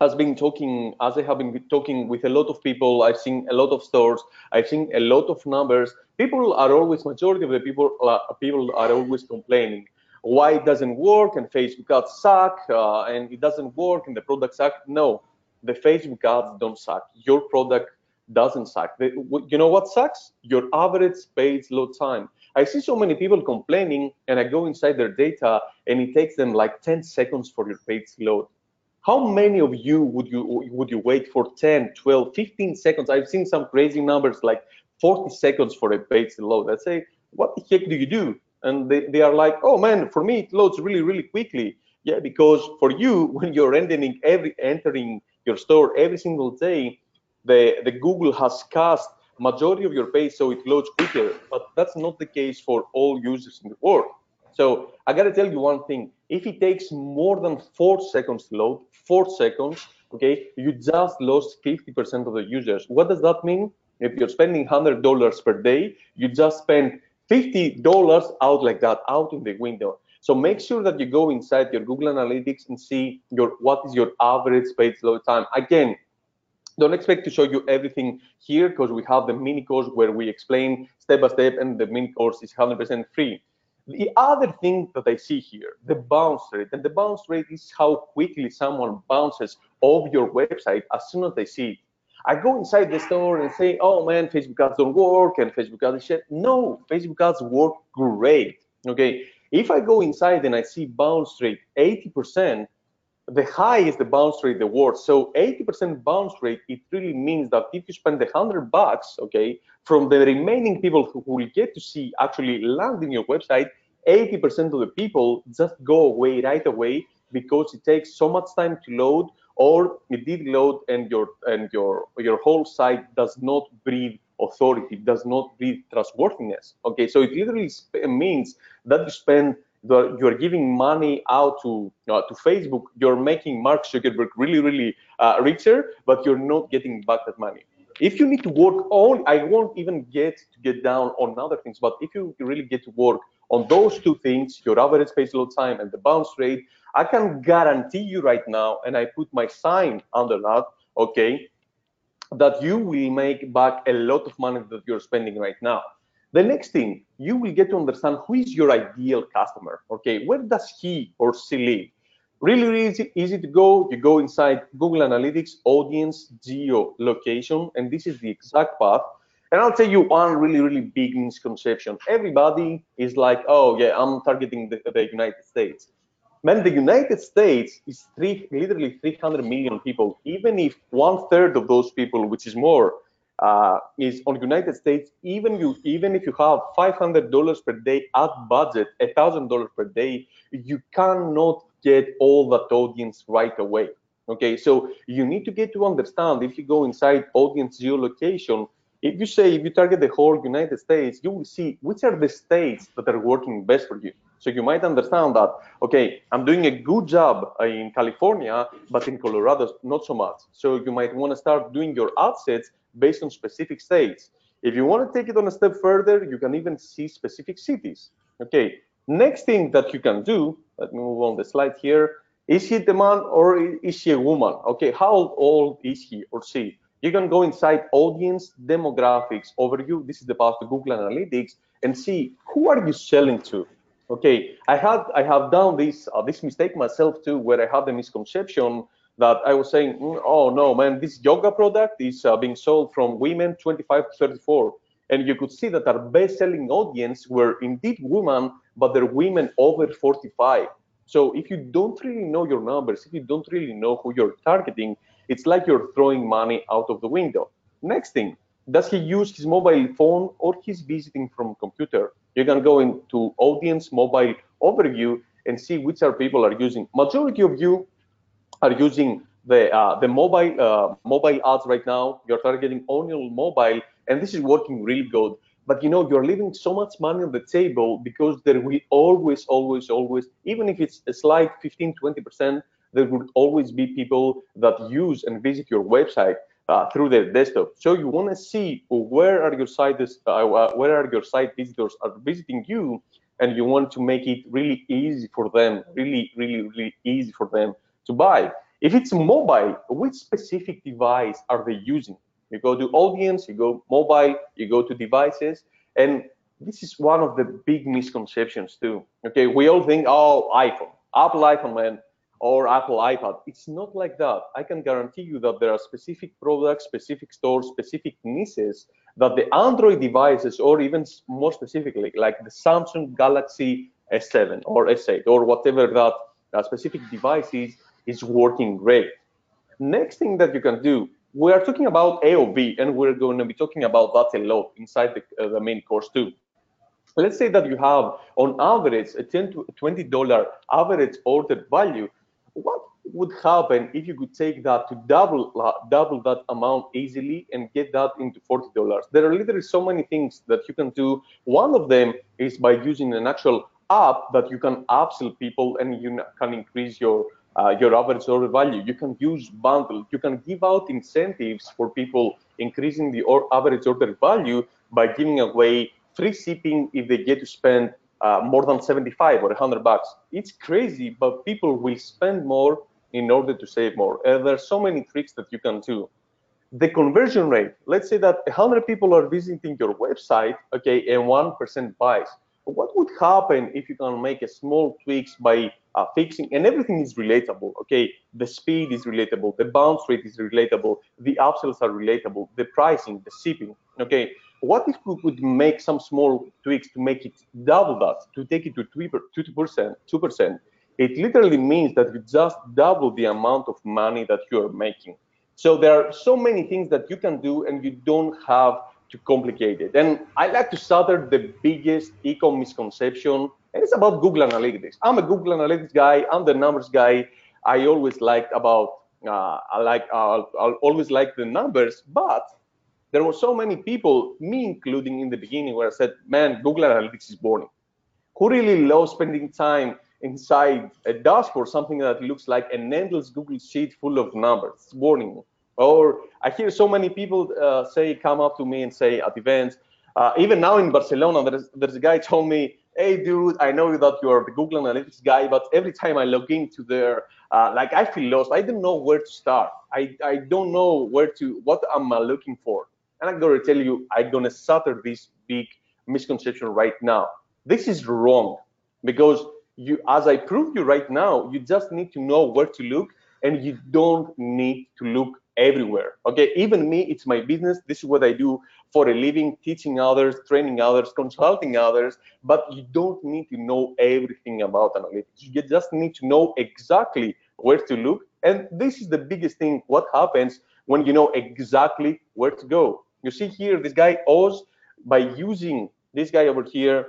has been talking, as I have been talking with a lot of people, I've seen a lot of stores, I've seen a lot of numbers. People are always, majority of the people, uh, people are always complaining why it doesn't work and Facebook ads suck uh, and it doesn't work and the products suck. No, the Facebook ads don't suck. Your product doesn't suck. They, you know what sucks? Your average page load time. I see so many people complaining and I go inside their data and it takes them like ten seconds for your page load. How many of you would you would you wait for ten, twelve, fifteen seconds? I've seen some crazy numbers like forty seconds for a page load. I say, what the heck do you do? And they, they are like, oh man, for me it loads really, really quickly. Yeah, because for you, when you're entering every entering your store every single day, the, the Google has cached majority of your page, so it loads quicker. But that's not the case for all users in the world. So I gotta tell you one thing, if it takes more than four seconds to load, four seconds, okay, you just lost fifty percent of the users. What does that mean? If you're spending one hundred dollars per day, you just spend fifty dollars out like that, out in the window. So make sure that you go inside your Google Analytics and see your what is your average page load time. Again, don't expect to show you everything here because we have the mini course where we explain step by step, and the mini course is one hundred percent free. The other thing that I see here, the bounce rate, and the bounce rate is how quickly someone bounces off your website as soon as they see it. I go inside the store and say, oh man, Facebook ads don't work and Facebook ads is shit. No, Facebook ads work great, okay? If I go inside and I see bounce rate eighty percent, the high is the bounce rate, the worst. So eighty percent bounce rate, it really means that if you spend the one hundred bucks, okay, from the remaining people who will get to see actually land in your website, eighty percent of the people just go away right away because it takes so much time to load, or it did load and your and your your whole site does not breathe authority, does not breathe trustworthiness. Okay, so it literally means that you spend The, you're giving money out to uh, to Facebook, you're making Mark Zuckerberg really, really uh, richer, but you're not getting back that money. If you need to work on, I won't even get to get down on other things, but if you really get to work on those two things, your average page load time and the bounce rate, I can guarantee you right now, and I put my sign under that, okay, that you will make back a lot of money that you're spending right now. The next thing, you will get to understand who is your ideal customer, okay? Where does he or she live? Really, really easy, easy to go. You go inside Google Analytics, audience, geo, location, and this is the exact path. And I'll tell you one really, really big misconception. Everybody is like, oh yeah, I'm targeting the, the United States. Man, the United States is three, literally three hundred million people. Even if one third of those people, which is more, Uh, is on United States, even you, even if you have five hundred dollars per day ad budget, one thousand dollars per day, you cannot get all that audience right away, okay? So you need to get to understand, if you go inside audience geolocation, if you say, if you target the whole United States, you will see which are the states that are working best for you. So you might understand that, okay, I'm doing a good job in California, but in Colorado, not so much. So you might wanna start doing your ad sets based on specific states. If you want to take it on a step further, you can even see specific cities. Okay, next thing that you can do, let me move on the slide here. Is he the man or is she a woman? Okay, how old is he or she? You can go inside audience demographics overview. This is the path to Google Analytics and see who are you selling to. Okay, I had I have done this uh, this mistake myself too, where I had the misconception that I was saying, oh no, man, this yoga product is uh, being sold from women twenty-five to thirty-four. And you could see that our best-selling audience were indeed women, but they're women over forty-five. So if you don't really know your numbers, if you don't really know who you're targeting, It's like you're throwing money out of the window. Next thing, does he use his mobile phone or he's visiting from computer? You can go into audience mobile overview and see which are people are using. Majority of you are using the uh, the mobile uh, mobile ads right now. You're targeting on your mobile, and this is working really good. But you know, you're leaving so much money on the table because there will always, always, always, even if it's a slight fifteen, twenty percent, there will always be people that use and visit your website uh, through their desktop. So you want to see where are your site uh, where are your site visitors are visiting you, and you want to make it really easy for them, really, really, really easy for them to buy. If it's mobile, which specific device are they using? You go to audience, you go mobile, you go to devices, and this is one of the big misconceptions too. Okay, we all think, oh, iPhone, Apple iPhone, man, or Apple iPad. It's not like that. I can guarantee you that there are specific products, specific stores, specific niches that the Android devices, or even more specifically, like the Samsung Galaxy S seven or S eight or whatever that uh, specific device is, is working great. Next thing that you can do, we are talking about A O V, and we're going to be talking about that a lot inside the, uh, the main course too. Let's say that you have, on average, a ten to twenty dollar average order value. What would happen if you could take that to double uh, double that amount easily and get that into forty dollars? There are literally so many things that you can do. One of them is by using an actual app that you can upsell people, and you can increase your Uh, your average order value. You can use bundle. You can give out incentives for people increasing the or average order value by giving away free shipping if they get to spend uh, more than seventy-five or a hundred bucks. It's crazy, but people will spend more in order to save more. And there are so many tricks that you can do. The conversion rate. Let's say that one hundred people are visiting your website, okay, and one percent buys. What would happen if you can make a small tweaks by uh, fixing, and everything is relatable, okay? The speed is relatable, the bounce rate is relatable, the upsells are relatable, the pricing, the shipping, okay? What if we could make some small tweaks to make it double that, to take it to two percent? It literally means that you just double the amount of money that you are making. So there are so many things that you can do, and you don't have too complicated. And I like to shatter the biggest ecom misconception, and it's about Google Analytics. I'm a Google Analytics guy. I'm the numbers guy. I always liked about uh, I like I'll, I'll always like the numbers, but there were so many people, me including in the beginning, where I said, "Man, Google Analytics is boring. Who really loves spending time inside a dashboard, something that looks like an endless Google sheet full of numbers? It's boring." Or I hear so many people uh, say, come up to me and say at events, uh, even now in Barcelona, there's, there's a guy told me, hey, dude, I know that you're the Google Analytics guy, but every time I log into there, uh, like I feel lost. I don't know where to start. I, I don't know where to, what am I looking for? And I'm going to tell you, I'm going to shatter this big misconception right now. This is wrong, because you, as I prove you right now, you just need to know where to look, and you don't need to look everywhere. Okay, even me, it's my business. This is what I do for a living, teaching others, training others, consulting others, but you don't need to know everything about analytics. You just need to know exactly where to look. And this is the biggest thing, what happens when you know exactly where to go. You see here, this guy Oz, by using this guy over here,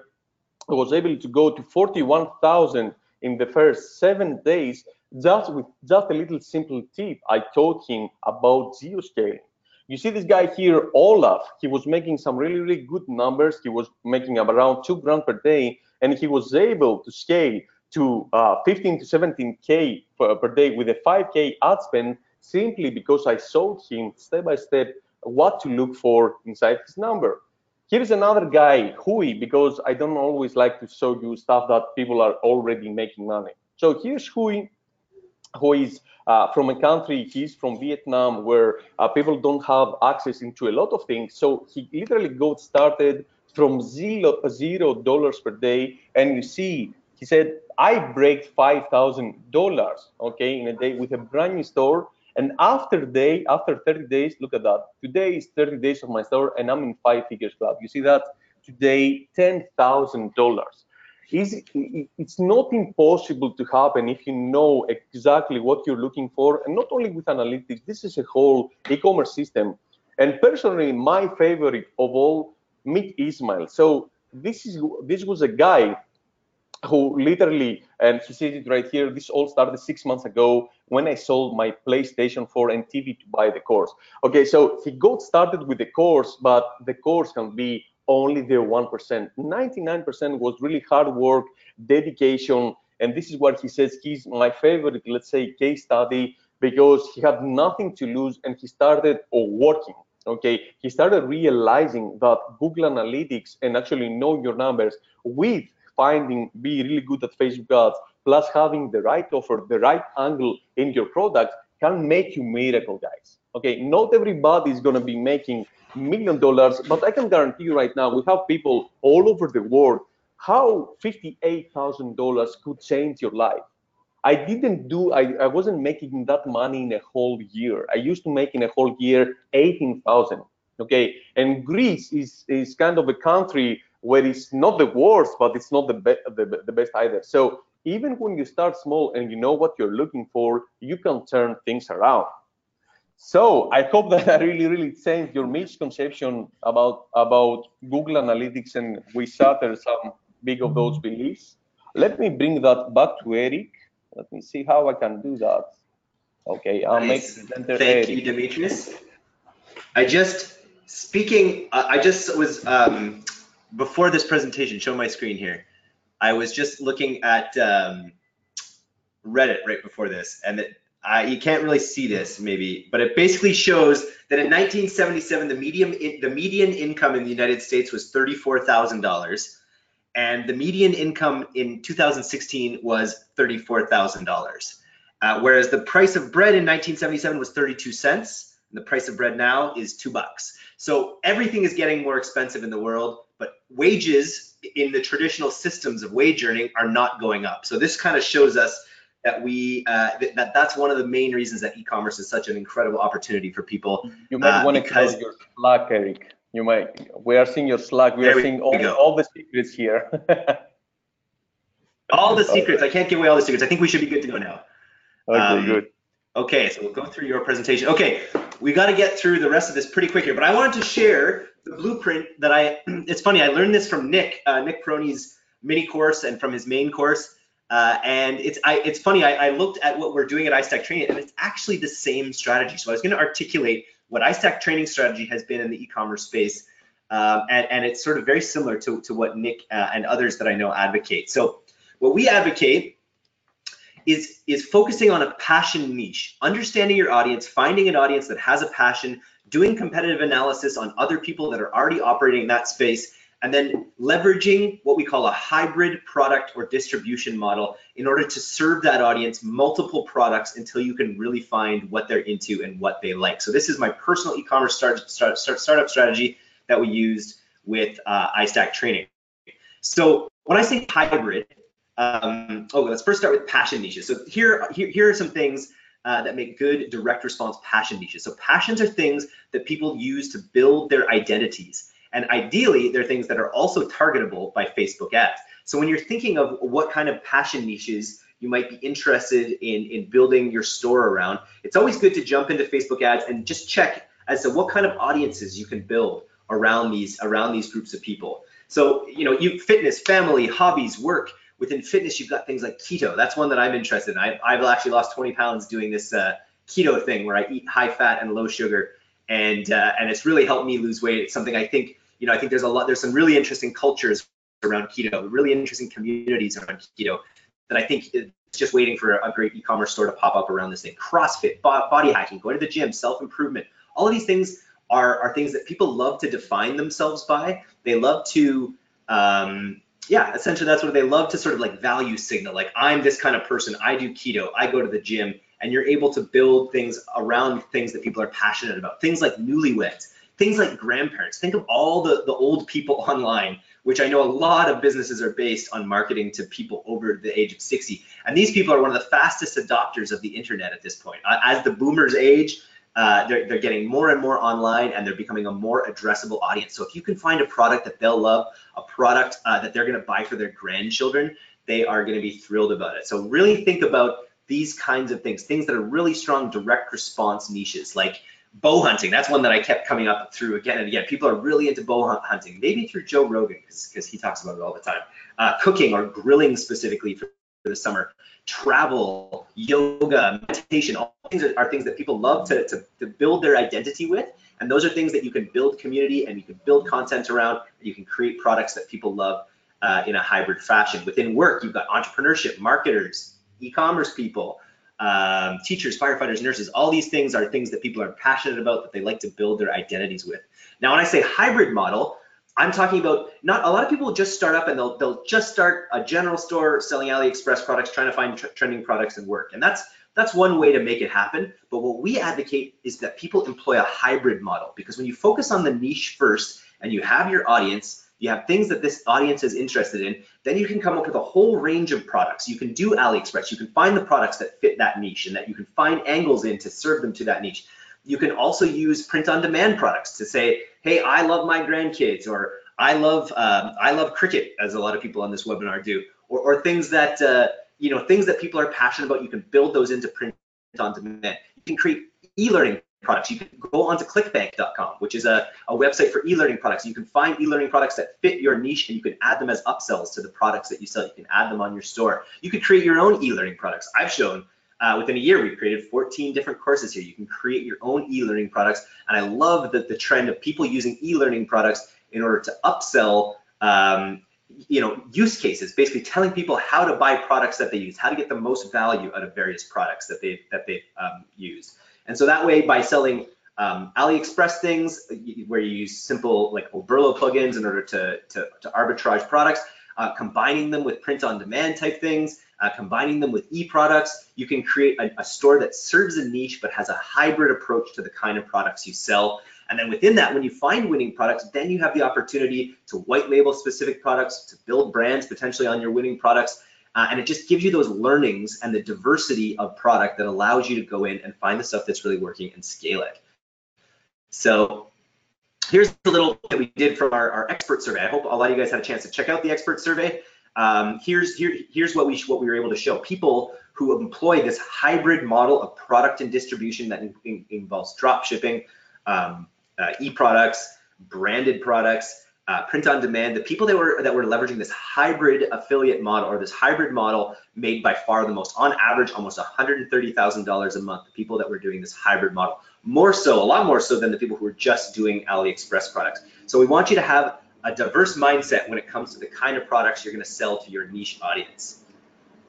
was able to go to forty-one thousand in the first seven days just with just a little simple tip I taught him about geoscaling. You see this guy here, Olaf, he was making some really, really good numbers. He was making up around two grand per day, and he was able to scale to uh, fifteen to seventeen K per, per day with a five K ad spend, simply because I showed him step by step what to look for inside his number. Here's another guy, Hui, because I don't always like to show you stuff that people are already making money. So here's Hui, who is uh, from a country, he's from Vietnam, where uh, people don't have access into a lot of things. So he literally got started from zero, zero dollars per day. And you see, he said, I break five thousand dollars, okay, in a day with a brand new store. And after day, after thirty days, look at that. Today is thirty days of my store, and I'm in five figures club. You see that today, ten thousand dollars. Is, it's not impossible to happen if you know exactly what you're looking for, and not only with analytics, this is a whole e-commerce system. And personally, my favorite of all, Meet Ismail. So this is this was a guy who literally, and he says it right here, this all started six months ago when I sold my PlayStation four and T V to buy the course. Okay, so he got started with the course, but the course can be only the one percent. ninety-nine percent was really hard work, dedication, and this is what he says. He's my favorite, let's say, case study, because he had nothing to lose and he started working. Okay, he started realizing that Google Analytics and actually know your numbers with finding, be really good at Facebook ads, plus having the right offer, the right angle in your product can make you miracle, guys. Okay, not everybody is going to be making million dollars, but I can guarantee you right now, we have people all over the world, how fifty-eight thousand dollars could change your life. I didn't do, I, I wasn't making that money in a whole year. I used to make in a whole year eighteen thousand, okay? And Greece is, is kind of a country where it's not the worst, but it's not the, be the, the best either. So even when you start small and you know what you're looking for, you can turn things around. So I hope that I really, really changed your misconception about, about Google Analytics, and we shatter some big of those beliefs. Let me bring that back to Eric. Let me see how I can do that. Okay, I'll nice. make presenter Thank Eric. you, Dimitris. I just, speaking, I just was, um, before this presentation, show my screen here. I was just looking at um, Reddit right before this, and it, uh, you can't really see this maybe, but it basically shows that in nineteen seventy-seven, the, medium, the median income in the United States was thirty-four thousand dollars. And the median income in two thousand sixteen was thirty-four thousand dollars, uh, whereas the price of bread in nineteen seventy-seven was thirty-two cents, and the price of bread now is two bucks. So everything is getting more expensive in the world, but wages in the traditional systems of wage earning are not going up. So this kind of shows us that we uh, th that that's one of the main reasons that e-commerce is such an incredible opportunity for people. You might uh, want to close your Slack, Eric. You might. We are seeing your Slack. We there are seeing all, all the secrets here. all the secrets. I can't give away all the secrets. I think we should be good to go now. Okay, um, good. Okay, so we'll go through your presentation. Okay, we got to get through the rest of this pretty quick here, but I wanted to share the blueprint that I, it's funny, I learned this from Nick, uh, Nick Peroni's mini course and from his main course. Uh, and it's I, it's funny, I, I looked at what we're doing at iStack Training, and it's actually the same strategy. So I was going to articulate what iStack Training strategy has been in the e-commerce space, um, and, and it's sort of very similar to, to what Nick uh, and others that I know advocate. So what we advocate is, is focusing on a passion niche, understanding your audience, finding an audience that has a passion, doing competitive analysis on other people that are already operating in that space, and then leveraging what we call a hybrid product or distribution model in order to serve that audience multiple products until you can really find what they're into and what they like. So this is my personal e-commerce start, start, start, startup strategy that we used with uh, iStack Training. So when I say hybrid, um, oh, let's first start with passion niches. So here, here, here are some things Uh, that make good direct response passion niches. So passions are things that people use to build their identities. And ideally, they're things that are also targetable by Facebook ads. So when you're thinking of what kind of passion niches you might be interested in, in building your store around, it's always good to jump into Facebook ads and just check as to what kind of audiences you can build around these, around these groups of people. So, you know, you fitness, family, hobbies, work. Within fitness, you've got things like keto. That's one that I'm interested in. I've, I've actually lost twenty pounds doing this uh, keto thing where I eat high fat and low sugar, and uh, and it's really helped me lose weight. It's something I think, you know, I think there's a lot, there's some really interesting cultures around keto, really interesting communities around keto that I think it's just waiting for a great e-commerce store to pop up around this thing. CrossFit, body hacking, going to the gym, self-improvement, all of these things are, are things that people love to define themselves by. They love to, um, yeah, essentially that's what they love to sort of like value signal, like I'm this kind of person, I do keto, I go to the gym, and you're able to build things around things that people are passionate about, things like newlyweds, things like grandparents. Think of all the, the old people online, which I know a lot of businesses are based on marketing to people over the age of sixty. And these people are one of the fastest adopters of the internet at this point. As the boomers age, Uh, they're, they're getting more and more online, and they're becoming a more addressable audience. So if you can find a product that they'll love, a product uh, that they're going to buy for their grandchildren, they are going to be thrilled about it. So really think about these kinds of things, things that are really strong direct response niches, like bow hunting. That's one that I kept coming up through again and again. People are really into bow hunting, maybe through Joe Rogan, because he talks about it all the time. Uh, cooking or grilling specifically for the summer, travel, yoga, meditation, all things are, are things that people love to, to, to build their identity with. And those are things that you can build community and you can build content around, and you can create products that people love uh, in a hybrid fashion. Within work, you've got entrepreneurship, marketers, e-commerce people, um, teachers, firefighters, nurses. All these things are things that people are passionate about, that they like to build their identities with. Now, when I say hybrid model, I'm talking about not a lot of people just start up and they'll they'll just start a general store selling AliExpress products, trying to find tr trending products and work. And that's that's one way to make it happen. But what we advocate is that people employ a hybrid model, because when you focus on the niche first and you have your audience, you have things that this audience is interested in, then you can come up with a whole range of products. You can do AliExpress. You can find the products that fit that niche and that you can find angles in to serve them to that niche. You can also use print-on-demand products to say, hey, I love my grandkids, or I love um, I love cricket, as a lot of people on this webinar do, or, or things that uh, you know things that people are passionate about. You can build those into print-on-demand. You can create e-learning products. You can go onto clickbank dot com, which is a, a website for e-learning products. You can find e-learning products that fit your niche, and you can add them as upsells to the products that you sell. You can add them on your store. You could create your own e-learning products. I've shown. Uh, within a year, we've created fourteen different courses here. You can create your own e-learning products. And I love that the trend of people using e-learning products in order to upsell, um, you know, use cases, basically telling people how to buy products that they use, how to get the most value out of various products that they've, that they've um, used. And so that way, by selling um, AliExpress things, where you use simple like Oberlo plugins in order to, to, to arbitrage products, uh, combining them with print-on-demand type things, Uh, combining them with e-products, you can create a, a store that serves a niche but has a hybrid approach to the kind of products you sell. And then within that, when you find winning products, then you have the opportunity to white label specific products, to build brands potentially on your winning products. Uh, and it just gives you those learnings and the diversity of product that allows you to go in and find the stuff that's really working and scale it. So here's the little that we did from our, our expert survey. I hope a lot of you guys had a chance to check out the expert survey. Um, here's here, here's what we what we were able to show. People who employ this hybrid model of product and distribution that in, in, involves drop shipping, um, uh, e-products, branded products, uh, print-on-demand. The people that were that were leveraging this hybrid affiliate model or this hybrid model made by far the most. On average, almost one hundred thirty thousand dollars a month. The people that were doing this hybrid model, more so, a lot more so than the people who were just doing AliExpress products. So we want you to have a diverse mindset when it comes to the kind of products you're going to sell to your niche audience.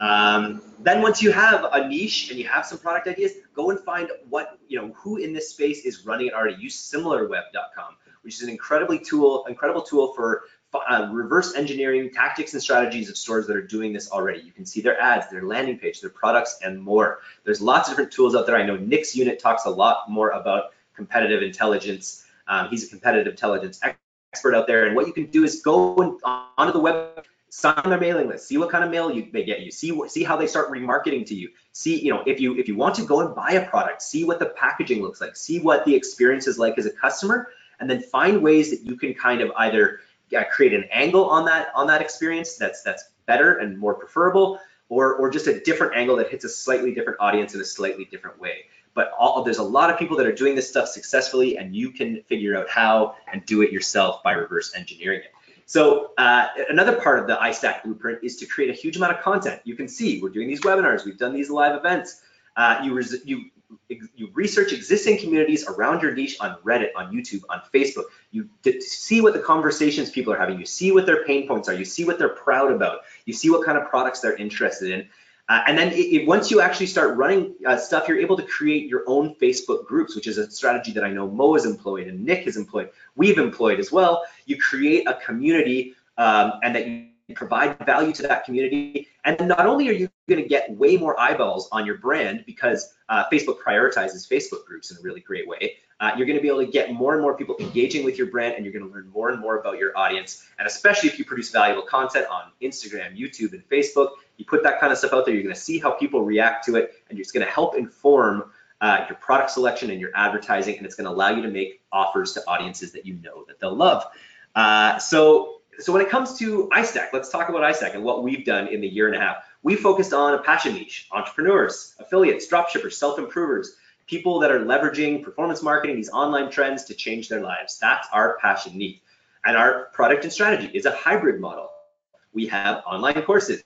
Um, then once you have a niche and you have some product ideas, go and find what, you know, who in this space is running it already. Use similar web dot com, which is an incredibly tool, incredible tool for uh, reverse engineering tactics and strategies of stores that are doing this already. You can see their ads, their landing page, their products, and more. There's lots of different tools out there. I know Nick's unit talks a lot more about competitive intelligence. Um, he's a competitive intelligence expert. expert out there, and what you can do is go and onto the web, sign on their mailing list, see what kind of mail you, they get you, see see how they start remarketing to you, see, you know, if you if you want to go and buy a product, see what the packaging looks like, see what the experience is like as a customer, and then find ways that you can kind of either create an angle on that on that experience that's that's better and more preferable, or or just a different angle that hits a slightly different audience in a slightly different way. But all, there's a lot of people that are doing this stuff successfully, and you can figure out how and do it yourself by reverse engineering it. So uh, another part of the iStack blueprint is to create a huge amount of content. You can see we're doing these webinars, we've done these live events. Uh, you, you, you research existing communities around your niche on Reddit, on YouTube, on Facebook. You see what the conversations people are having. You see what their pain points are. You see what they're proud about. You see what kind of products they're interested in. Uh, and then it, it, once you actually start running uh, stuff, you're able to create your own Facebook groups, which is a strategy that I know Mo has employed and Nick has employed. We've employed as well. You create a community um, and that you provide value to that community. And not only are you going to get way more eyeballs on your brand because uh, Facebook prioritizes Facebook groups in a really great way, uh, you're going to be able to get more and more people engaging with your brand, and you're going to learn more and more about your audience. And especially if you produce valuable content on Instagram, YouTube, and Facebook, you put that kind of stuff out there, you're going to see how people react to it, and it's going to help inform uh, your product selection and your advertising, and it's going to allow you to make offers to audiences that you know that they'll love. Uh, so, so when it comes to iStack, let's talk about iStack and what we've done in the year and a half. We focused on a passion niche: entrepreneurs, affiliates, dropshippers, self-improvers, people that are leveraging performance marketing, these online trends to change their lives. That's our passion niche. And our product and strategy is a hybrid model. We have online courses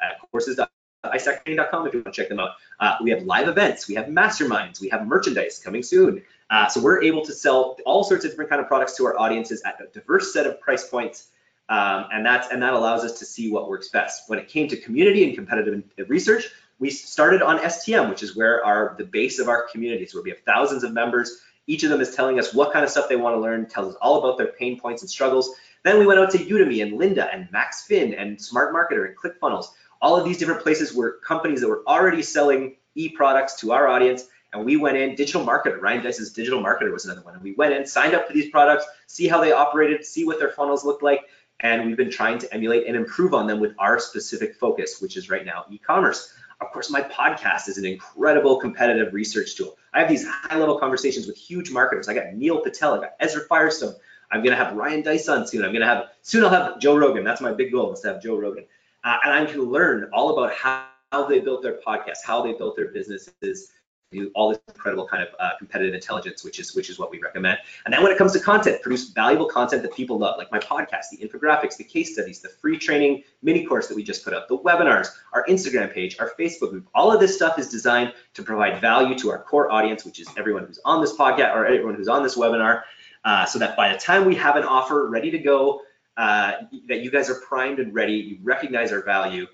at courses dot i stack training dot com if you want to check them out. Uh, we have live events, we have masterminds, we have merchandise coming soon. Uh, so we're able to sell all sorts of different kind of products to our audiences at a diverse set of price points. Um, and, that's, and that allows us to see what works best. When it came to community and competitive research, we started on S T M, which is where our, the base of our community is, where we have thousands of members. Each of them is telling us what kind of stuff they want to learn, tells us all about their pain points and struggles. Then we went out to Udemy and Lynda and Max Finn and Smart Marketer and ClickFunnels. All of these different places were companies that were already selling e-products to our audience. And we went in, Digital Marketer, Ryan Dice's Digital Marketer was another one. And we went in, signed up for these products, see how they operated, see what their funnels looked like. And we've been trying to emulate and improve on them with our specific focus, which is right now e-commerce. Of course, my podcast is an incredible competitive research tool. I have these high-level conversations with huge marketers. I got Neil Patel, I got Ezra Firestone. I'm gonna have Ryan Dice on soon. I'm gonna have, soon I'll have Joe Rogan. That's my big goal, is to have Joe Rogan. Uh, and I can learn all about how, how they built their podcast, how they built their businesses, do all this incredible kind of uh, competitive intelligence, which is which is what we recommend. And then when it comes to content, produce valuable content that people love, like my podcast, the infographics, the case studies, the free training mini course that we just put up, the webinars, our Instagram page, our Facebook group. All of this stuff is designed to provide value to our core audience, which is everyone who's on this podcast or everyone who's on this webinar, uh, so that by the time we have an offer ready to go, uh, that you guys are primed and ready, you recognize our value,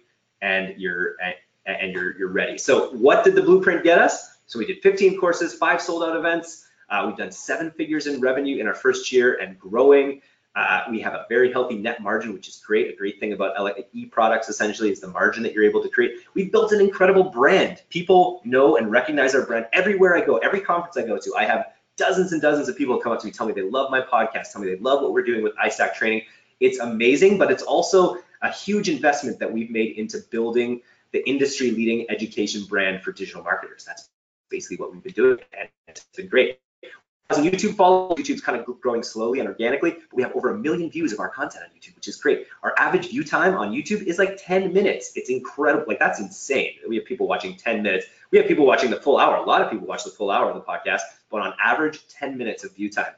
and you're and you're you're ready. So what did the blueprint get us? So we did fifteen courses, five sold out events. Uh, we've done seven figures in revenue in our first year and growing. Uh, we have a very healthy net margin, which is great. A great thing about e-products essentially is the margin that you're able to create. We've built an incredible brand. People know and recognize our brand everywhere I go, every conference I go to. I have dozens and dozens of people come up to me, tell me they love my podcast, tell me they love what we're doing with iStack Training. It's amazing, but it's also a huge investment that we've made into building the industry leading education brand for digital marketers. That's basically what we've been doing, and it's been great. As a YouTube follower, YouTube's kind of growing slowly and organically, but we have over a million views of our content on YouTube, which is great. Our average view time on YouTube is like ten minutes. It's incredible. Like, that's insane. We have people watching ten minutes. We have people watching the full hour. A lot of people watch the full hour of the podcast, but on average, ten minutes of view time.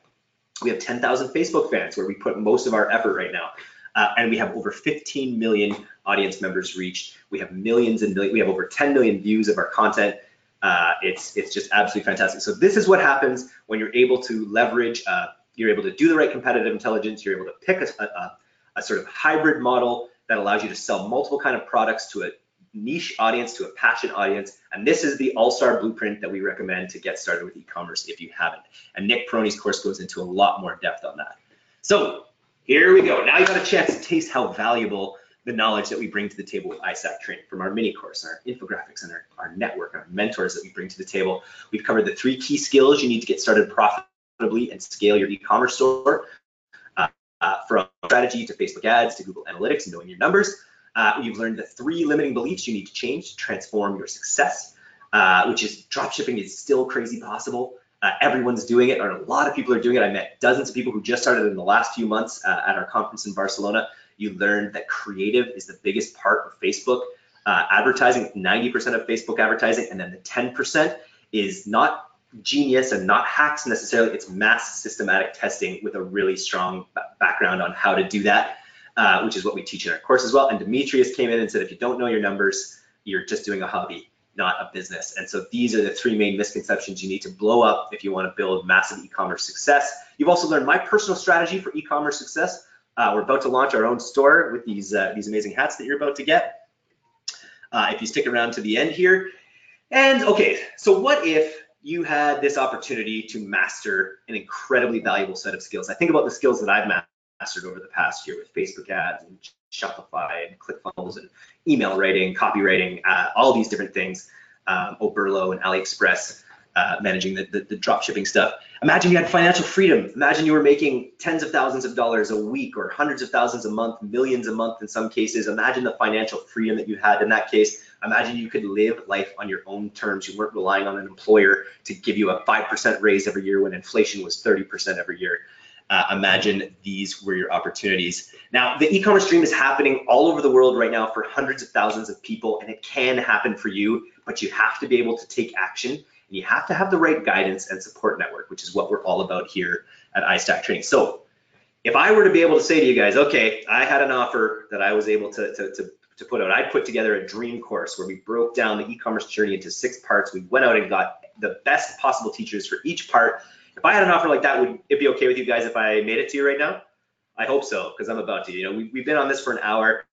We have ten thousand Facebook fans, where we put most of our effort right now. Uh, and we have over fifteen million audience members reached. We have millions and millions. We have over ten million views of our content. Uh, it's it's just absolutely fantastic. So this is what happens when you're able to leverage, uh, you're able to do the right competitive intelligence, you're able to pick a, a, a sort of hybrid model that allows you to sell multiple kind of products to a niche audience, to a passion audience. And this is the all-star blueprint that we recommend to get started with e-commerce if you haven't. And Nick Peroni's course goes into a lot more depth on that. So here we go. Now you've got a chance to taste how valuable the knowledge that we bring to the table with iStack Training, from our mini course, our infographics, and our, our network, our mentors that we bring to the table. We've covered the three key skills you need to get started profitably and scale your e-commerce store, uh, uh, from strategy to Facebook ads to Google Analytics and knowing your numbers. Uh, you've learned the three limiting beliefs you need to change to transform your success, uh, which is dropshipping is still crazy possible. Uh, everyone's doing it, or a lot of people are doing it. I met dozens of people who just started in the last few months uh, at our conference in Barcelona. You learned that creative is the biggest part of Facebook uh, advertising, ninety percent of Facebook advertising, and then the ten percent is not genius and not hacks necessarily, it's mass systematic testing with a really strong background on how to do that, uh, which is what we teach in our course as well. And Demetrius came in and said, if you don't know your numbers, you're just doing a hobby, not a business. And so these are the three main misconceptions you need to blow up if you want to build massive e-commerce success. You've also learned my personal strategy for e-commerce success. Uh, we're about to launch our own store with these uh, these amazing hats that you're about to get, uh, if you stick around to the end here. And okay, so what if you had this opportunity to master an incredibly valuable set of skills? I think about the skills that I've mastered over the past year with Facebook ads and Shopify and ClickFunnels and email writing, copywriting, uh, all these different things, um, Oberlo and AliExpress. uh, managing the, the, the drop shipping stuff. Imagine you had financial freedom. Imagine you were making tens of thousands of dollars a week or hundreds of thousands a month, millions a month in some cases. Imagine the financial freedom that you had in that case. Imagine you could live life on your own terms. You weren't relying on an employer to give you a five percent raise every year when inflation was thirty percent every year. Uh, imagine these were your opportunities. Now, the e-commerce dream is happening all over the world right now for hundreds of thousands of people, and it can happen for you, but you have to be able to take action, and you have to have the right guidance and support network, which is what we're all about here at iStack Training. So if I were to be able to say to you guys, okay, I had an offer that I was able to, to, to, to put out. I put together a dream course where we broke down the e-commerce journey into six parts. We went out and got the best possible teachers for each part. If I had an offer like that, would it be okay with you guys if I made it to you right now? I hope so, because I'm about to. You know, we, we've been on this for an hour,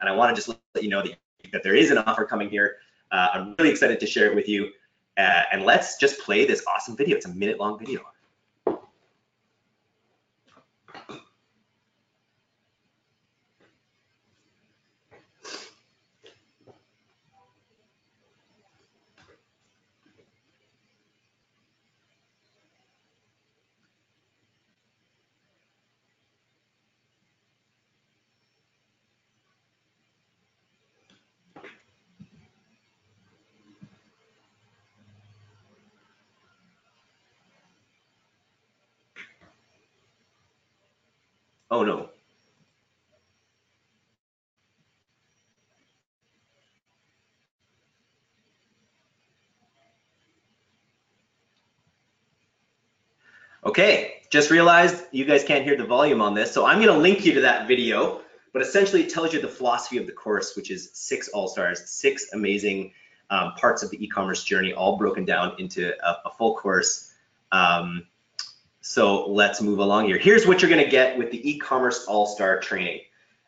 and I want to just let you know that, that there is an offer coming here. Uh, I'm really excited to share it with you, uh, and let's just play this awesome video. It's a minute-long video. Oh no. Okay, just realized you guys can't hear the volume on this, so I'm gonna link you to that video, but essentially it tells you the philosophy of the course, which is six all-stars, six amazing um, parts of the e-commerce journey, all broken down into a, a full course. Um, So let's move along here. Here's what you're gonna get with the eCommerce All-Star Training.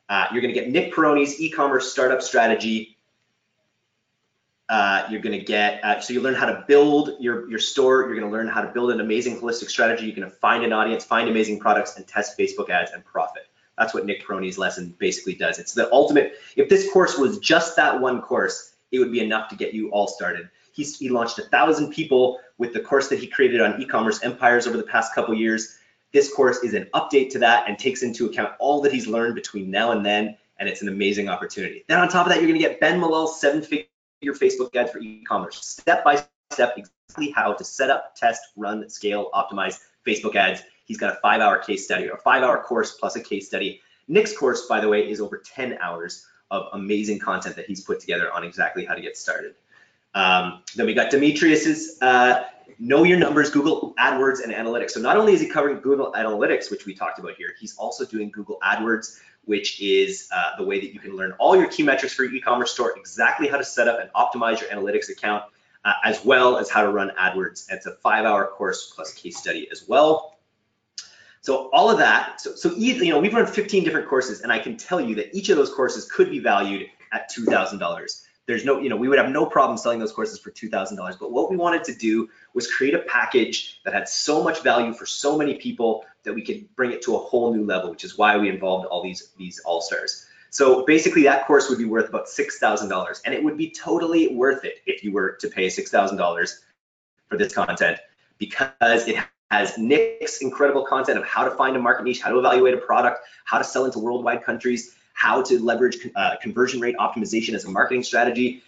Uh, you're gonna get Nick Peroni's eCommerce Startup Strategy. Uh, you're gonna get, uh, so you learn how to build your, your store. You're gonna learn how to build an amazing holistic strategy. You're gonna find an audience, find amazing products, and test Facebook ads and profit. That's what Nick Peroni's lesson basically does. It's the ultimate, if this course was just that one course, it would be enough to get you all started. He's, he launched a thousand people with the course that he created on Ecommerce Empires over the past couple years. This course is an update to that and takes into account all that he's learned between now and then, and it's an amazing opportunity. Then on top of that, you're gonna get Ben Malol's seven-figure Facebook guide for e-commerce, step-by-step exactly how to set up, test, run, scale, optimize Facebook ads. He's got a five-hour case study, or a five-hour course plus a case study. Nick's course, by the way, is over ten hours of amazing content that he's put together on exactly how to get started. Um, then we got Dimitris's uh, Know Your Numbers, Google AdWords and Analytics. So not only is he covering Google Analytics, which we talked about here, he's also doing Google AdWords, which is uh, the way that you can learn all your key metrics for your e-commerce store, exactly how to set up and optimize your analytics account, uh, as well as how to run AdWords. It's a five-hour course plus case study as well. So all of that, so, so easy, you know, we've run fifteen different courses, and I can tell you that each of those courses could be valued at two thousand dollars. There's no, you know, we would have no problem selling those courses for two thousand dollars, but what we wanted to do was create a package that had so much value for so many people that we could bring it to a whole new level, which is why we involved all these, these all-stars. So basically that course would be worth about six thousand dollars, and it would be totally worth it if you were to pay six thousand dollars for this content, because it has Nick's incredible content of how to find a market niche, how to evaluate a product, how to sell into worldwide countries, how to leverage uh, conversion rate optimization as a marketing strategy,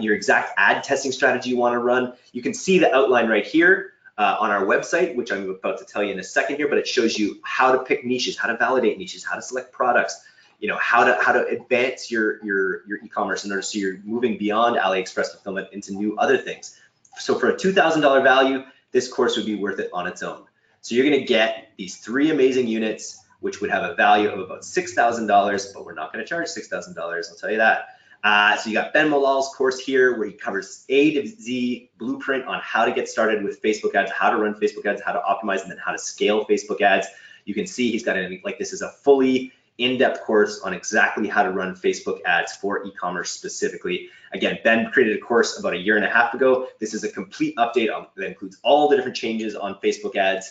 your exact ad testing strategy you wanna run. You can see the outline right here uh, on our website, which I'm about to tell you in a second here, but it shows you how to pick niches, how to validate niches, how to select products, you know, how to how to advance your, your, your e-commerce in order so you're moving beyond AliExpress fulfillment into new other things. So for a two thousand dollar value, this course would be worth it on its own. So you're gonna get these three amazing units, which would have a value of about six thousand dollars, but we're not gonna charge six thousand dollars, I'll tell you that. Uh, so you got Ben Malal's course here where he covers A to Z blueprint on how to get started with Facebook ads, how to run Facebook ads, how to optimize, and then how to scale Facebook ads. You can see he's got, an, like this is a fully in-depth course on exactly how to run Facebook ads for e-commerce specifically. Again, Ben created a course about a year and a half ago. This is a complete update on, that includes all the different changes on Facebook ads.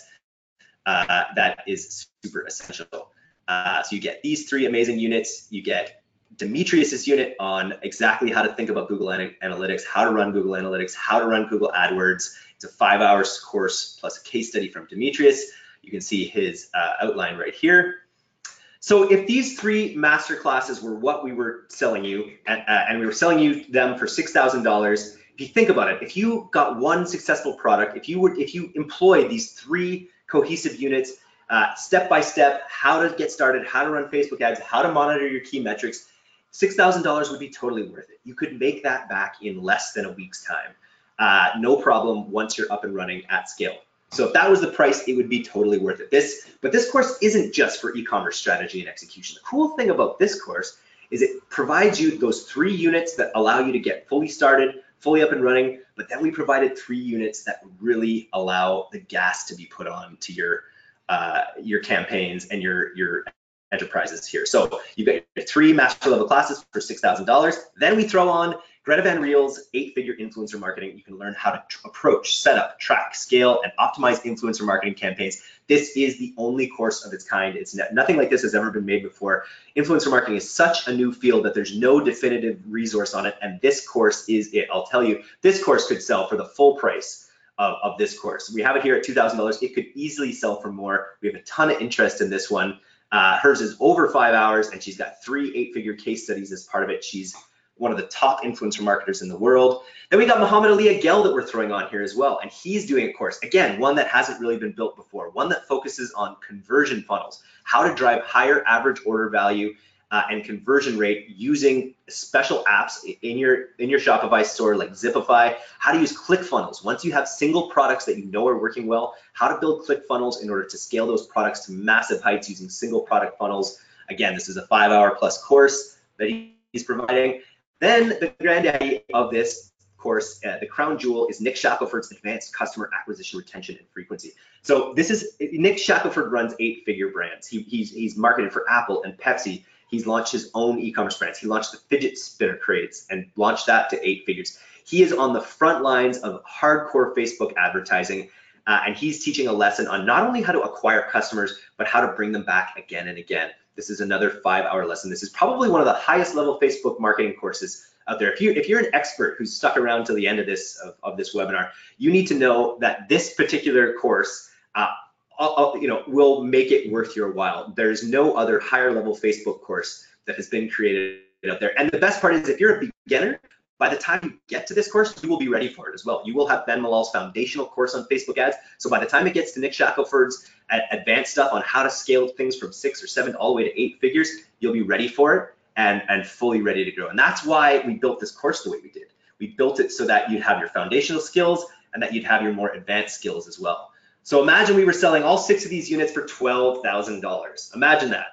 Uh, that is super essential. Uh, so you get these three amazing units. You get Demetrius's unit on exactly how to think about Google Analytics, how to run Google Analytics, how to run Google AdWords, It's a five hours course plus a case study from Dimitris. You can see his uh, outline right here. So if these three masterclasses were what we were selling you, at, uh, and we were selling you them for six thousand dollars, if you think about it, if you got one successful product, if you would, if you employed these three cohesive units, uh, step by step, how to get started, how to run Facebook ads, how to monitor your key metrics, six thousand dollars would be totally worth it. You could make that back in less than a week's time. Uh, no problem once you're up and running at scale. So if that was the price, it would be totally worth it. This, but this course isn't just for e-commerce strategy and execution. The cool thing about this course is it provides you those three units that allow you to get fully started, fully up and running, but then we provided three units that really allow the gas to be put on to your uh, your campaigns and your, your enterprises here. So you get your three master level classes for six thousand dollars. Then we throw on Greta Van Riel's eight-figure influencer marketing. You can learn how to approach, set up, track, scale, and optimize influencer marketing campaigns. This is the only course of its kind. It's nothing like this has ever been made before. Influencer marketing is such a new field that there's no definitive resource on it, and this course is it. I'll tell you, this course could sell for the full price of, of this course. We have it here at two thousand dollars. It could easily sell for more. We have a ton of interest in this one. Uh, hers is over five hours, and she's got three eight-figure case studies as part of it. She's one of the top influencer marketers in the world. Then we got Mohamed Ali Aguel that we're throwing on here as well. And he's doing a course, again, one that hasn't really been built before, one that focuses on conversion funnels, how to drive higher average order value uh, and conversion rate using special apps in your, in your Shopify store like Zipify, how to use ClickFunnels. Once you have single products that you know are working well, how to build ClickFunnels in order to scale those products to massive heights using single product funnels. Again, this is a five hour plus course that he's providing. Then the granddaddy of this course, uh, the crown jewel, is Nick Shackelford's Advanced Customer Acquisition, Retention, and Frequency. So this is, Nick Shackelford runs eight-figure brands. He, he's, he's marketed for Apple and Pepsi. He's launched his own e-commerce brands. He launched the fidget spinner crates and launched that to eight figures. He is on the front lines of hardcore Facebook advertising, uh, and he's teaching a lesson on not only how to acquire customers, but how to bring them back again and again. This is another five-hour lesson. This is probably one of the highest-level Facebook marketing courses out there. If you if you're an expert who's stuck around to the end of this of, of this webinar, you need to know that this particular course, uh, uh, you know, will make it worth your while. There is no other higher-level Facebook course that has been created out there. And the best part is, if you're a beginner, by the time you get to this course, you will be ready for it as well. You will have Ben Malol's foundational course on Facebook ads. So by the time it gets to Nick Shackelford's advanced stuff on how to scale things from six or seven all the way to eight figures, you'll be ready for it and, and fully ready to grow. And that's why we built this course the way we did. We built it so that you'd have your foundational skills and that you'd have your more advanced skills as well. So imagine we were selling all six of these units for twelve thousand dollars. Imagine that,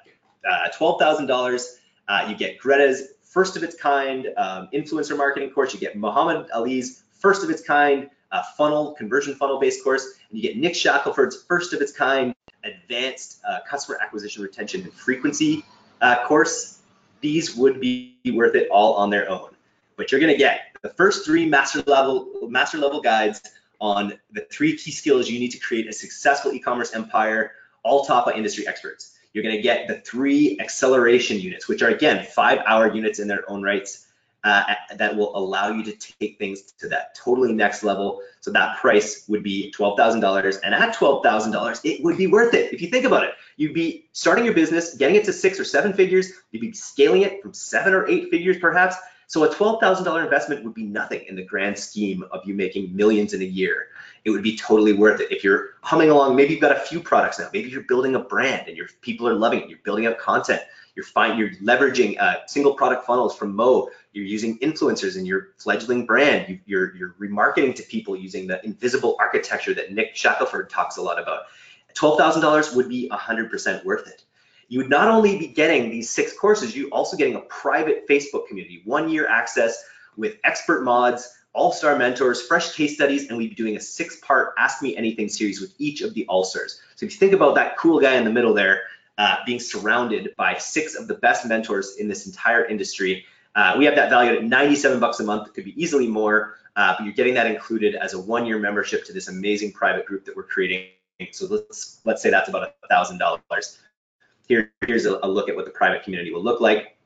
uh, twelve thousand dollars, uh, you get Greta's first of its kind um, influencer marketing course, you get Muhammad Ali's first of its kind uh, funnel, conversion funnel based course, and you get Nick Shackelford's first of its kind advanced uh, customer acquisition, retention, and frequency uh, course. These would be worth it all on their own, but you're gonna get the first three master level, master level guides on the three key skills you need to create a successful e-commerce empire, all taught by industry experts. You're going to get the three acceleration units, which are, again, five-hour units in their own rights uh, that will allow you to take things to that totally next level. So that price would be twelve thousand dollars. And at twelve thousand dollars, it would be worth it. If you think about it, you'd be starting your business, getting it to six or seven figures. You'd be scaling it from seven or eight figures, perhaps. So a twelve thousand dollar investment would be nothing in the grand scheme of you making millions in a year. It would be totally worth it if you're humming along. Maybe you've got a few products now. Maybe you're building a brand and your people are loving it. You're building up content. You're fine. You're leveraging uh, single product funnels from Mo. You're using influencers in your fledgling brand. You, you're you're remarketing to people using the invisible architecture that Nick Shackelford talks a lot about. twelve thousand dollars would be one hundred percent worth it. You would not only be getting these six courses, you're also getting a private Facebook community, one-year access with expert mods, all-star mentors, fresh case studies, and we'd be doing a six-part Ask Me Anything series with each of the all-stars. So if you think about that cool guy in the middle there, uh, being surrounded by six of the best mentors in this entire industry, uh, we have that valued at ninety-seven bucks a month. It could be easily more, uh, but you're getting that included as a one-year membership to this amazing private group that we're creating. So let's let's say that's about one thousand dollars. Here, here's a, a look at what the private community will look like.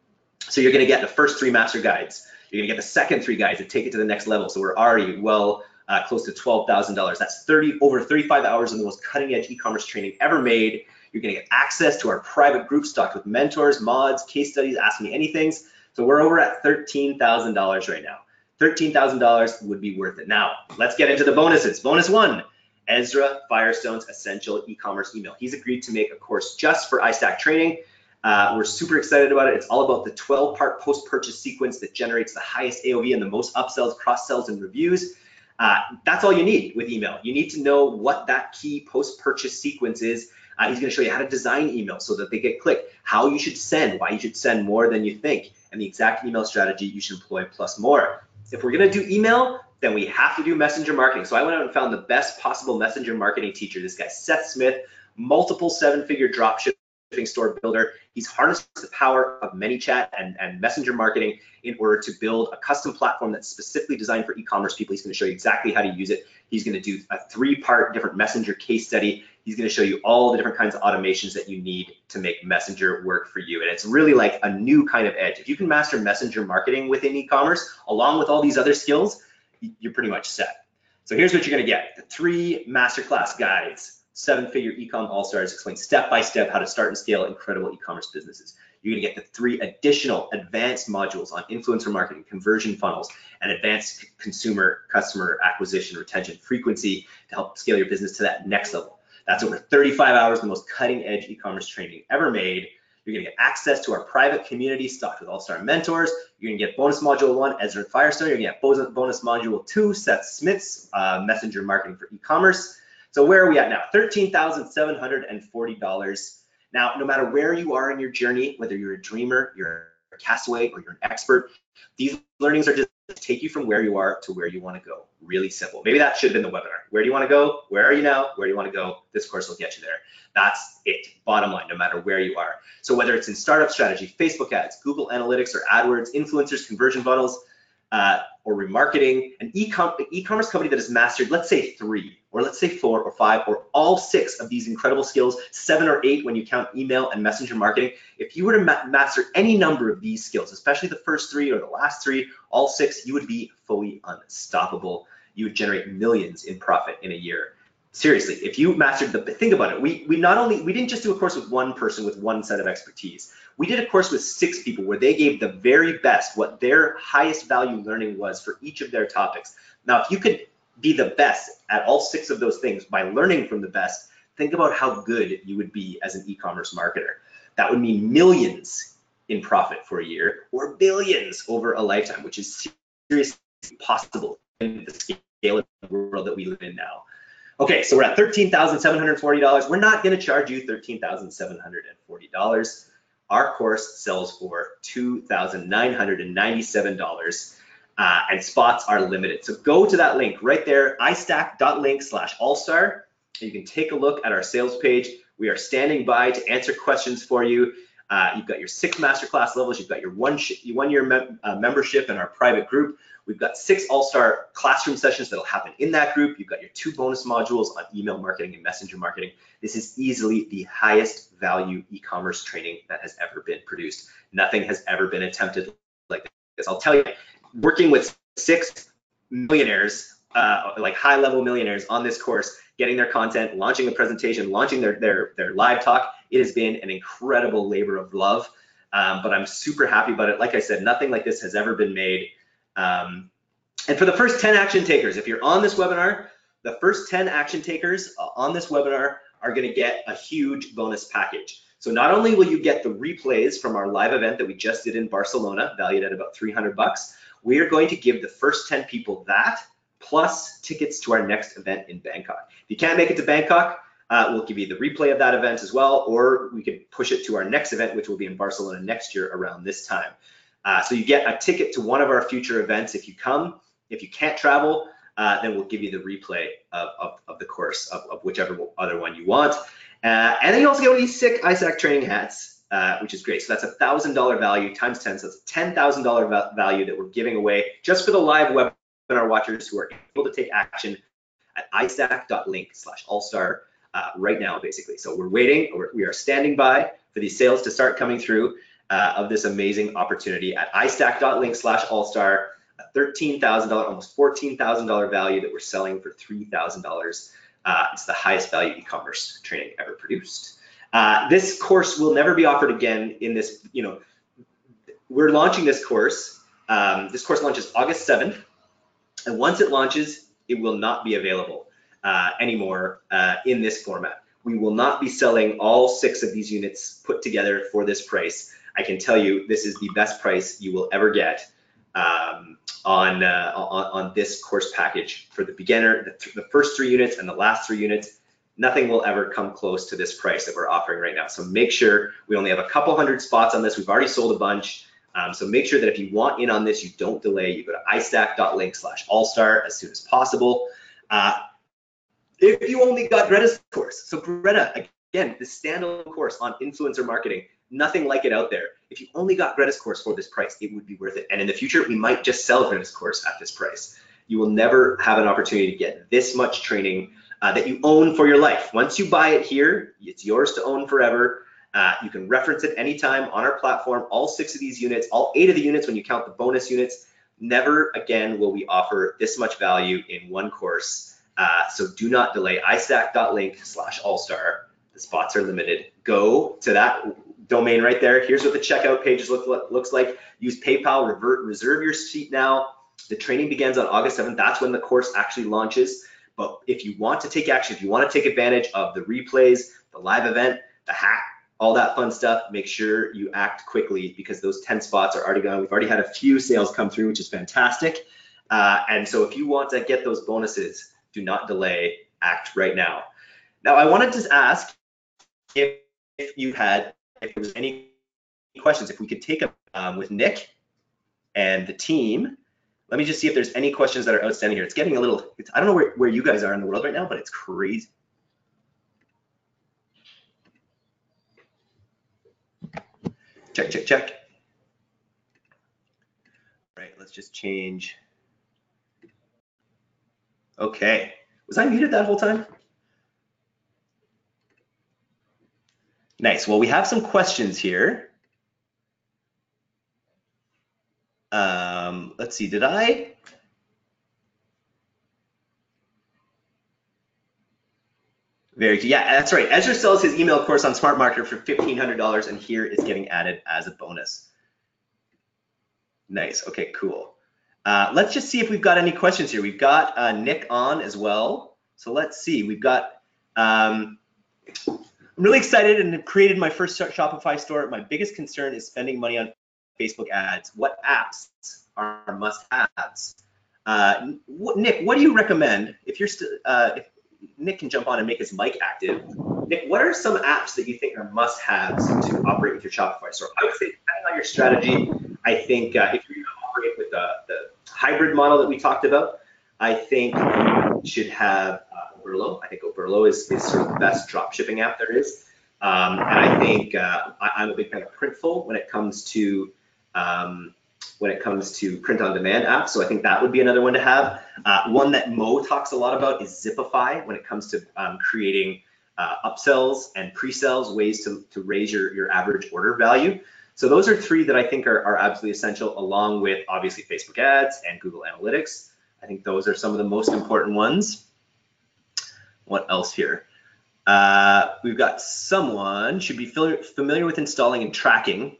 So you're going to get the first three master guides. You're going to get the second three guides that take it to the next level. So we're already well uh, close to twelve thousand dollars. That's thirty over thirty-five hours of the most cutting-edge e-commerce training ever made. You're gonna get access to our private group stocked with mentors, mods, case studies, ask me anythings. So we're over at thirteen thousand dollars right now. thirteen thousand dollars would be worth it. Now, let's get into the bonuses. Bonus one, Ezra Firestone's Essential E-Commerce Email. He's agreed to make a course just for iStack Training. Uh, we're super excited about it. It's all about the twelve part post-purchase sequence that generates the highest A O V and the most upsells, cross-sells, and reviews. Uh, that's all you need with email. You need to know what that key post-purchase sequence is. Uh, he's gonna show you how to design email so that they get clicked, how you should send, why you should send more than you think, and the exact email strategy you should employ plus more. If we're gonna do email, then we have to do messenger marketing. So I went out and found the best possible messenger marketing teacher. This guy, Seth Smith, multiple seven-figure dropshipping store builder. He's harnessed the power of ManyChat and, and messenger marketing in order to build a custom platform that's specifically designed for e-commerce people. He's gonna show you exactly how to use it. He's gonna do a three-part different messenger case study. He's gonna show you all the different kinds of automations that you need to make Messenger work for you. And it's really like a new kind of edge. If you can master Messenger marketing within e-commerce, along with all these other skills, you're pretty much set. So here's what you're gonna get. The three masterclass guides, seven-figure Ecom All-Stars explain step-by-step how to start and scale incredible e-commerce businesses. You're gonna get the three additional advanced modules on influencer marketing, conversion funnels, and advanced consumer, customer acquisition, retention, frequency to help scale your business to that next level. That's over thirty-five hours, the most cutting-edge e-commerce training ever made. You're gonna get access to our private community stocked with all-star mentors. You're gonna get bonus module one, Ezra Firestone. You're gonna get bonus module two, Seth Smith's uh, messenger marketing for e-commerce. So where are we at now? thirteen thousand seven hundred forty dollars. Now, no matter where you are in your journey, whether you're a dreamer, you're a castaway, or you're an expert, these learnings are just to take you from where you are to where you want to go. Really simple. Maybe that should have been the webinar. Where do you want to go? Where are you now? Where do you want to go? This course will get you there. That's it. Bottom line, no matter where you are. So whether it's in startup strategy, Facebook ads, Google Analytics or AdWords, influencers, conversion funnels, uh, or remarketing, an e-com- e-commerce company that has mastered, let's say three, or let's say four or five, or all six of these incredible skills, seven or eight when you count email and messenger marketing. If you were to ma- master any number of these skills, especially the first three or the last three, all six, you would be fully unstoppable. You would generate millions in profit in a year. Seriously, if you mastered the, think about it, we, we not only, we didn't just do a course with one person with one set of expertise. We did a course with six people where they gave the very best, what their highest value learning was for each of their topics. Now, if you could be the best at all six of those things by learning from the best, think about how good you would be as an e-commerce marketer. That would mean millions in profit for a year or billions over a lifetime, which is seriously possible in the scale of the world that we live in now. Okay, so we're at thirteen thousand seven hundred forty dollars. We're not gonna charge you thirteen thousand seven hundred forty dollars. Our course sells for two thousand nine hundred ninety-seven dollars uh, and spots are limited. So go to that link right there, iStack.link slash all-star. You can take a look at our sales page. We are standing by to answer questions for you. Uh, you've got your six masterclass levels. You've got your one, sh one year mem uh, membership in our private group. We've got six all-star classroom sessions that'll happen in that group. You've got your two bonus modules on email marketing and messenger marketing. This is easily the highest value e-commerce training that has ever been produced. Nothing has ever been attempted like this. I'll tell you, working with six millionaires, uh, like high-level millionaires on this course, getting their content, launching a presentation, launching their, their, their live talk, it has been an incredible labor of love, um, but I'm super happy about it. Like I said, nothing like this has ever been made. Um, and for the first ten action takers, if you're on this webinar, the first ten action takers on this webinar are going to get a huge bonus package. So not only will you get the replays from our live event that we just did in Barcelona, valued at about three hundred bucks, we are going to give the first ten people that plus tickets to our next event in Bangkok. If you can't make it to Bangkok, uh, we'll give you the replay of that event as well, or we can push it to our next event, which will be in Barcelona next year around this time. Uh, so you get a ticket to one of our future events if you come. If you can't travel, uh, then we'll give you the replay of, of, of the course, of, of whichever other one you want. Uh, and then you also get one of these sick iStack training hats, uh, which is great. So that's a one thousand dollar value times ten, so that's ten thousand dollar value that we're giving away just for the live webinar watchers who are able to take action at iStack.link slash all-star uh, right now, basically. So we're waiting, or we are standing by for these sales to start coming through. Uh, of this amazing opportunity at iStack.link slash all-star, thirteen thousand dollars, almost fourteen thousand dollars value that we're selling for three thousand dollars. Uh, it's the highest value e-commerce training ever produced. Uh, this course will never be offered again in this, you know, we're launching this course. Um, this course launches August seventh. And once it launches, it will not be available uh, anymore uh, in this format. We will not be selling all six of these units put together for this price. I can tell you this is the best price you will ever get um, on, uh, on on this course package for the beginner. The, th the first three units and the last three units, nothing will ever come close to this price that we're offering right now. So make sure, we only have a couple hundred spots on this. We've already sold a bunch. Um, so make sure that if you want in on this, you don't delay. You go to iStack.link slash allstar as soon as possible. Uh, if you only got Greta's course, so Greta, again, the standalone course on influencer marketing, nothing like it out there. If you only got Greta's course for this price, it would be worth it. And in the future, we might just sell Greta's course at this price. You will never have an opportunity to get this much training uh, that you own for your life. Once you buy it here, it's yours to own forever. Uh, you can reference it anytime on our platform, all six of these units, all eight of the units when you count the bonus units. Never again will we offer this much value in one course. Uh, so do not delay. iStack.link slash allstar. The spots are limited. Go to that domain right there. Here's what the checkout page look, look, looks like. Use PayPal, revert, reserve your seat now. The training begins on August seventh. That's when the course actually launches. But if you want to take action, if you want to take advantage of the replays, the live event, the hack, all that fun stuff, make sure you act quickly because those ten spots are already gone. We've already had a few sales come through, which is fantastic. Uh, and so if you want to get those bonuses, do not delay, act right now. Now, I wanted to ask if, if you had, if there was any questions, if we could take them um, with Nick and the team. Let me just see if there's any questions that are outstanding here. It's getting a little, it's, I don't know where, where you guys are in the world right now, but it's crazy. Check, check, check. All right, let's just change. Okay, was I muted that whole time? Nice, well, we have some questions here. Um, let's see, did I? Very, yeah, that's right. Ezra sells his email course on Smart Marketer for fifteen hundred dollars, and here it's getting added as a bonus. Nice. Okay, cool. Uh, let's just see if we've got any questions here. We've got uh, Nick on as well. So let's see. We've got, um, I'm really excited and have created my first Shopify store. My biggest concern is spending money on Facebook ads. What apps are must-haves? Uh, Nick, what do you recommend if you're still, uh, if Nick can jump on and make his mic active. Nick, what are some apps that you think are must-haves to operate with your Shopify store? I would say, depending on your strategy, I think uh, if you're going to operate with the, the hybrid model that we talked about, I think you should have uh, Oberlo. I think Oberlo is, is sort of the best drop shipping app there is. Um, and I think uh, I, I'm a big fan of Printful when it comes to um, when it comes to print-on-demand apps. So I think that would be another one to have. Uh, one that Mo talks a lot about is Zipify when it comes to um, creating uh, upsells and pre-sales, ways to, to raise your, your average order value. So those are three that I think are, are absolutely essential, along with obviously Facebook ads and Google Analytics. I think those are some of the most important ones. What else here? Uh, we've got someone should be familiar with installing and tracking,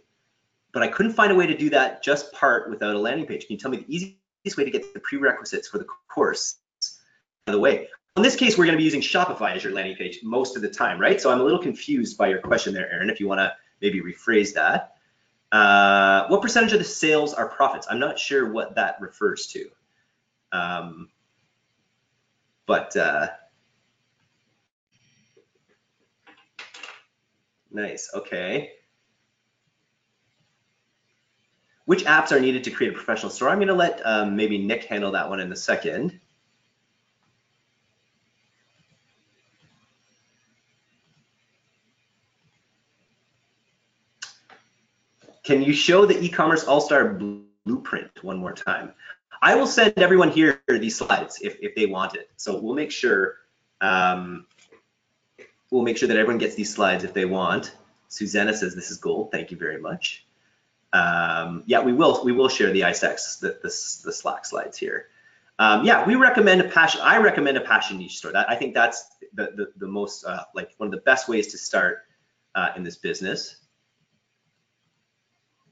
but I couldn't find a way to do that just part without a landing page. Can you tell me the easiest way to get the prerequisites for the course out of the way? In this case, we're gonna be using Shopify as your landing page most of the time, right? So I'm a little confused by your question there, Aaron, if you wanna maybe rephrase that. Uh, what percentage of the sales are profits? I'm not sure what that refers to. Um, but, uh, nice, okay. Which apps are needed to create a professional store? I'm going to let um, maybe Nick handle that one in a second. Can you show the e-commerce all-star blueprint one more time? I will send everyone here these slides if, if they want it. So we'll make sure um, we'll make sure that everyone gets these slides if they want. Susanna says this is gold. Thank you very much. um, yeah, we will we will share the iStack the, the the Slack slides here. Um, yeah, we recommend a passion. I recommend a passion niche store. That, I think that's the the, the most uh, like one of the best ways to start uh, in this business.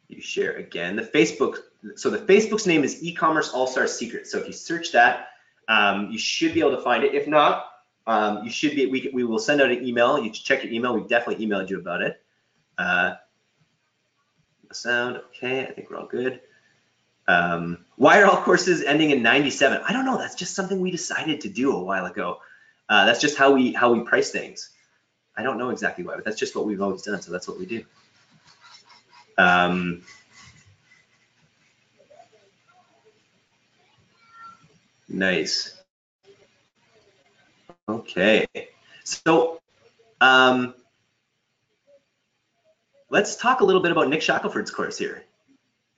You share again the Facebook. So the Facebook's name is Ecommerce All-Star Secrets. So if you search that, um, you should be able to find it. If not, um, you should be. We we will send out an email. You check your email. We definitely emailed you about it. Uh, sound okay? I think we're all good. Um, why are all courses ending in ninety-seven? I don't know. That's just something we decided to do a while ago. Uh, that's just how we how we price things. I don't know exactly why, but that's just what we've always done. So that's what we do. Um, nice. Okay. So, um, let's talk a little bit about Nick Shackelford's course here.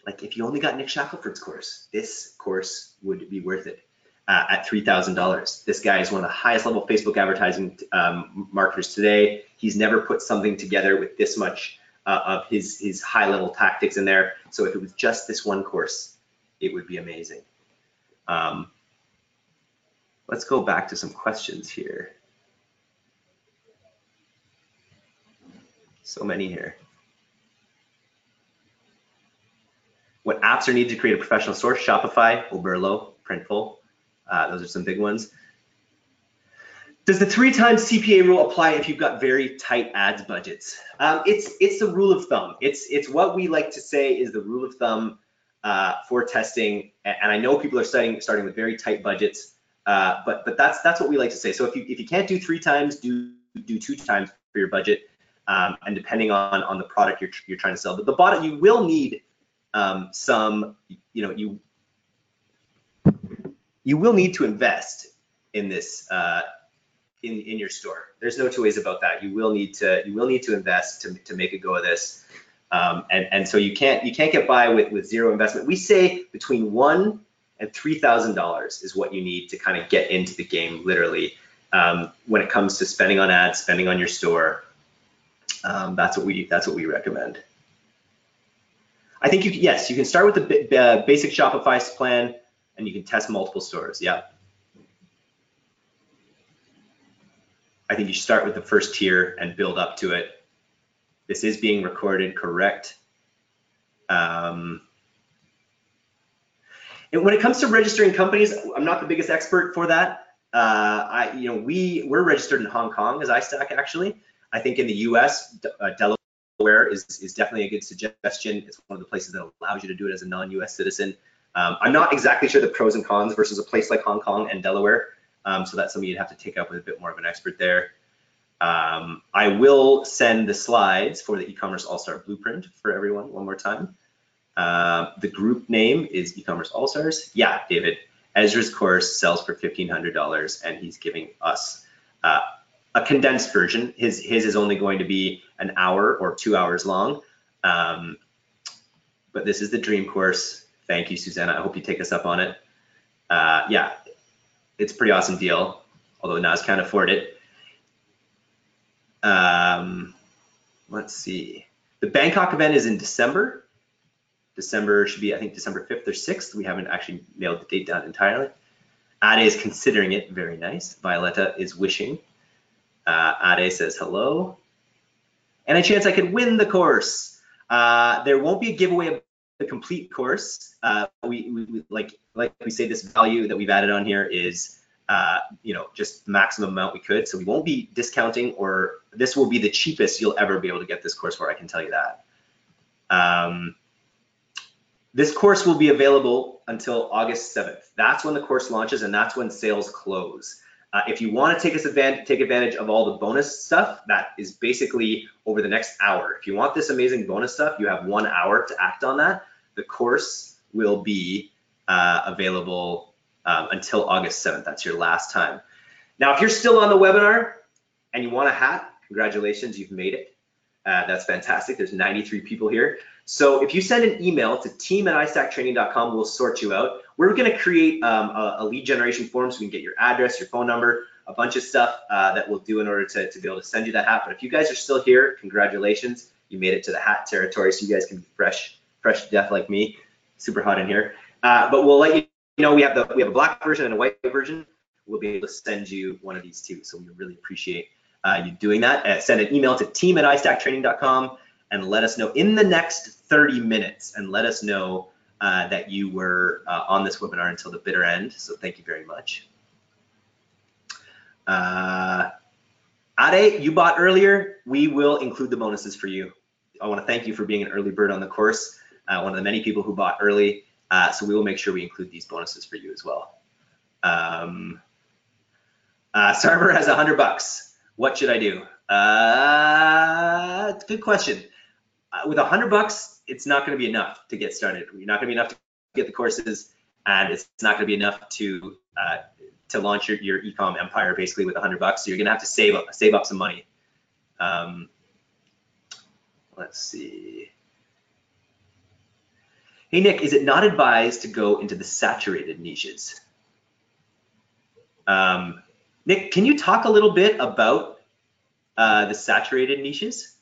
Like, if you only got Nick Shackelford's course, this course would be worth it uh, at three thousand dollars. This guy is one of the highest level Facebook advertising um, marketers today. He's never put something together with this much uh, of his, his high level tactics in there. So if it was just this one course, it would be amazing. Um, let's go back to some questions here. So many here. What apps are needed to create a professional source? Shopify, Oberlo, Printful. Uh, those are some big ones. Does the three times C P A rule apply if you've got very tight ads budgets? Um, it's it's the rule of thumb. It's it's what we like to say is the rule of thumb uh, for testing. And I know people are starting starting with very tight budgets, uh, but but that's that's what we like to say. So if you if you can't do three times, do do two times for your budget, um, and depending on on the product you're you're trying to sell. But the bottom, you will need Um, some, you know, you you will need to invest in this uh, in in your store. There's no two ways about that. You will need to you will need to invest to to make a go of this, um, and and so you can't you can't get by with with zero investment. We say between one and three thousand dollars is what you need to kind of get into the game, literally, um, when it comes to spending on ads, spending on your store. Um, that's what we that's what we recommend. I think you yes, you can start with the uh, basic Shopify plan, and you can test multiple stores. Yeah, I think you should start with the first tier and build up to it. This is being recorded, correct? Um, and when it comes to registering companies, I'm not the biggest expert for that. Uh, I, you know, we we're registered in Hong Kong as iStack actually. I think in the U S, uh, Delaware. Delaware is, is definitely a good suggestion. It's one of the places that allows you to do it as a non U S citizen. Um, I'm not exactly sure the pros and cons versus a place like Hong Kong and Delaware. Um, so that's something you'd have to take up with a bit more of an expert there. Um, I will send the slides for the eCommerce All-Star Blueprint for everyone one more time. Uh, the group name is eCommerce All-Stars. Yeah, David, Ezra's course sells for fifteen hundred dollars and he's giving us uh, a condensed version. His his is only going to be an hour or two hours long, um, but this is the dream course. Thank you, Susanna. I hope you take us up on it. Uh, yeah, it's a pretty awesome deal, although Nas can't afford it. Um, let's see. The Bangkok event is in December. December should be, I think, December fifth or sixth. We haven't actually nailed the date down entirely. Ade is considering it. Very nice. Violetta is wishing. Uh, Ade says hello. And a chance I could win the course. Uh, there won't be a giveaway of the complete course. Uh, we, we like like we say, this value that we've added on here is uh, you know, just the maximum amount we could. So we won't be discounting, or this will be the cheapest you'll ever be able to get this course for. I can tell you that. Um, this course will be available until August seventh. That's when the course launches, and that's when sales close. Uh, if you want to take us advantage, take advantage of all the bonus stuff, that is basically over the next hour. If you want this amazing bonus stuff, you have one hour to act on that. The course will be uh, available um, until August seventh. That's your last time. Now, if you're still on the webinar and you want a hat, congratulations, you've made it. Uh, that's fantastic. There's ninety-three people here. So if you send an email to team at i stack training dot com, we'll sort you out. We're going to create um, a, a lead generation form so we can get your address, your phone number, a bunch of stuff uh, that we'll do in order to, to be able to send you that hat. But if you guys are still here, congratulations. You made it to the hat territory, so you guys can be fresh, fresh to death like me. Super hot in here. Uh, but we'll let you know we have the we have a black version and a white version. We'll be able to send you one of these two. So we really appreciate uh, you doing that. Uh, send an email to team at i stack training dot com and let us know in the next thirty minutes and let us know uh, that you were uh, on this webinar until the bitter end. So thank you very much. Uh, Ade, you bought earlier. We will include the bonuses for you. I want to thank you for being an early bird on the course. Uh, one of the many people who bought early. Uh, so we will make sure we include these bonuses for you as well. Um, uh, Sarver has a hundred bucks. What should I do? Uh, good question. Uh, with a hundred bucks, it's not going to be enough to get started. You're not going to be enough to get the courses, and it's not going to be enough to uh, to launch your, your ecom empire basically with a hundred bucks. So you're going to have to save up, save up some money. Um, let's see. Hey Nick, is it not advised to go into the saturated niches? Um, Nick, can you talk a little bit about uh, the saturated niches?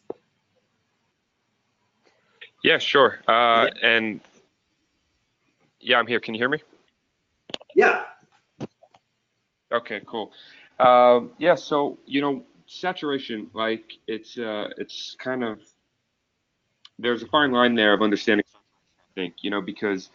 Yeah, sure. Uh, yeah. And yeah, I'm here. Can you hear me? Yeah. Okay, cool. Uh, yeah, so you know, saturation, like it's uh, it's kind of there's a fine line there of understanding. Think, you know, because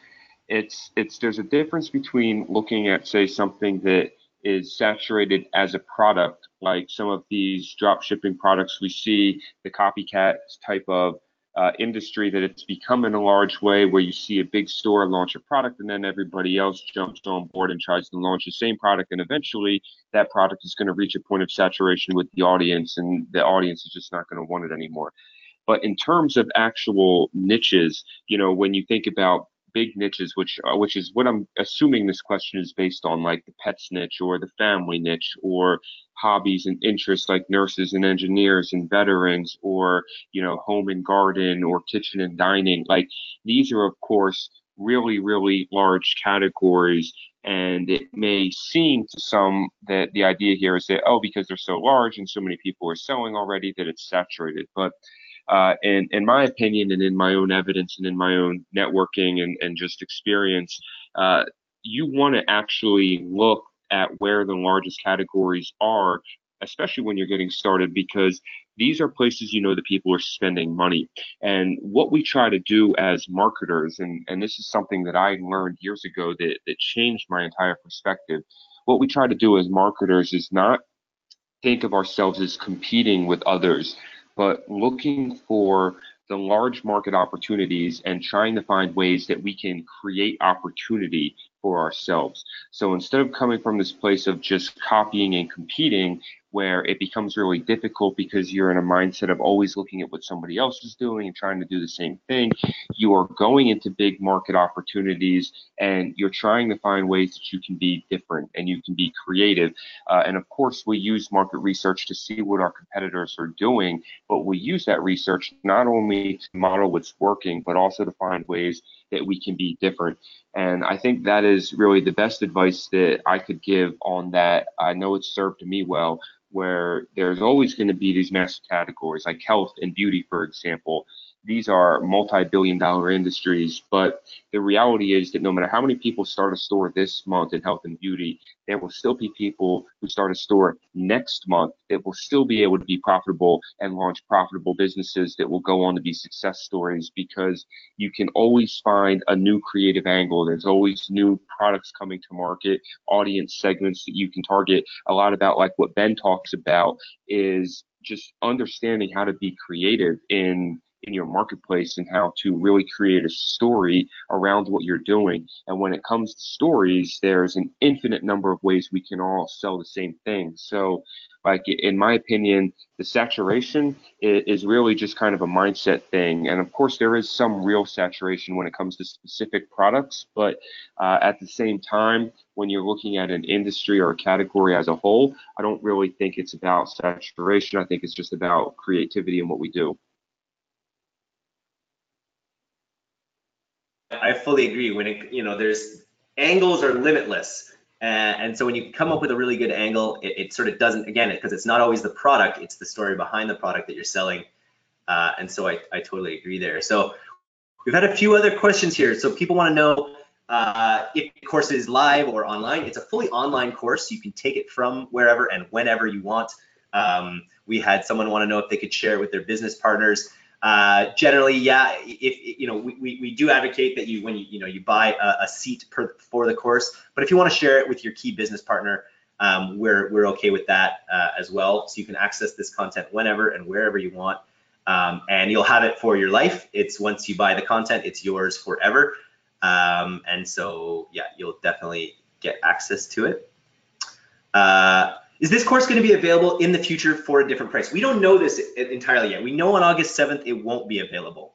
it's it's there's a difference between looking at, say, something that is saturated as a product, like some of these drop shipping products we see, the copycat type of uh, industry that it's become in a large way, where you see a big store launch a product and then everybody else jumps on board and tries to launch the same product, and eventually that product is going to reach a point of saturation with the audience, and the audience is just not going to want it anymore. But in terms of actual niches, you know, when you think about big niches, which uh, which is what I'm assuming this question is based on, like the pets niche or the family niche or hobbies and interests like nurses and engineers and veterans, or, you know, home and garden or kitchen and dining. Like these are, of course, really, really large categories. And it may seem to some that the idea here is that, oh, because they're so large and so many people are selling already, that it's saturated. But Uh, and in my opinion, and in my own evidence, and in my own networking and, and just experience, uh, you want to actually look at where the largest categories are, especially when you're getting started, because these are places you know that people are spending money. And what we try to do as marketers, and, and this is something that I learned years ago that, that changed my entire perspective, what we try to do as marketers is not think of ourselves as competing with others, but looking for the large market opportunities and trying to find ways that we can create opportunity for ourselves. So instead of coming from this place of just copying and competing, where it becomes really difficult because you're in a mindset of always looking at what somebody else is doing and trying to do the same thing, you are going into big market opportunities and you're trying to find ways that you can be different and you can be creative. Uh, and of course, we use market research to see what our competitors are doing, but we use that research not only to model what's working, but also to find ways that we can be different. And I think that is really the best advice that I could give on that. I know it's served me well, where there's always going to be these massive categories like health and beauty, for example. These are multi-billion dollar industries, but the reality is that no matter how many people start a store this month in health and beauty, there will still be people who start a store next month that will still be able to be profitable and launch profitable businesses that will go on to be success stories, because you can always find a new creative angle. There's always new products coming to market, audience segments that you can target. A lot about like what Ben talks about is just understanding how to be creative in in your marketplace and how to really create a story around what you're doing. And when it comes to stories, there's an infinite number of ways we can all sell the same thing. So like, in my opinion, the saturation is really just kind of a mindset thing. And of course, there is some real saturation when it comes to specific products. But uh, at the same time, when you're looking at an industry or a category as a whole, I don't really think it's about saturation. I think it's just about creativity and what we do. I fully agree. When it, you know, there's angles are limitless, uh, and so when you come up with a really good angle, it, it sort of doesn't, again, because it, it's not always the product, it's the story behind the product that you're selling, uh, and so I, I totally agree there. So We've had a few other questions here. So people want to know uh, if the course is live or online. It's a fully online course. You can take it from wherever and whenever you want. Um, we had someone want to know if they could share it with their business partners. Uh, generally, yeah, if, you know, we, we, we do advocate that you, when you, you know, you buy a, a seat per, for the course, but if you want to share it with your key business partner, um, we're, we're okay with that uh, as well. So you can access this content whenever and wherever you want, um, and you'll have it for your life. It's once you buy the content, it's yours forever. Um, and so, yeah, you'll definitely get access to it. Uh, Is this course going to be available in the future for a different price? We don't know this entirely yet. We know on August seventh it won't be available,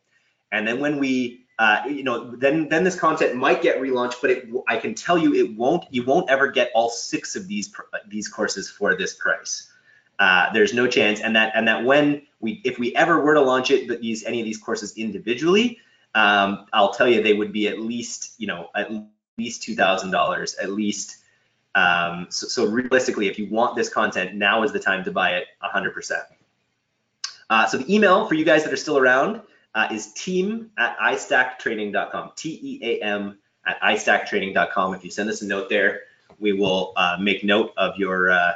and then when we, uh, you know, then then this content might get relaunched. But it, I can tell you, it won't. You won't ever get all six of these these courses for this price. Uh, there's no chance. And that and that when we, if we ever were to launch it, these any of these courses individually, um, I'll tell you they would be at least, you know, at least two thousand dollars, at least. Um, so, so realistically, if you want this content, now is the time to buy it one hundred percent. Uh, so the email for you guys that are still around uh, is team at i stack training dot com, T E A M at i stack training dot com. If you send us a note there, we will uh, make note of your uh,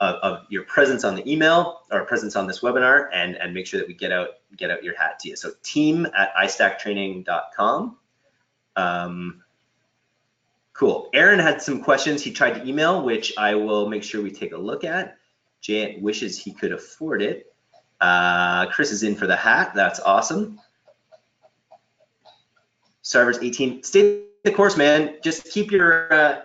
of, of your presence on the email or presence on this webinar, and and make sure that we get out get out your hat to you. So team at i stack training dot com. Um, Cool. Aaron had some questions he tried to email, which I will make sure we take a look at. Jant wishes he could afford it. Uh, Chris is in for the hat. That's awesome. Sarvers eighteen. Stay the course, man. Just keep your, uh,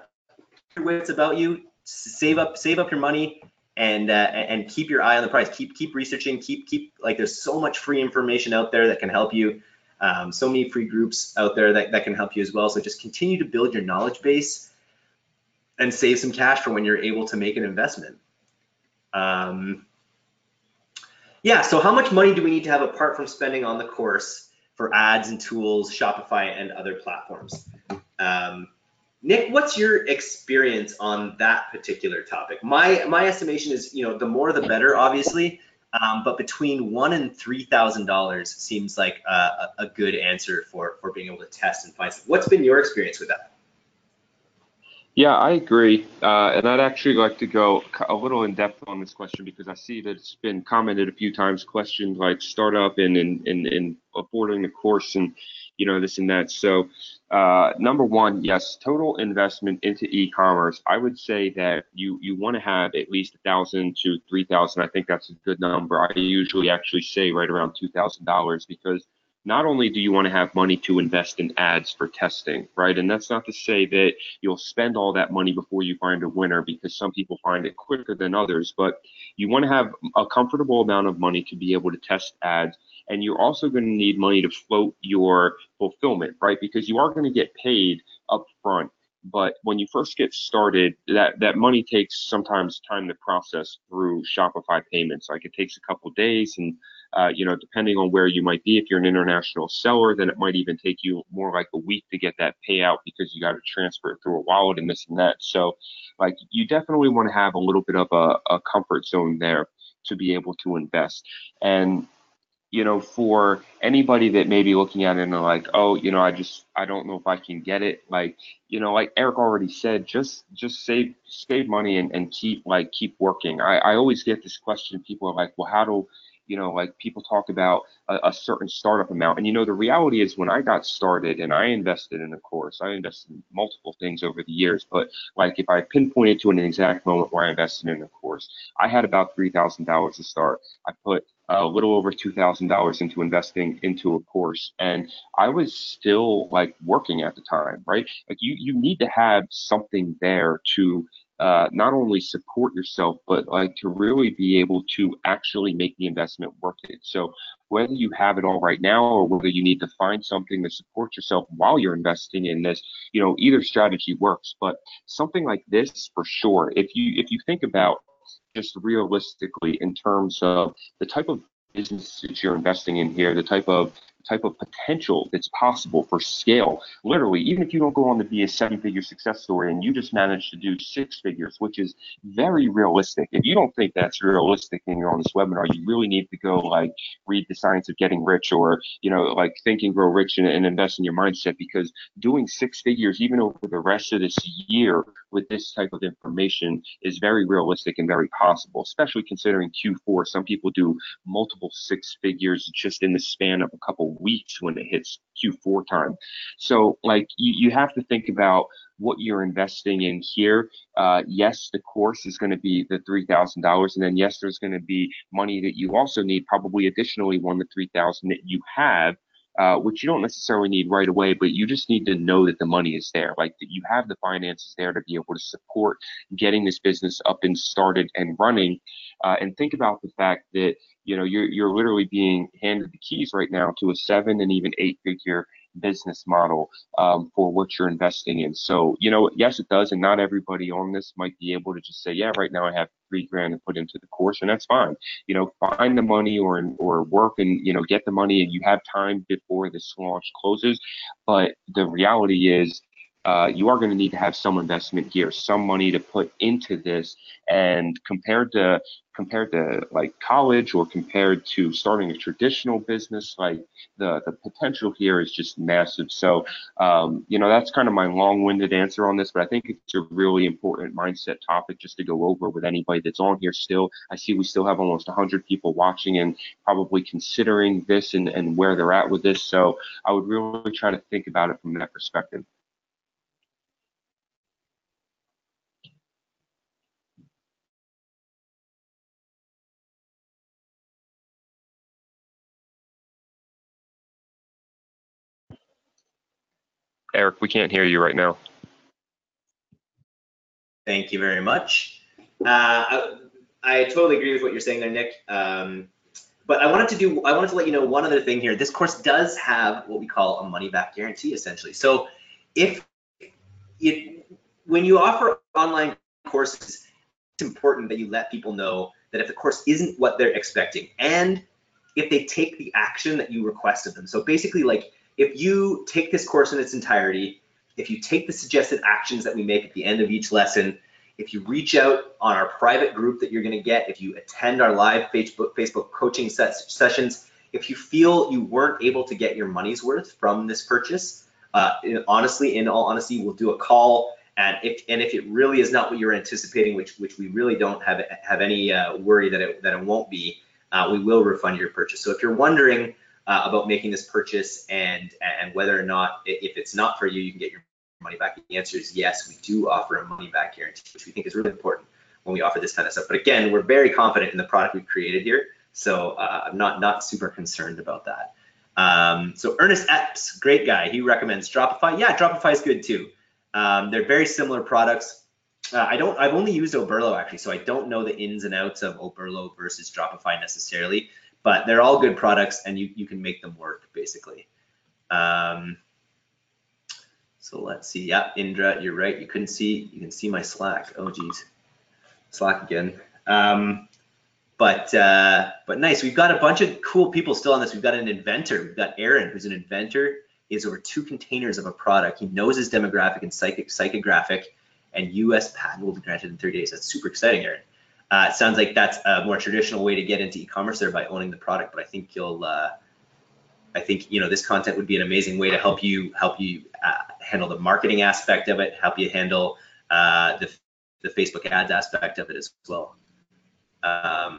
your wits about you. Save up, save up your money, and uh, and keep your eye on the price. Keep keep researching. Keep keep like there's so much free information out there that can help you. Um, so many free groups out there that, that can help you as well. So just continue to build your knowledge base and save some cash for when you're able to make an investment. Um, yeah, so how much money do we need to have apart from spending on the course for ads and tools, Shopify and other platforms? Um, Nick, what's your experience on that particular topic? My, my estimation is, you know, the more the better, obviously. Um, but between one and three thousand dollars seems like a, a good answer for for being able to test and find. What's been your experience with that? Yeah, I agree, uh, and I'd actually like to go a little in depth on this question because I see that it's been commented a few times. Questions like startup and and and, and affording the course and you know this and that. So uh, number one, yes, total investment into e-commerce. I would say that you you want to have at least a thousand to three thousand. I think that's a good number. I usually actually say right around two thousand dollars because not only do you want to have money to invest in ads for testing, right? And that's not to say that you'll spend all that money before you find a winner because some people find it quicker than others, but you want to have a comfortable amount of money to be able to test ads. And you're also going to need money to float your fulfillment, right? Because you are going to get paid up front. But when you first get started, that, that money takes sometimes time to process through Shopify payments. Like it takes a couple days and Uh, you know, depending on where you might be, if you're an international seller, then it might even take you more like a week to get that payout because you got to transfer it through a wallet and this and that. So, like, you definitely want to have a little bit of a, a comfort zone there to be able to invest. And, you know, for anybody that may be looking at it and like, oh, you know, I just, I don't know if I can get it. Like, you know, like Eric already said, just, just save, save money and, and keep, like, keep working. I, I always get this question. People are like, well, how do, you know, like people talk about a, a certain startup amount. And, you know, the reality is when I got started and I invested in a course, I invested in multiple things over the years. But like if I pinpointed to an exact moment where I invested in a course, I had about three thousand dollars to start. I put a little over two thousand dollars into investing into a course. And I was still like working at the time, right? Like you, you need to have something there to Uh, not only support yourself, but like to really be able to actually make the investment worth it. So whether you have it all right now or whether you need to find something to support yourself while you're investing in this, you know, either strategy works. But something like this for sure, if you if you think about just realistically in terms of the type of businesses you're investing in here, the type of type of potential that's possible for scale. Literally, even if you don't go on to be a seven-figure success story and you just manage to do six figures, which is very realistic. If you don't think that's realistic and you're on this webinar, you really need to go like read The Science of Getting Rich, or, you know, like Think and Grow Rich and, and invest in your mindset, because doing six figures even over the rest of this year with this type of information is very realistic and very possible, especially considering Q four. Some people do multiple six figures just in the span of a couple weeks when it hits Q four time. So like you, you have to think about what you're investing in here. Uh, yes, the course is going to be the three thousand dollars. And then yes, there's going to be money that you also need, probably additionally one to three thousand that you have, uh, which you don't necessarily need right away, but you just need to know that the money is there, like that you have the finances there to be able to support getting this business up and started and running. Uh, and think about the fact that, you know, you're, you're literally being handed the keys right now to a seven and even eight figure business model um, for what you're investing in. So, you know, yes, it does. And not everybody on this might be able to just say, yeah, right now I have three grand to put into the course, and that's fine. You know, find the money or or work and, you know, get the money, and you have time before this launch closes. But the reality is, Uh, you are going to need to have some investment here, some money to put into this. And compared to compared to like college or compared to starting a traditional business, like the the potential here is just massive. So um, you know, that's kind of my long-winded answer on this, but I think it's a really important mindset topic just to go over with anybody that's on here still. I see we still have almost one hundred people watching and probably considering this and and where they're at with this. So I would really try to think about it from that perspective. Eric, we can't hear you right now. Thank you very much. Uh, I, I totally agree with what you're saying there, Nick. Um, but I wanted to do, I wanted to let you know one other thing here. This course does have what we call a money back guarantee, essentially. So if you, when you offer online courses, it's important that you let people know that if the course isn't what they're expecting and if they take the action that you request of them. So basically, like, if you take this course in its entirety, if you take the suggested actions that we make at the end of each lesson, if you reach out on our private group that you're going to get, if you attend our live Facebook, Facebook coaching ses sessions, if you feel you weren't able to get your money's worth from this purchase, uh, honestly, in all honesty, we'll do a call. And if, and if it really is not what you're anticipating, which which we really don't have, have any uh, worry that it, that it won't be, uh, we will refund your purchase. So if you're wondering Uh, about making this purchase and and whether or not, if it's not for you, you can get your money back. The answer is yes, we do offer a money back guarantee, which we think is really important when we offer this kind of stuff. But again, we're very confident in the product we've created here, so uh, I'm not not super concerned about that. Um, so Ernest Epps, great guy, he recommends Dropify. Yeah, Dropify is good too. Um, they're very similar products. Uh, I don't, I've only used Oberlo actually, so I don't know the ins and outs of Oberlo versus Dropify necessarily. But they're all good products, and you, you can make them work, basically. Um, so let's see. Yeah, Indra, you're right. You couldn't see. You can see my Slack. Oh, geez. Slack again. Um, but uh, but nice. We've got a bunch of cool people still on this. We've got an inventor. We've got Aaron, who's an inventor. He has over two containers of a product. He knows his demographic and psychic, psychographic, and U S patent will be granted in thirty days. That's super exciting, Aaron. Uh, it sounds like that's a more traditional way to get into e-commerce there by owning the product, but I think you'll, uh, I think, you know, this content would be an amazing way to help you, help you uh, handle the marketing aspect of it, help you handle uh, the, the Facebook ads aspect of it as well. Um,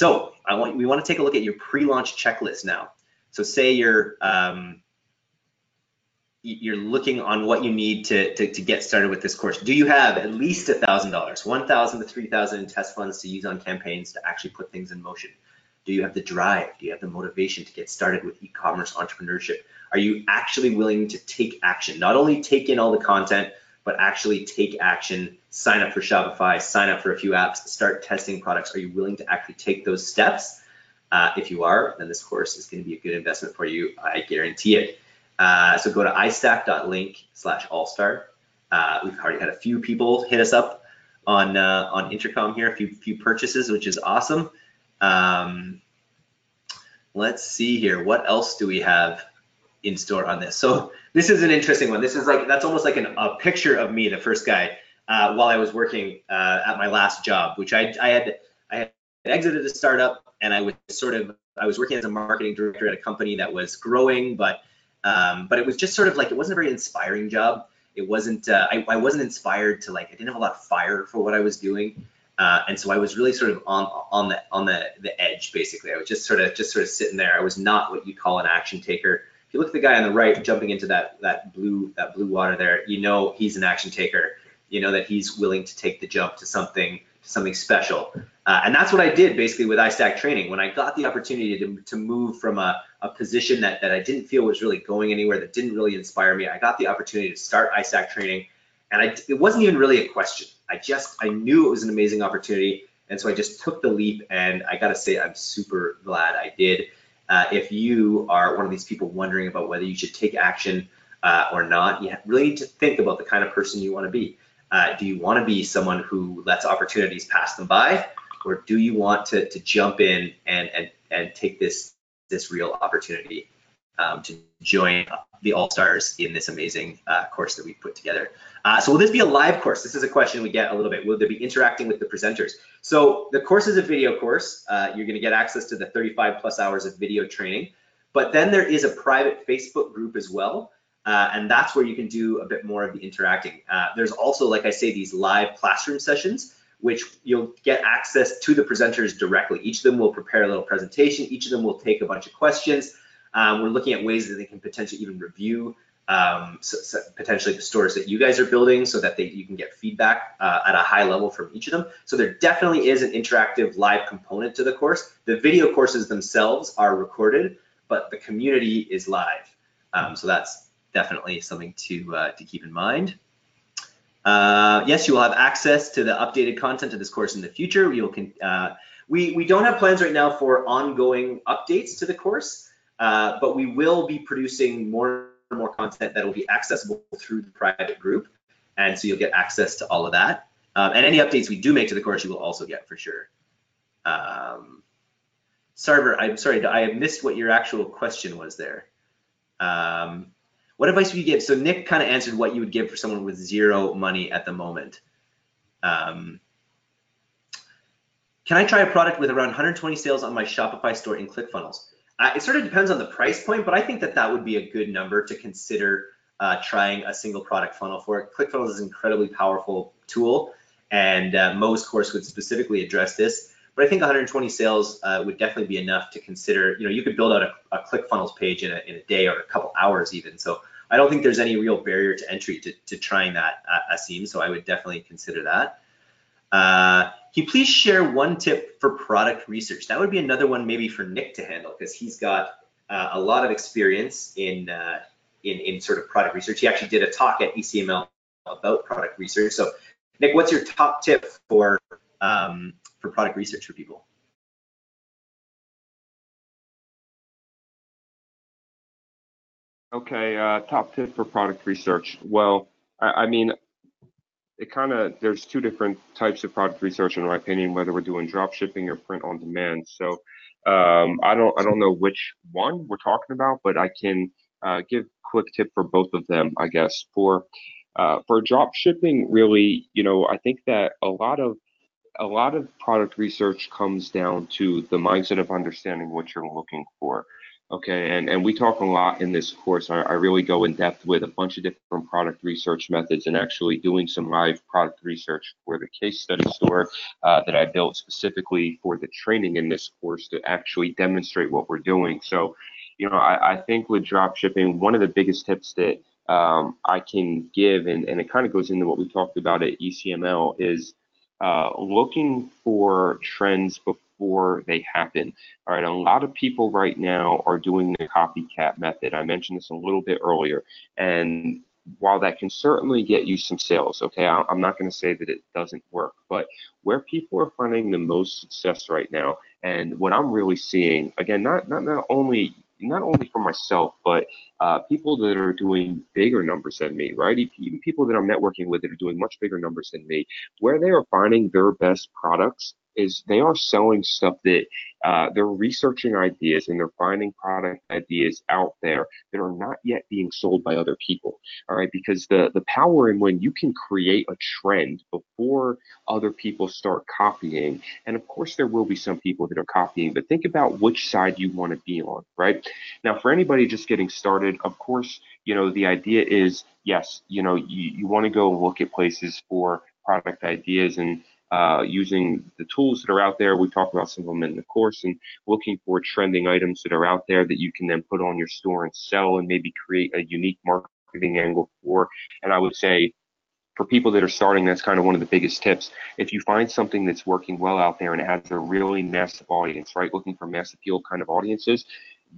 so I want, we want to take a look at your pre-launch checklist now. So say you're, um, you're looking on what you need to, to, to get started with this course. Do you have at least a thousand dollars, one thousand to three thousand in test funds to use on campaigns to actually put things in motion? Do you have the drive? Do you have the motivation to get started with e-commerce entrepreneurship? Are you actually willing to take action? Not only take in all the content, but actually take action, sign up for Shopify, sign up for a few apps, start testing products. Are you willing to actually take those steps? Uh, if you are, then this course is gonna be a good investment for you, I guarantee it. Uh, so go to iStack dot link slash all star. Uh, we've already had a few people hit us up on uh, on Intercom here, a few few purchases, which is awesome. Um, Let's see here. What else do we have in store on this? So this is an interesting one. This is like, that's almost like an, a picture of me, the first guy, uh, while I was working uh, at my last job, which I, I had I had exited a startup, and I was sort of, I was working as a marketing director at a company that was growing, but um, but it was just sort of like, it wasn't a very inspiring job. It wasn't, uh, I, I wasn't inspired to, like, I didn't have a lot of fire for what I was doing. Uh, and so I was really sort of on on the on the, the edge, basically. I was just sort of just sort of sitting there. I was not what you'd call an action taker. If you look at the guy on the right jumping into that that blue that blue water there, you know he's an action taker. You know that he's willing to take the jump to something something special. Uh, and that's what I did basically with iStack Training. When I got the opportunity to, to move from a, a position that, that I didn't feel was really going anywhere, that didn't really inspire me, I got the opportunity to start iStack Training. And I, it wasn't even really a question. I just, I knew it was an amazing opportunity. And so I just took the leap, and I gotta say, I'm super glad I did. Uh, if you are one of these people wondering about whether you should take action uh, or not, you really need to think about the kind of person you wanna be. Uh, do you wanna be someone who lets opportunities pass them by? Or do you want to, to jump in and, and, and take this, this real opportunity um, to join the All-Stars in this amazing uh, course that we put together? Uh, so will this be a live course? This is a question we get a little bit. Will they be interacting with the presenters? So the course is a video course. Uh, you're gonna get access to the thirty-five plus hours of video training, but then there is a private Facebook group as well. Uh, and that's where you can do a bit more of the interacting. Uh, there's also, like I say, these live classroom sessions, which you'll get access to the presenters directly. Each of them will prepare a little presentation. Each of them will take a bunch of questions. Um, we're looking at ways that they can potentially even review um, so, so potentially the stores that you guys are building, so that they, you can get feedback uh, at a high level from each of them. So there definitely is an interactive live component to the course. The video courses themselves are recorded, but the community is live. Um, so that's definitely something to, uh, to keep in mind. Uh, yes, you will have access to the updated content of this course in the future. You'll can, uh, we, we don't have plans right now for ongoing updates to the course, uh, but we will be producing more and more content that will be accessible through the private group. And so you'll get access to all of that. Um, and any updates we do make to the course, you will also get for sure. Um, Sarver, I'm sorry, I missed what your actual question was there. Um, What advice would you give? So Nick kind of answered what you would give for someone with zero money at the moment. Um, can I try a product with around one hundred twenty sales on my Shopify store in ClickFunnels? Uh, it sort of depends on the price point, but I think that that would be a good number to consider uh, trying a single product funnel for. ClickFunnels is an incredibly powerful tool, and uh, Mo's course would specifically address this. But I think one hundred twenty sales uh, would definitely be enough to consider. You know, you could build out a, a ClickFunnels page in a, in a day or a couple hours even. So I don't think there's any real barrier to entry to, to trying that, uh, Asim. So I would definitely consider that. Uh, can you please share one tip for product research? That would be another one maybe for Nick to handle, because he's got uh, a lot of experience in, uh, in, in sort of product research. He actually did a talk at E C M L about product research. So Nick, what's your top tip for um, for product research for people? Okay, uh, top tip for product research. Well, I, I mean, it kind of, there's two different types of product research in my opinion, whether we're doing drop shipping or print on demand. So um, I don't I don't know which one we're talking about, but I can uh, give quick tip for both of them, I guess. For uh, for drop shipping, really, you know, I think that a lot of A lot of product research comes down to the mindset of understanding what you're looking for, okay? And and we talk a lot in this course. I, I really go in depth with a bunch of different product research methods, and actually doing some live product research for the case study store uh, that I built specifically for the training in this course to actually demonstrate what we're doing. So, you know, I, I think with dropshipping, one of the biggest tips that um, I can give, and, and it kind of goes into what we talked about at E C M L, is Uh, looking for trends before they happen. All right, a lot of people right now are doing the copycat method. I mentioned this a little bit earlier, and while that can certainly get you some sales, okay, I'm not going to say that it doesn't work, but where people are finding the most success right now, and what I'm really seeing, again, not not not only not only for myself, but uh, people that are doing bigger numbers than me, right? Even people that I'm networking with that are doing much bigger numbers than me, where they are finding their best products is they are selling stuff that uh, they're researching ideas and they're finding product ideas out there that are not yet being sold by other people. All right, because the the power in when you can create a trend before other people start copying, and of course there will be some people that are copying, but think about which side you want to be on, right? Now, for anybody just getting started, of course, you know, the idea is, yes, you know, you, you want to go look at places for product ideas and uh, using the tools that are out there. We talk about some of them in the course, and looking for trending items that are out there that you can then put on your store and sell and maybe create a unique marketing angle for. And I would say for people that are starting, that's kind of one of the biggest tips. If you find something that's working well out there and it has a really massive audience, right, looking for mass appeal kind of audiences,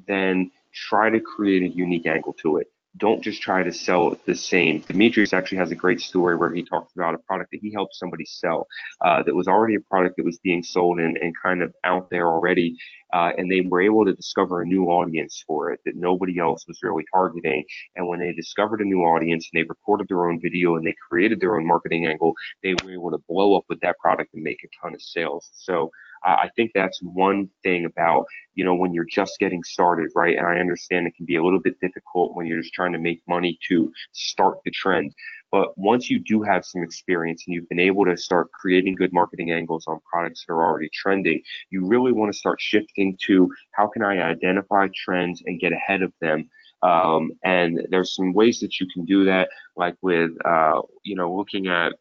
then try to create a unique angle to it. Don't just try to sell the same. Dimitris actually has a great story where he talks about a product that he helped somebody sell uh, that was already a product that was being sold and, and kind of out there already. Uh, and they were able to discover a new audience for it that nobody else was really targeting. And when they discovered a new audience and they recorded their own video and they created their own marketing angle, they were able to blow up with that product and make a ton of sales. So uh, I think that's one thing about, you know, when you're just getting started, right? And I understand it can be a little bit difficult when you're just trying to make money to start the trend. But once you do have some experience and you've been able to start creating good marketing angles on products that are already trending, you really want to start shifting to how can I identify trends and get ahead of them. Um, and there's some ways that you can do that, like with, uh, you know, looking at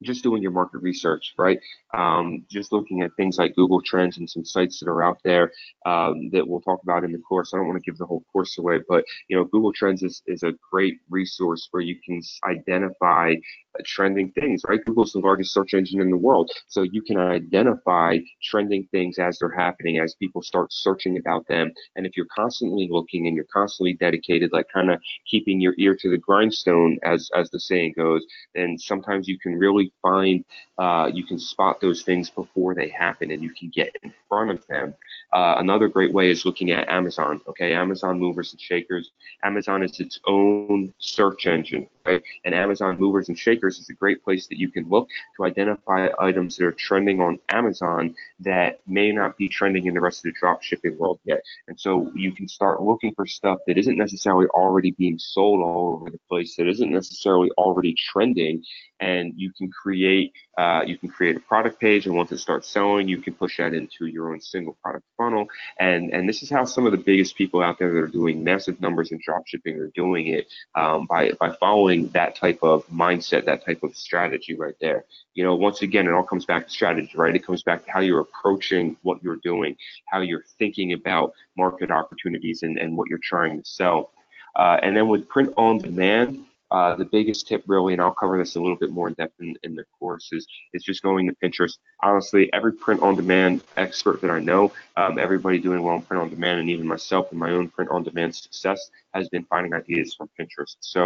just doing your market research, right? Um, just looking at things like Google Trends and some sites that are out there um, that we'll talk about in the course. I don't want to give the whole course away, but you know, Google Trends is, is a great resource where you can identify uh, trending things, right? Google's the largest search engine in the world, so you can identify trending things as they're happening, as people start searching about them. And if you're constantly looking and you're constantly dedicated, like kind of keeping your ear to the grindstone, as as the saying goes, then sometimes you can really find uh, you can spot those things before they happen and you can get in front of them. Uh, another great way is looking at Amazon. Okay, Amazon movers and shakers. Amazon is its own search engine, right? And Amazon movers and shakers is a great place that you can look to identify items that are trending on Amazon that may not be trending in the rest of the drop shipping world yet. And so you can start looking for stuff that isn't necessarily already being sold all over the place, that isn't necessarily already trending, and you can create uh, you can create a product page, and once it starts selling, you can push that into your own single product funnel. And and this is how some of the biggest people out there that are doing massive numbers in dropshipping are doing it, um, by by following that type of mindset, that type of strategy right there. You know, once again, it all comes back to strategy, right? It comes back to how you're approaching what you're doing, how you're thinking about market opportunities and, and what you're trying to sell. Uh, and then with print on demand, Uh, the biggest tip really, and I'll cover this a little bit more in depth in, in the course, is, is just going to Pinterest. Honestly, every print-on-demand expert that I know, um, everybody doing well in print-on-demand, and even myself and my own print-on-demand success has been finding ideas from Pinterest. So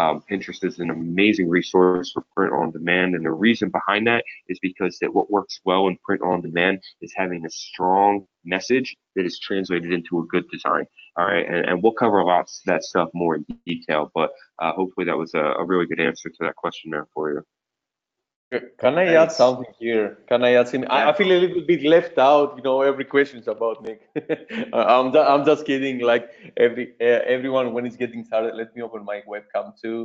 um, Pinterest is an amazing resource for print-on-demand, and the reason behind that is because that what works well in print-on-demand is having a strong message that is translated into a good design. All right, and, and we'll cover lots of that stuff more in detail, but uh, hopefully that was a, a really good answer to that question there for you. Can I Thanks. add something here? Can I add something? I, I feel a little bit left out. You know, every question is about Nick. I'm, ju I'm just kidding. Like every uh, everyone, when it's getting started, let me open my webcam too.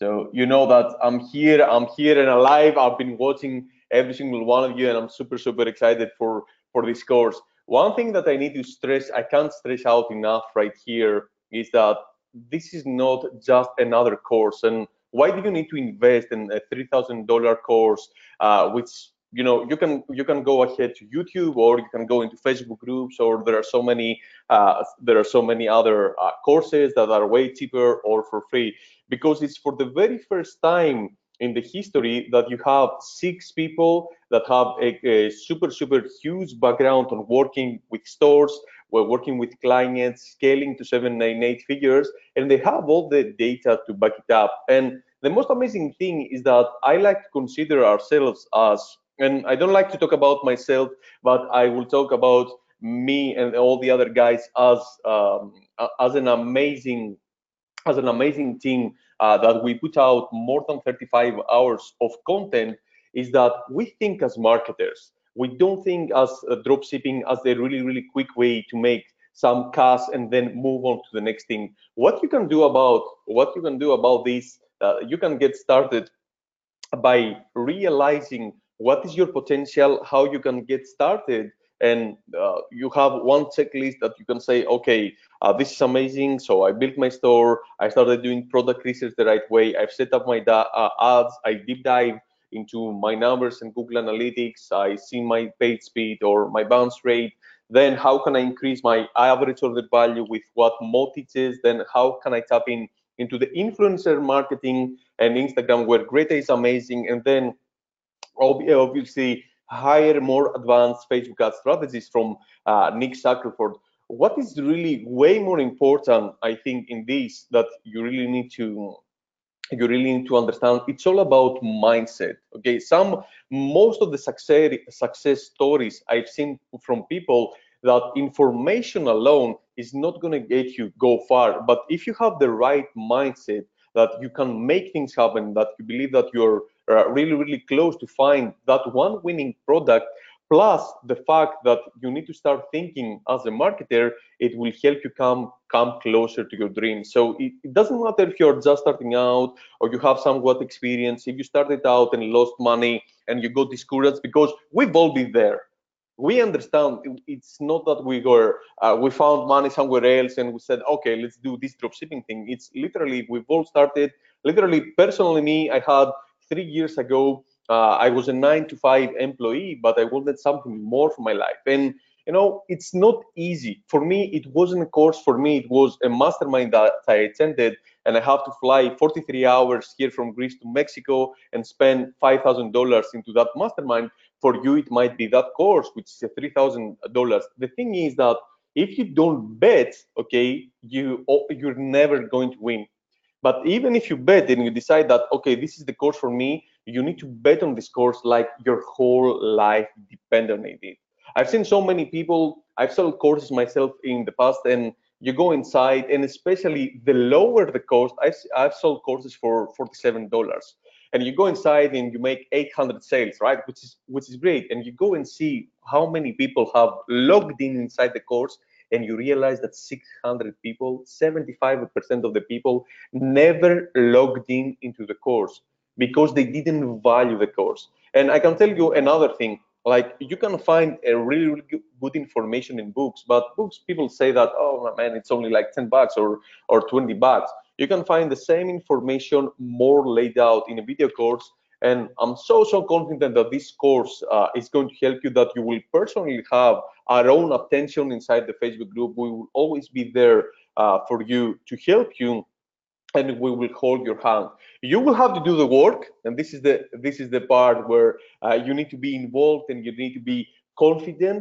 So you know that I'm here, I'm here and alive. I've been watching every single one of you, and I'm super, super excited for, for this course. One thing that I need to stress, I can't stress out enough right here, is that this is not just another course. And why do you need to invest in a three thousand dollar course, uh, which, you know, you can you can go ahead to YouTube, or you can go into Facebook groups, or there are so many uh, there are so many other uh, courses that are way cheaper or for free, because it's for the very first time in the history that you have six people that have a, a super, super huge background on working with stores, we're working with clients, scaling to seven, nine, eight figures, and they have all the data to back it up. And the most amazing thing is that I like to consider ourselves as, and I don't like to talk about myself, but I will talk about me and all the other guys as um, as an amazing as an amazing team. Uh, that we put out more than thirty-five hours of content, is that we think as marketers. we don't think as uh, dropshipping as the really, really quick way to make some cash and then move on to the next thing. What you can do about, what you can do about this, uh, you can get started by realizing what is your potential, how you can get started, and uh, you have one checklist that you can say, okay, uh, this is amazing, so I built my store, I started doing product research the right way, I've set up my uh, ads, I deep dive into my numbers and Google Analytics, I see my page speed or my bounce rate, then how can I increase my average order value with what motives, then how can I tap in into the influencer marketing and Instagram where Greta is amazing, and then obviously higher, more advanced Facebook ad strategies from uh, Nick Shackelford. What is really way more important, I think, in this that you really need to you really need to understand, it's all about mindset. Okay, some most of the success success stories I've seen from people that information alone is not going to get you go far, but if you have the right mindset that you can make things happen, that you believe that you're Uh, really, really close to find that one winning product, plus the fact that you need to start thinking as a marketer, it will help you come come closer to your dream. So it, it doesn't matter if you're just starting out or you have somewhat experience. If you started out and lost money and you got discouraged, because we've all been there. We understand it's not that we were uh, we found money somewhere else and we said, okay, let's do this dropshipping thing. It's literally, we've all started. Literally, personally, me, I had Three years ago, uh, I was a nine to five employee, but I wanted something more for my life. And, you know, it's not easy. For me, it wasn't a course. For me, it was a mastermind that I attended, and I have to fly forty-three hours here from Greece to Mexico and spend five thousand dollars into that mastermind. For you, it might be that course, which is three thousand dollars. The thing is that if you don't bet, okay, you, you're never going to win. But even if you bet and you decide that, okay, this is the course for me, you need to bet on this course like your whole life depends on it. I've seen so many people, I've sold courses myself in the past, and you go inside, and especially the lower the cost, I've, I've sold courses for forty-seven dollars. And you go inside and you make eight hundred sales, right, which is, which is great. And you go and see how many people have logged in inside the course, and you realize that six hundred people, seventy-five percent of the people never logged in into the course because they didn't value the course. And I can tell you another thing, like you can find a really, really good information in books, but books, people say that, oh man, it's only like ten bucks or, or twenty bucks. You can find the same information more laid out in a video course. And I'm so, so confident that this course uh, is going to help you, that you will personally have our own attention inside the Facebook group. We will always be there uh, for you to help you, and we will hold your hand. You will have to do the work, and this is the this is the part where uh, you need to be involved and you need to be confident.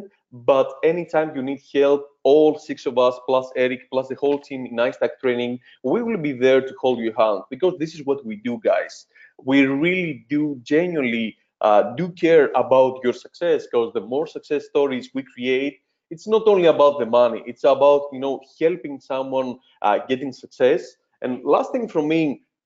But anytime you need help, all six of us, plus Eric, plus the whole team in iStack Training, we will be there to hold your hand, because this is what we do, guys. We really do genuinely uh, do care about your success, because the more success stories we create, it's not only about the money, it's about, you know, helping someone uh, getting success. And last thing from me,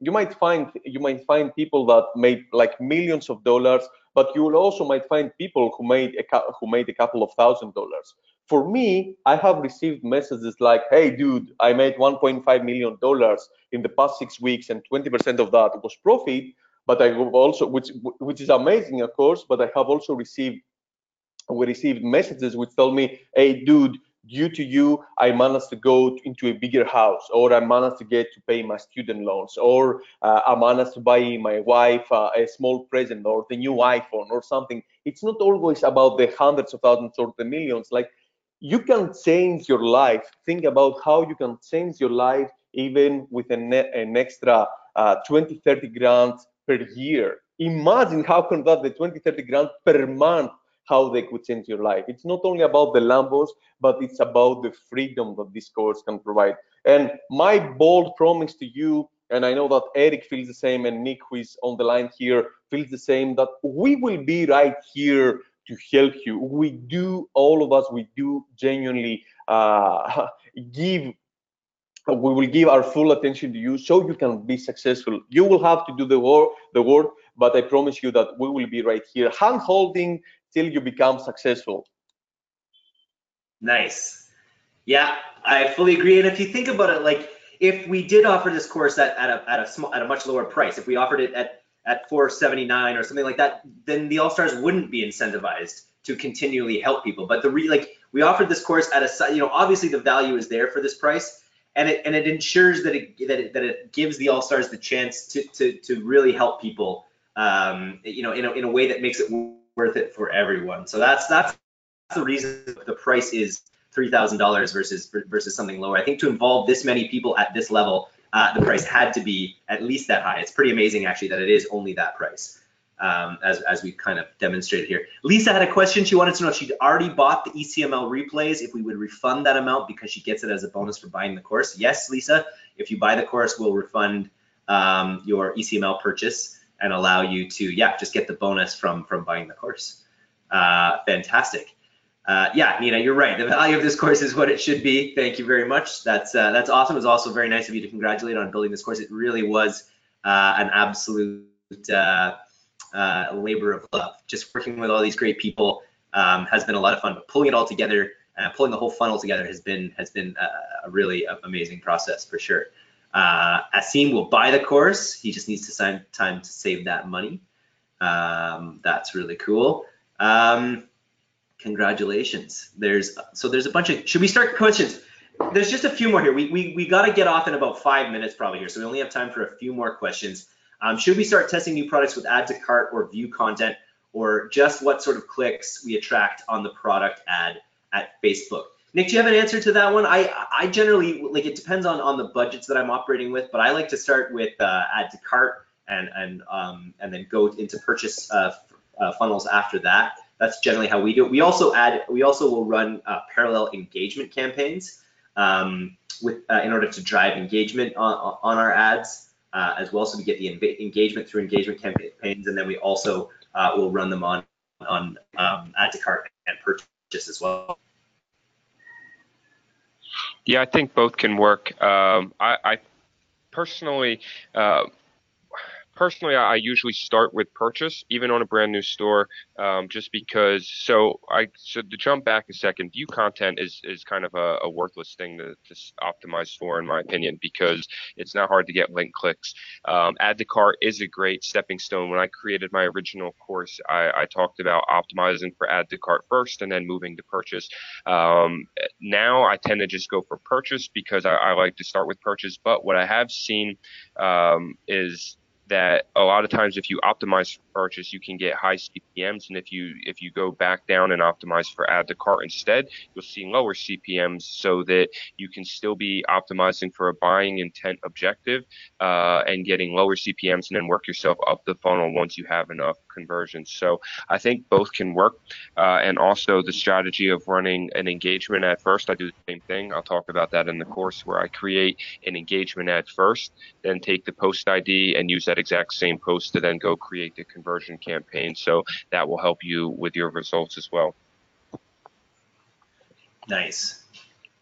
you might find you might find people that made like millions of dollars, but you will also might find people who made a, who made a couple of thousand dollars. For me, I have received messages like, hey, dude, I made one point five million dollars in the past six weeks and twenty percent of that was profit, but I also, which which is amazing, of course, but I have also received, we received messages which tell me, hey, dude, due to you, I managed to go into a bigger house, or I managed to get to pay my student loans, or uh, I managed to buy my wife uh, a small present or the new iPhone or something. It's not always about the hundreds of thousands or the millions. Like, you can change your life. Think about how you can change your life even with an, an extra uh, twenty, thirty grand per year. Imagine how can that the twenty, thirty grand per month, how they could change your life. It's not only about the Lambos, but it's about the freedom that this course can provide. And my bold promise to you, and I know that Eric feels the same, and Nick, who is on the line here, feels the same, that we will be right here to help you. We do, all of us, we do genuinely uh, give, we will give our full attention to you so you can be successful. You will have to do the work, the work, but I promise you that we will be right here, hand holding, till you become successful. Nice. Yeah, I fully agree. And if you think about it, like if we did offer this course at, at a at a small at a much lower price, if we offered it at at four seventy-nine or something like that, then the All-Stars wouldn't be incentivized to continually help people. But the re, like we offered this course at a, you know, obviously the value is there for this price, and it and it ensures that it that it, that it gives the All-Stars the chance to to to really help people, um, you know, in a in a way that makes it worth it for everyone. So that's that's the reason the price is three thousand dollars versus versus something lower. I think to involve this many people at this level, uh, the price had to be at least that high. It's pretty amazing actually that it is only that price, um, as, as we kind of demonstrated here. Lisa had a question. She wanted to know if she'd already bought the E C M L replays, if we would refund that amount because she gets it as a bonus for buying the course. Yes, Lisa, if you buy the course, we'll refund um, your E C M L purchase and allow you to, yeah, just get the bonus from, from buying the course. Uh, fantastic. Uh, yeah, Nina, you're right. The value of this course is what it should be. Thank you very much. That's uh, that's awesome. It was also very nice of you to congratulate on building this course. It really was uh, an absolute uh, uh, labor of love. Just working with all these great people um, has been a lot of fun. But pulling it all together, uh, pulling the whole funnel together has been has been a, a really amazing process for sure. Uh, Asim will buy the course. He just needs to sign time to save that money. Um, that's really cool. Um, Congratulations. There's so there's a bunch of, should we start questions? There's just a few more here. We we, we got to get off in about five minutes probably here, so we only have time for a few more questions. Um, should we start testing new products with add to cart or view content, or just what sort of clicks we attract on the product ad at Facebook? Nick, do you have an answer to that one? I I generally, like, it depends on on the budgets that I'm operating with, but I like to start with uh, add to cart and and um and then go into purchase uh, uh, funnels after that. That's generally how we do it. We also add, we also will run uh, parallel engagement campaigns um, with uh, in order to drive engagement on, on our ads uh, as well. So we get the engagement through engagement campaigns, and then we also uh, will run them on on um, add to cart and purchase as well. Yeah, I think both can work. Um, I, I personally. Uh, Personally, I usually start with purchase, even on a brand new store, um, just because. So, I so to jump back a second, view content is is kind of a, a worthless thing to, to optimize for, in my opinion, because it's not hard to get link clicks. Um, add to cart is a great stepping stone. When I created my original course, I, I talked about optimizing for add to cart first, and then moving to purchase. Um, now, I tend to just go for purchase because I, I like to start with purchase. But what I have seen um, is that a lot of times if you optimize for purchase, you can get high C P Ms, and if you if you go back down and optimize for add to cart instead, you'll see lower C P Ms, so that you can still be optimizing for a buying intent objective uh, and getting lower C P Ms, and then work yourself up the funnel once you have enough conversions. So I think both can work, uh, and also the strategy of running an engagement ad first. I do the same thing. I'll talk about that in the course, where I create an engagement ad first, then take the post I D and use that exact same post to then go create the conversion campaign. So that will help you with your results as well. Nice.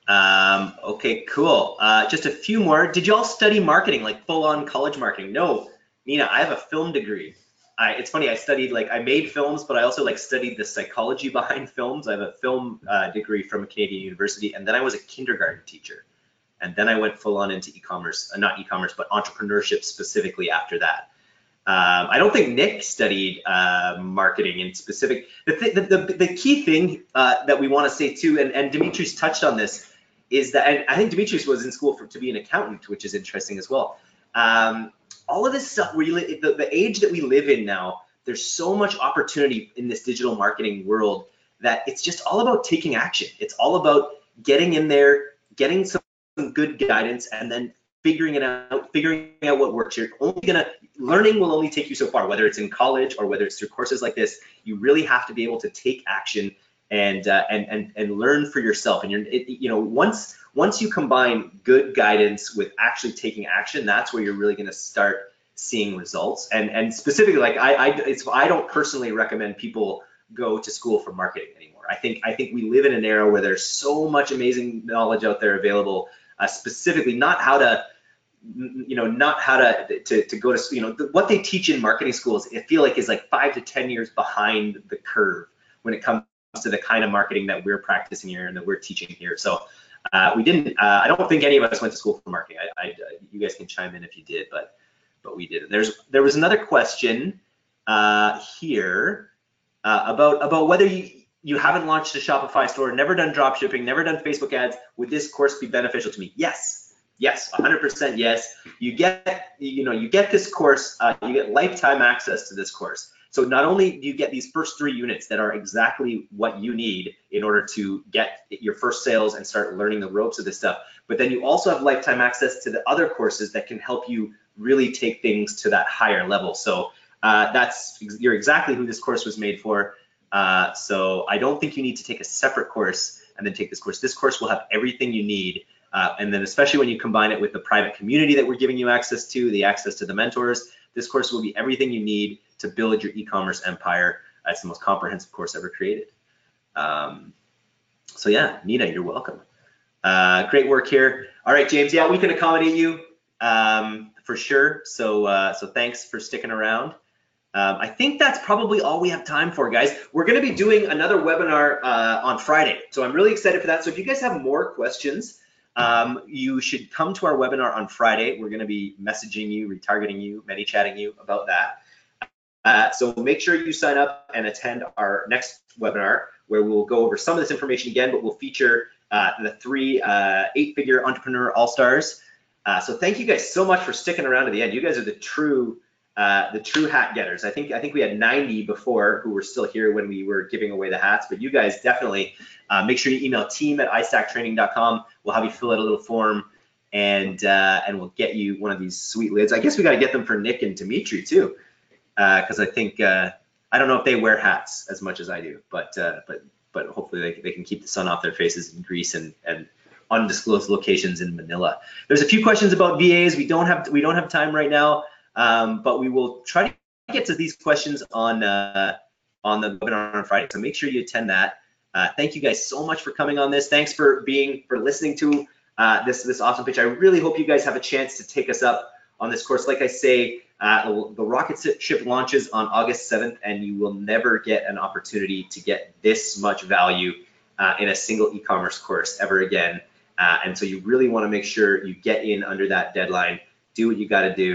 Um, okay, cool. Uh, just a few more. Did you all study marketing, like full-on college marketing? No, Nina, I have a film degree. I, it's funny, I studied, like, I made films, but I also, like, studied the psychology behind films. I have a film uh, degree from a Canadian university, and then I was a kindergarten teacher. And then I went full on into e-commerce, uh, not e-commerce, but entrepreneurship specifically after that. Um, I don't think Nick studied uh, marketing in specific. The, th the, the, the key thing uh, that we want to say too, and, and Dimitris touched on this, is that, and I think Dimitris was in school for, to be an accountant, which is interesting as well. Um, all of this stuff, really, the, the age that we live in now, there's so much opportunity in this digital marketing world that it's just all about taking action. It's all about getting in there, getting some good guidance, and then figuring it out, figuring out what works. You're only gonna, learning will only take you so far, whether it's in college or whether it's through courses like this. You really have to be able to take action and uh, and and and learn for yourself. And you're, it, you know, once once you combine good guidance with actually taking action, that's where you're really gonna start seeing results. And and specifically, like I I, it's, I don't personally recommend people go to school for marketing anymore. I think I think we live in an era where there's so much amazing knowledge out there available. Uh, specifically, not how to, you know, not how to to, to go to, you know, the, what they teach in marketing schools, I feel like is like five to ten years behind the curve when it comes to the kind of marketing that we're practicing here and that we're teaching here. So uh, we didn't, uh, I don't think any of us went to school for marketing. I, I, you guys can chime in if you did, but but we didn't. There's, there was another question uh, here uh, about, about whether you, you haven't launched a Shopify store, never done drop shipping, never done Facebook ads. Would this course be beneficial to me? Yes. Yes, one hundred percent yes. You get, you know, you get this course, uh, you get lifetime access to this course. So not only do you get these first three units that are exactly what you need in order to get your first sales and start learning the ropes of this stuff, but then you also have lifetime access to the other courses that can help you really take things to that higher level. So uh, that's, you're exactly who this course was made for. Uh, so I don't think you need to take a separate course and then take this course. This course will have everything you need. Uh, and then especially when you combine it with the private community that we're giving you access to, the access to the mentors, this course will be everything you need to build your e-commerce empire. It's the most comprehensive course ever created. Um, so yeah, Nina, you're welcome. Uh, great work here. All right, James, yeah, we can accommodate you um, for sure. So, uh, so thanks for sticking around. Um, I think that's probably all we have time for, guys. We're gonna be doing another webinar uh, on Friday. So I'm really excited for that. So if you guys have more questions, Um, you should come to our webinar on Friday. We're going to be messaging you, retargeting you, many-chatting you about that. Uh, so make sure you sign up and attend our next webinar where we'll go over some of this information again, but we'll feature uh, the three uh, eight-figure entrepreneur all-stars. Uh, so thank you guys so much for sticking around to the end. You guys are the true, uh, the true hat getters. I think I think we had ninety before who were still here when we were giving away the hats, but you guys definitely. Uh, make sure you email team at i stack training dot com. We'll have you fill out a little form, and uh, and we'll get you one of these sweet lids. I guess we got to get them for Nick and Dimitri too, because uh, I think uh, I don't know if they wear hats as much as I do, but uh, but but hopefully they, they can keep the sun off their faces in Greece and and undisclosed locations in Manila. There's a few questions about V As. We don't have we don't have time right now, um, but we will try to get to these questions on uh, on the webinar on Friday. So make sure you attend that. Uh, thank you guys so much for coming on this. Thanks for being, for listening to uh, this, this awesome pitch. I really hope you guys have a chance to take us up on this course. Like I say, uh, the rocket ship launches on August seventh, and you will never get an opportunity to get this much value uh, in a single e-commerce course ever again. Uh, and so you really want to make sure you get in under that deadline, do what you got to do,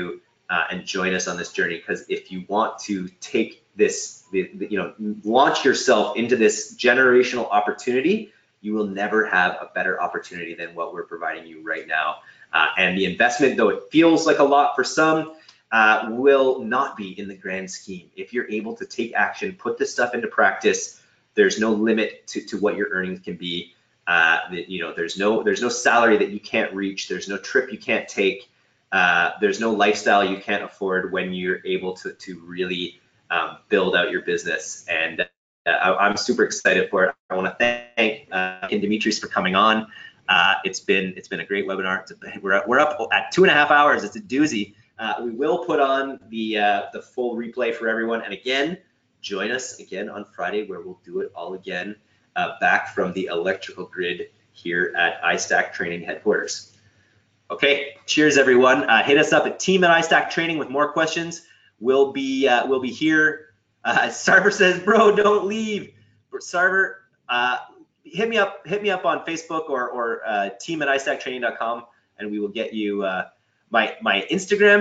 uh, and join us on this journey. Because if you want to take this, The, the, you know, launch yourself into this generational opportunity, you will never have a better opportunity than what we're providing you right now. Uh, and the investment, though it feels like a lot for some, uh, will not be in the grand scheme. If you're able to take action, put this stuff into practice, there's no limit to, to what your earnings can be. Uh, you know, there's no, there's no salary that you can't reach. There's no trip you can't take. Uh, there's no lifestyle you can't afford when you're able to, to really Um, build out your business, and uh, I, I'm super excited for it. I want to thank uh, and Dimitris for coming on. Uh, it's been it's been a great webinar. It's a, we're we're up at two and a half hours. It's a doozy. Uh, we will put on the uh, the full replay for everyone. And again, join us again on Friday where we'll do it all again, uh, back from the electrical grid here at iStack Training headquarters. Okay, cheers everyone. Uh, hit us up at team at iStack Training with more questions. We'll be uh, we'll be here. Uh, Sarver says, "Bro, don't leave." Sarver, uh, hit me up hit me up on Facebook or or uh, team at i stack training dot com, and we will get you. Uh, my my Instagram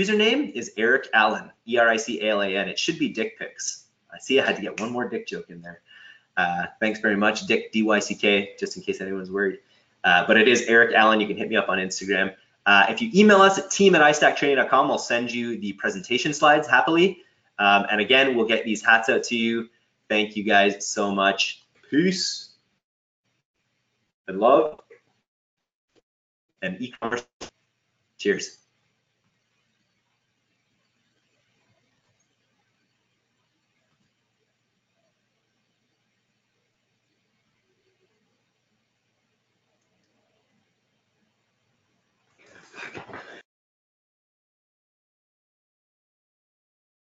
username is Eric Allen, E R I C A L A N. It should be Dick Pics. I see I had to get one more dick joke in there. Uh, thanks very much, Dick D Y C K, just in case anyone's worried. Uh, but it is Eric Allen. You can hit me up on Instagram. Uh, if you email us at team at i stack training dot com, I'll send you the presentation slides happily. Um, and again, we'll get these hats out to you. Thank you guys so much. Peace and love and e-commerce. Cheers.